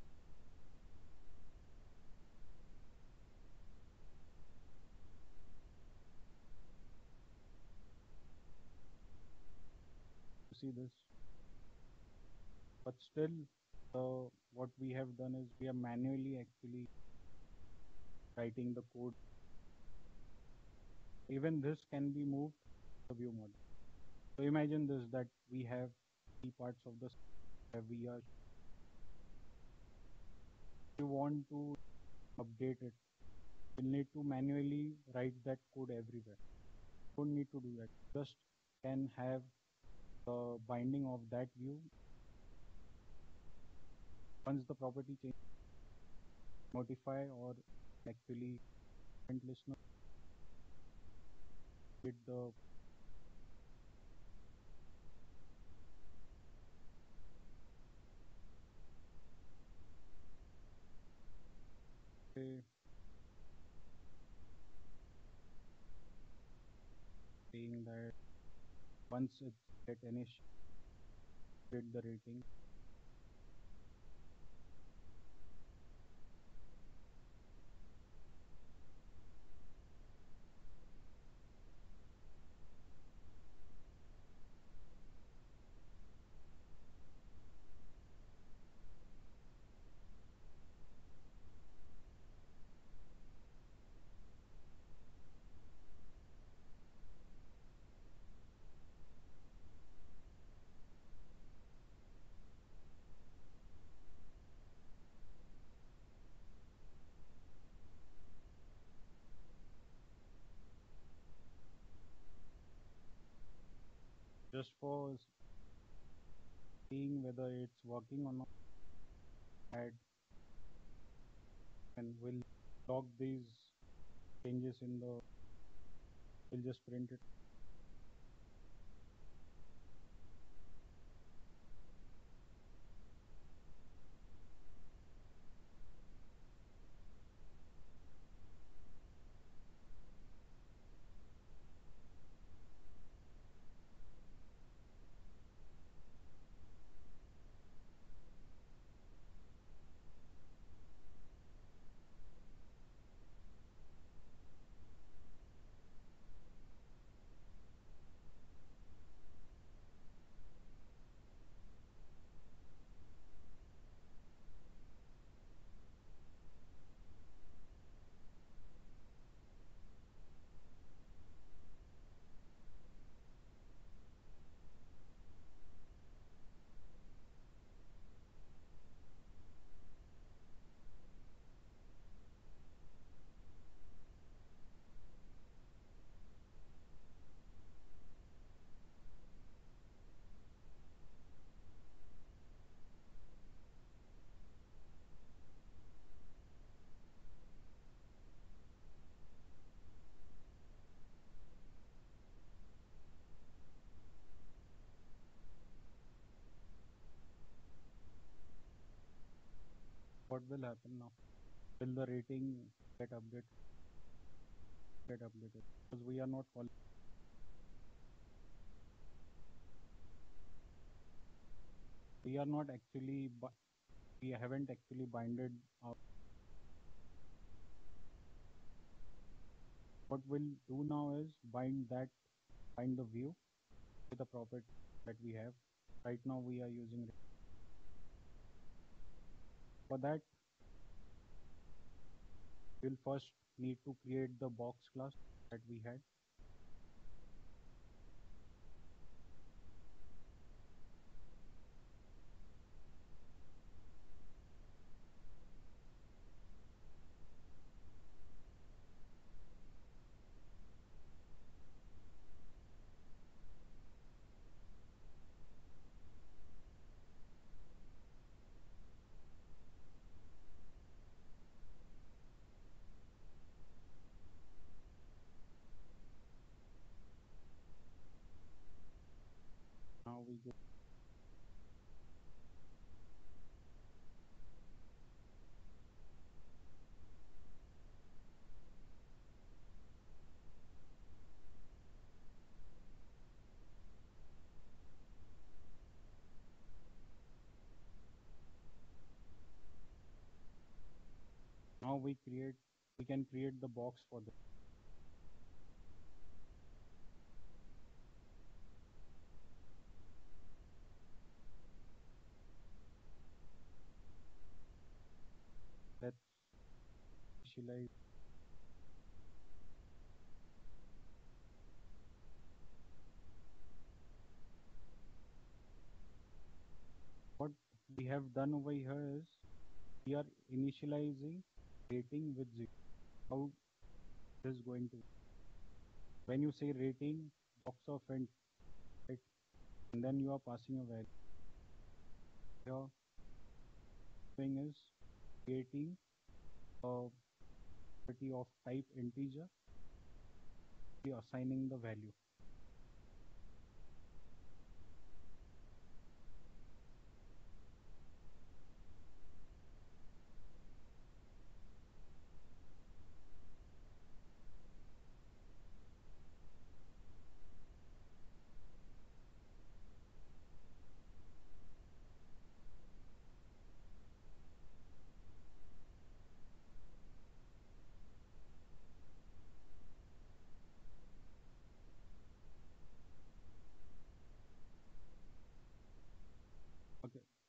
You see this, but still, uh, what we have done is we are manually actually writing the code. Even this can be moved. The view model. So imagine this, that we have three parts of the where we are. If you want to update it, you'll need to manually write that code everywhere. You don't need to do that. Just can have the binding of that view. Once the property changes, notify or actually current listener with the saying that once it get finished, did the rating. just for seeing whether it's working or not. And we'll log these changes in the, we'll just print it. What will happen now? Will the rating get updated? Get updated because we are not following. We are not actually. We haven't actually binded our. What we'll do now is bind that, bind the view with the property that we have. Right now we are using. For that, we'll first need to create the box class that we had. We go now we create we can create the box for the initialize what we have done over here is we are initializing rating with zero. How this is going to, when you say rating box of int, right, and then you are passing a value. Your thing is creating a property of type integer, we are assigning the value.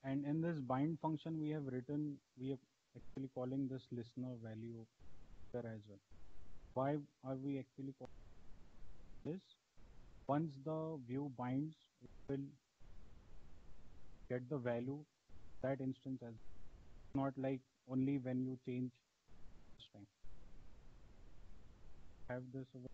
And in this bind function, we have written, we are actually calling this listener value there as well. Why are we actually calling this? Once the view binds, it will get the value that instance as well. Not like only when you change this time. Have this over.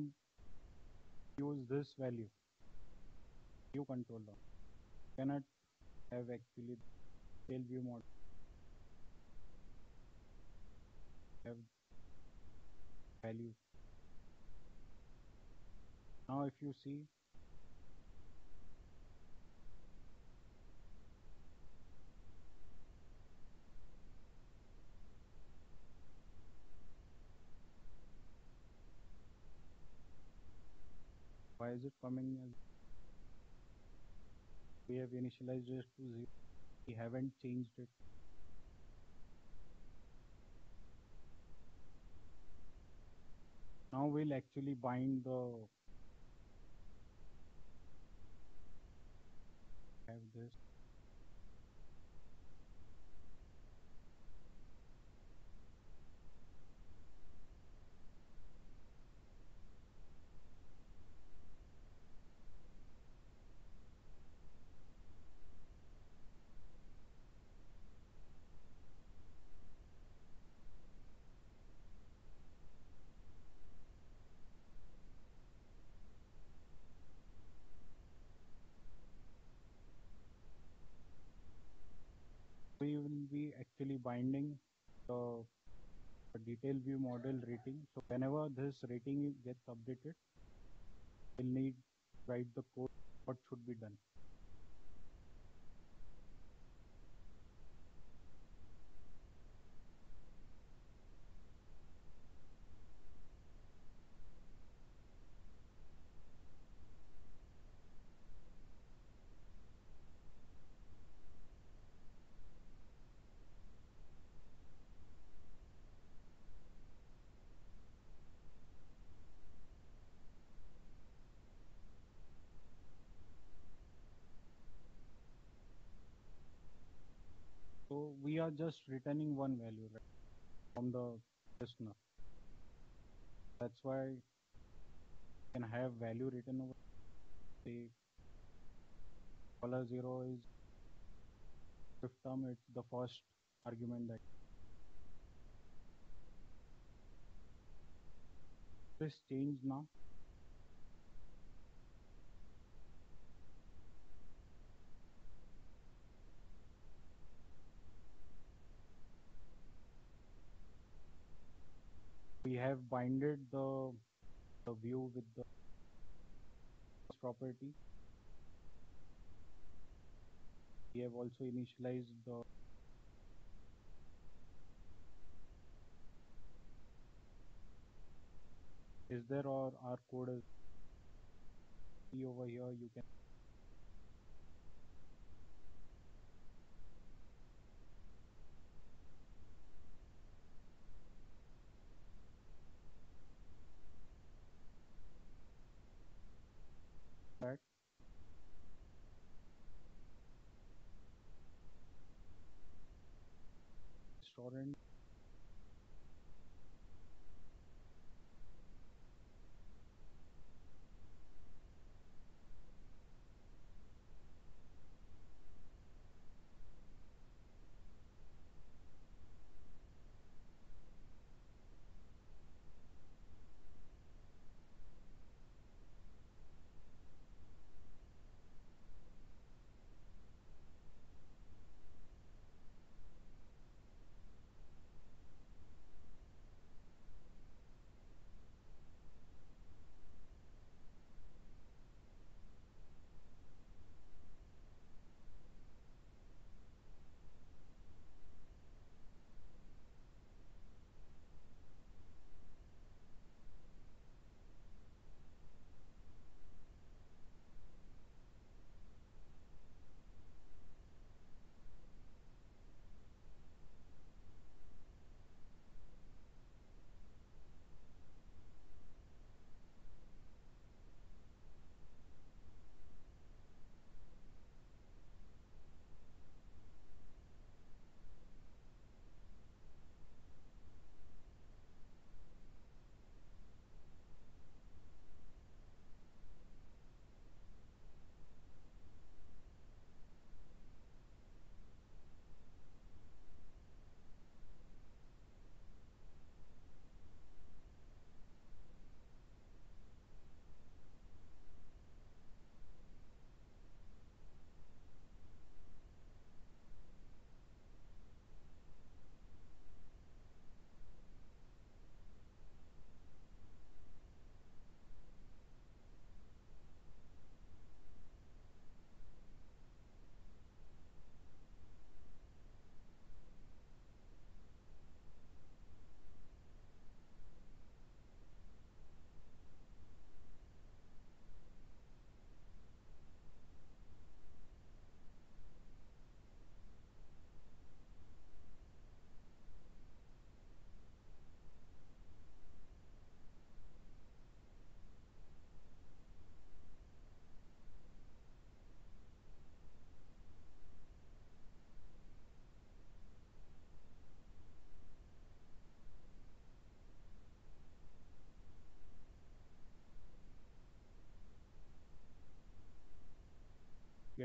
don't use this value, view controller cannot have actually table view model have value. Now if you see why is it coming as we have initialized it to zero, we haven't changed it. Now we'll actually bind the have this we will be actually binding the detail view model rating. So whenever this rating gets updated, we'll need to write the code what should be done. So we are just returning one value, right, from the listener. That's why you can have value written over. Say dollar zero is fifth term. It's the first argument that this changed now. We have binded the, the view with the property. We have also initialized the is there or our code is see over here you can restaurant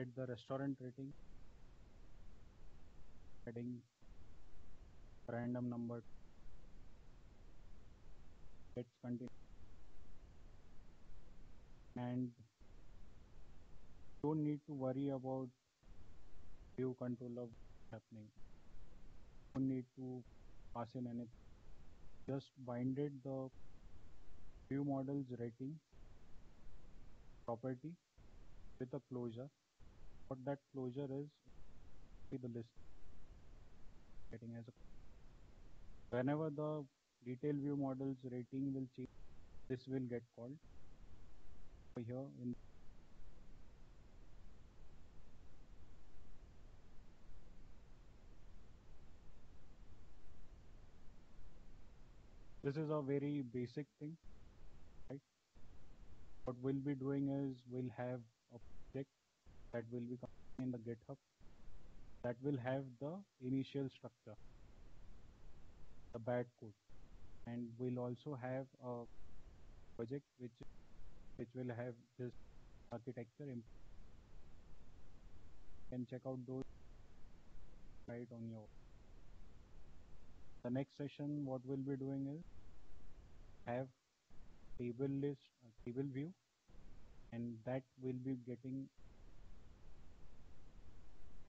get the restaurant rating, adding random number. Let's continue. And don't need to worry about view controller happening. Don't need to pass in anything. Just binded the view model's rating property with a closure. What that closure is, the list rating as a. Whenever the detail view model's rating will change, this will get called here in. This is a very basic thing, right? What we'll be doing is we'll have a project that will be coming in the GitHub that will have the initial structure, the bad code, and we'll also have a project which which will have this architecture. You can check out those right on your. The next session, what we'll be doing is have table list, uh, table view, and that will be getting,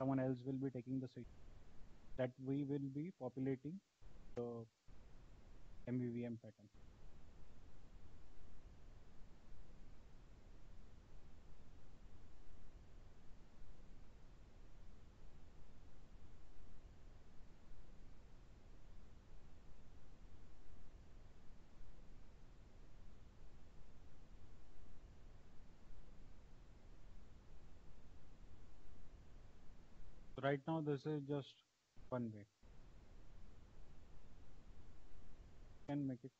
someone else will be taking the session that we will be populating the M V V M pattern. Right now this is just one way. Can make it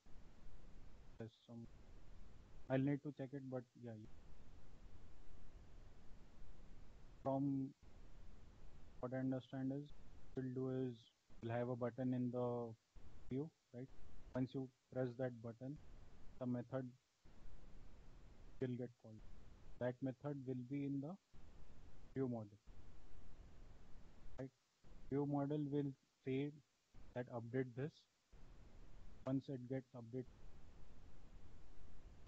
there's some, I'll need to check it, but yeah, from what I understand is what we'll do is we'll have a button in the view, right? Once you press that button, the method will get called. That method will be in the view model. Right? View model will say that update this. Once it gets updated,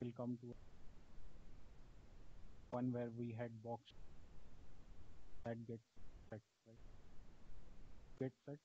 we'll come to one where we had box that gets set, right? Get set.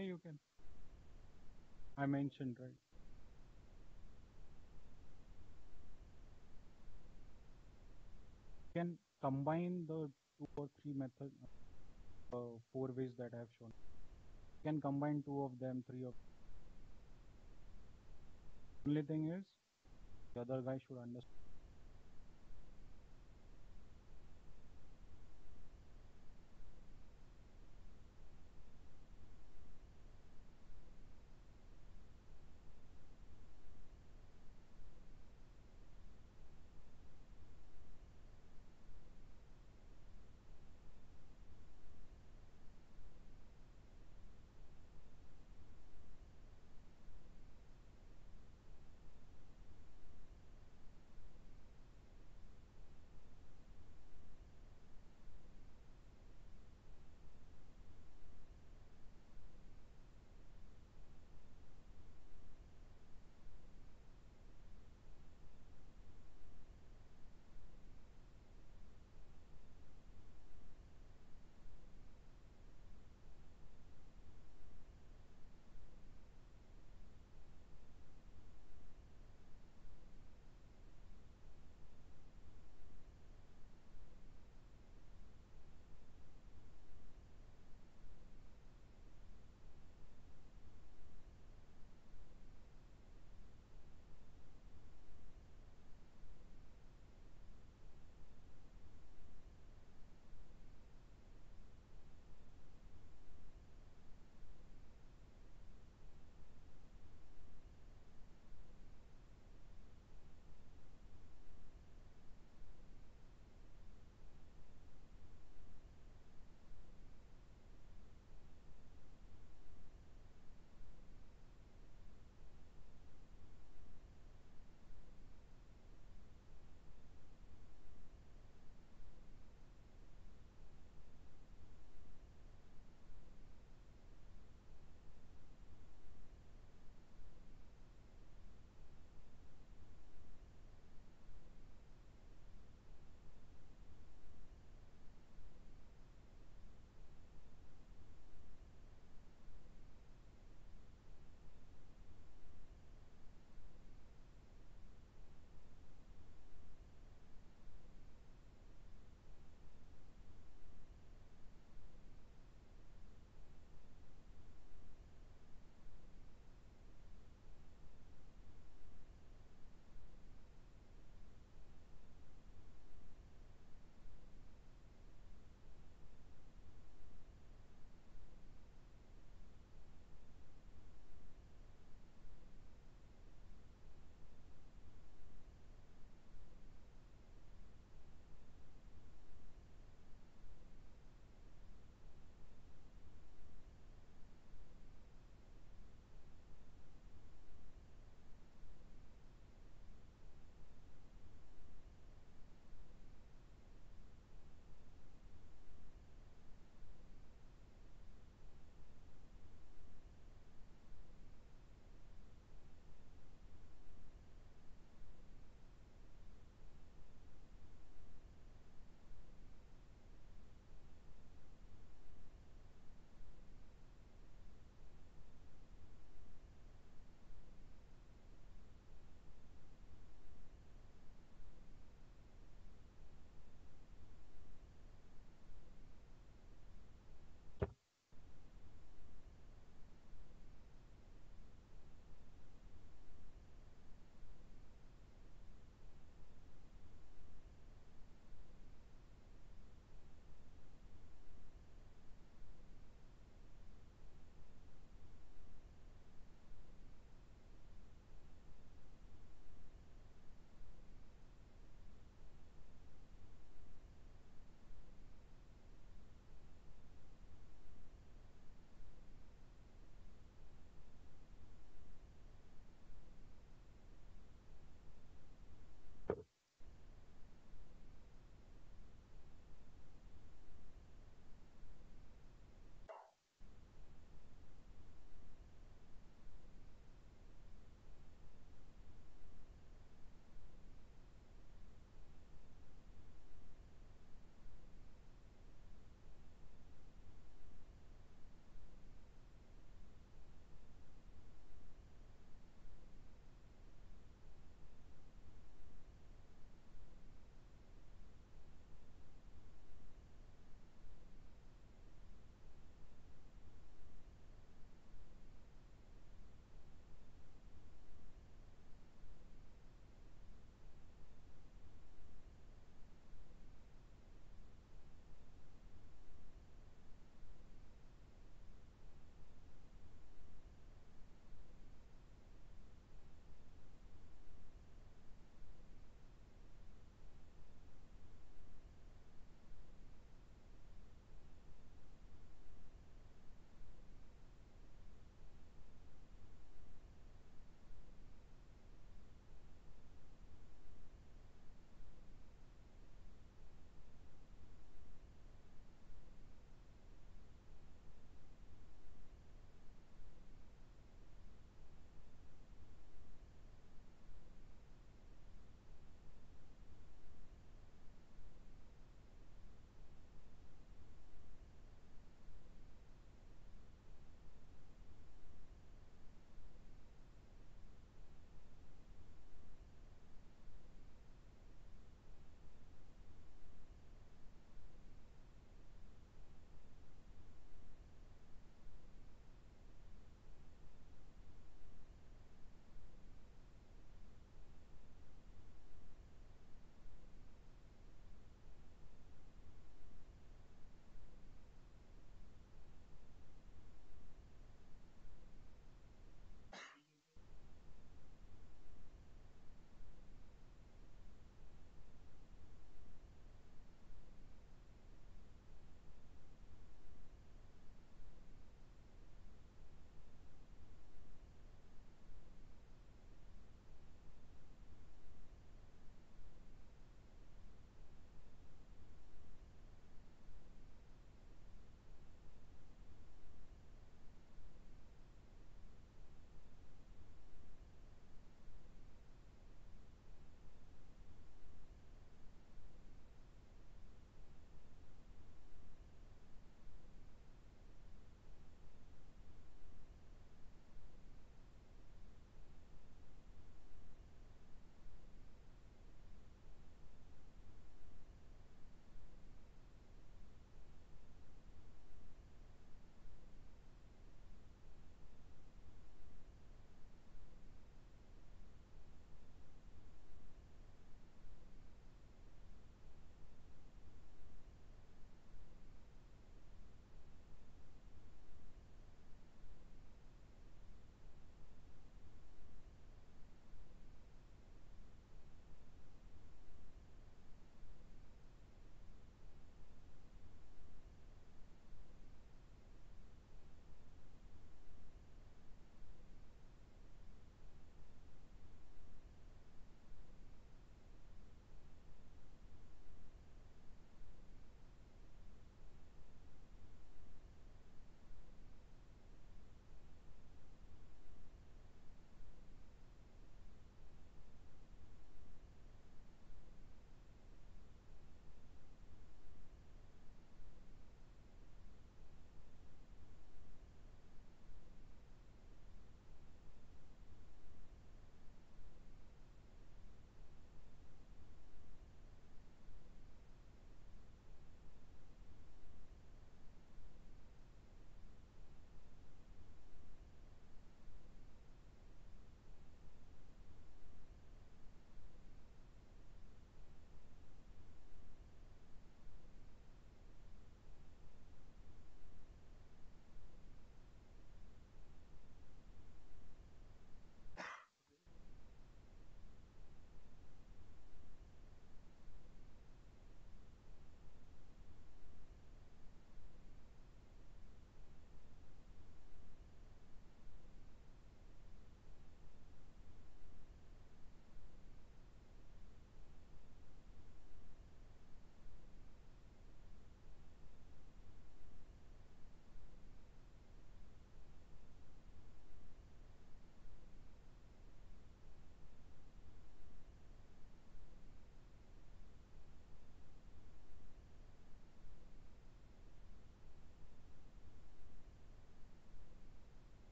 You can. I mentioned, right? You can combine the two or three methods, uh, four ways that I have shown. You can combine two of them, three of them. Only thing is, the other guy should understand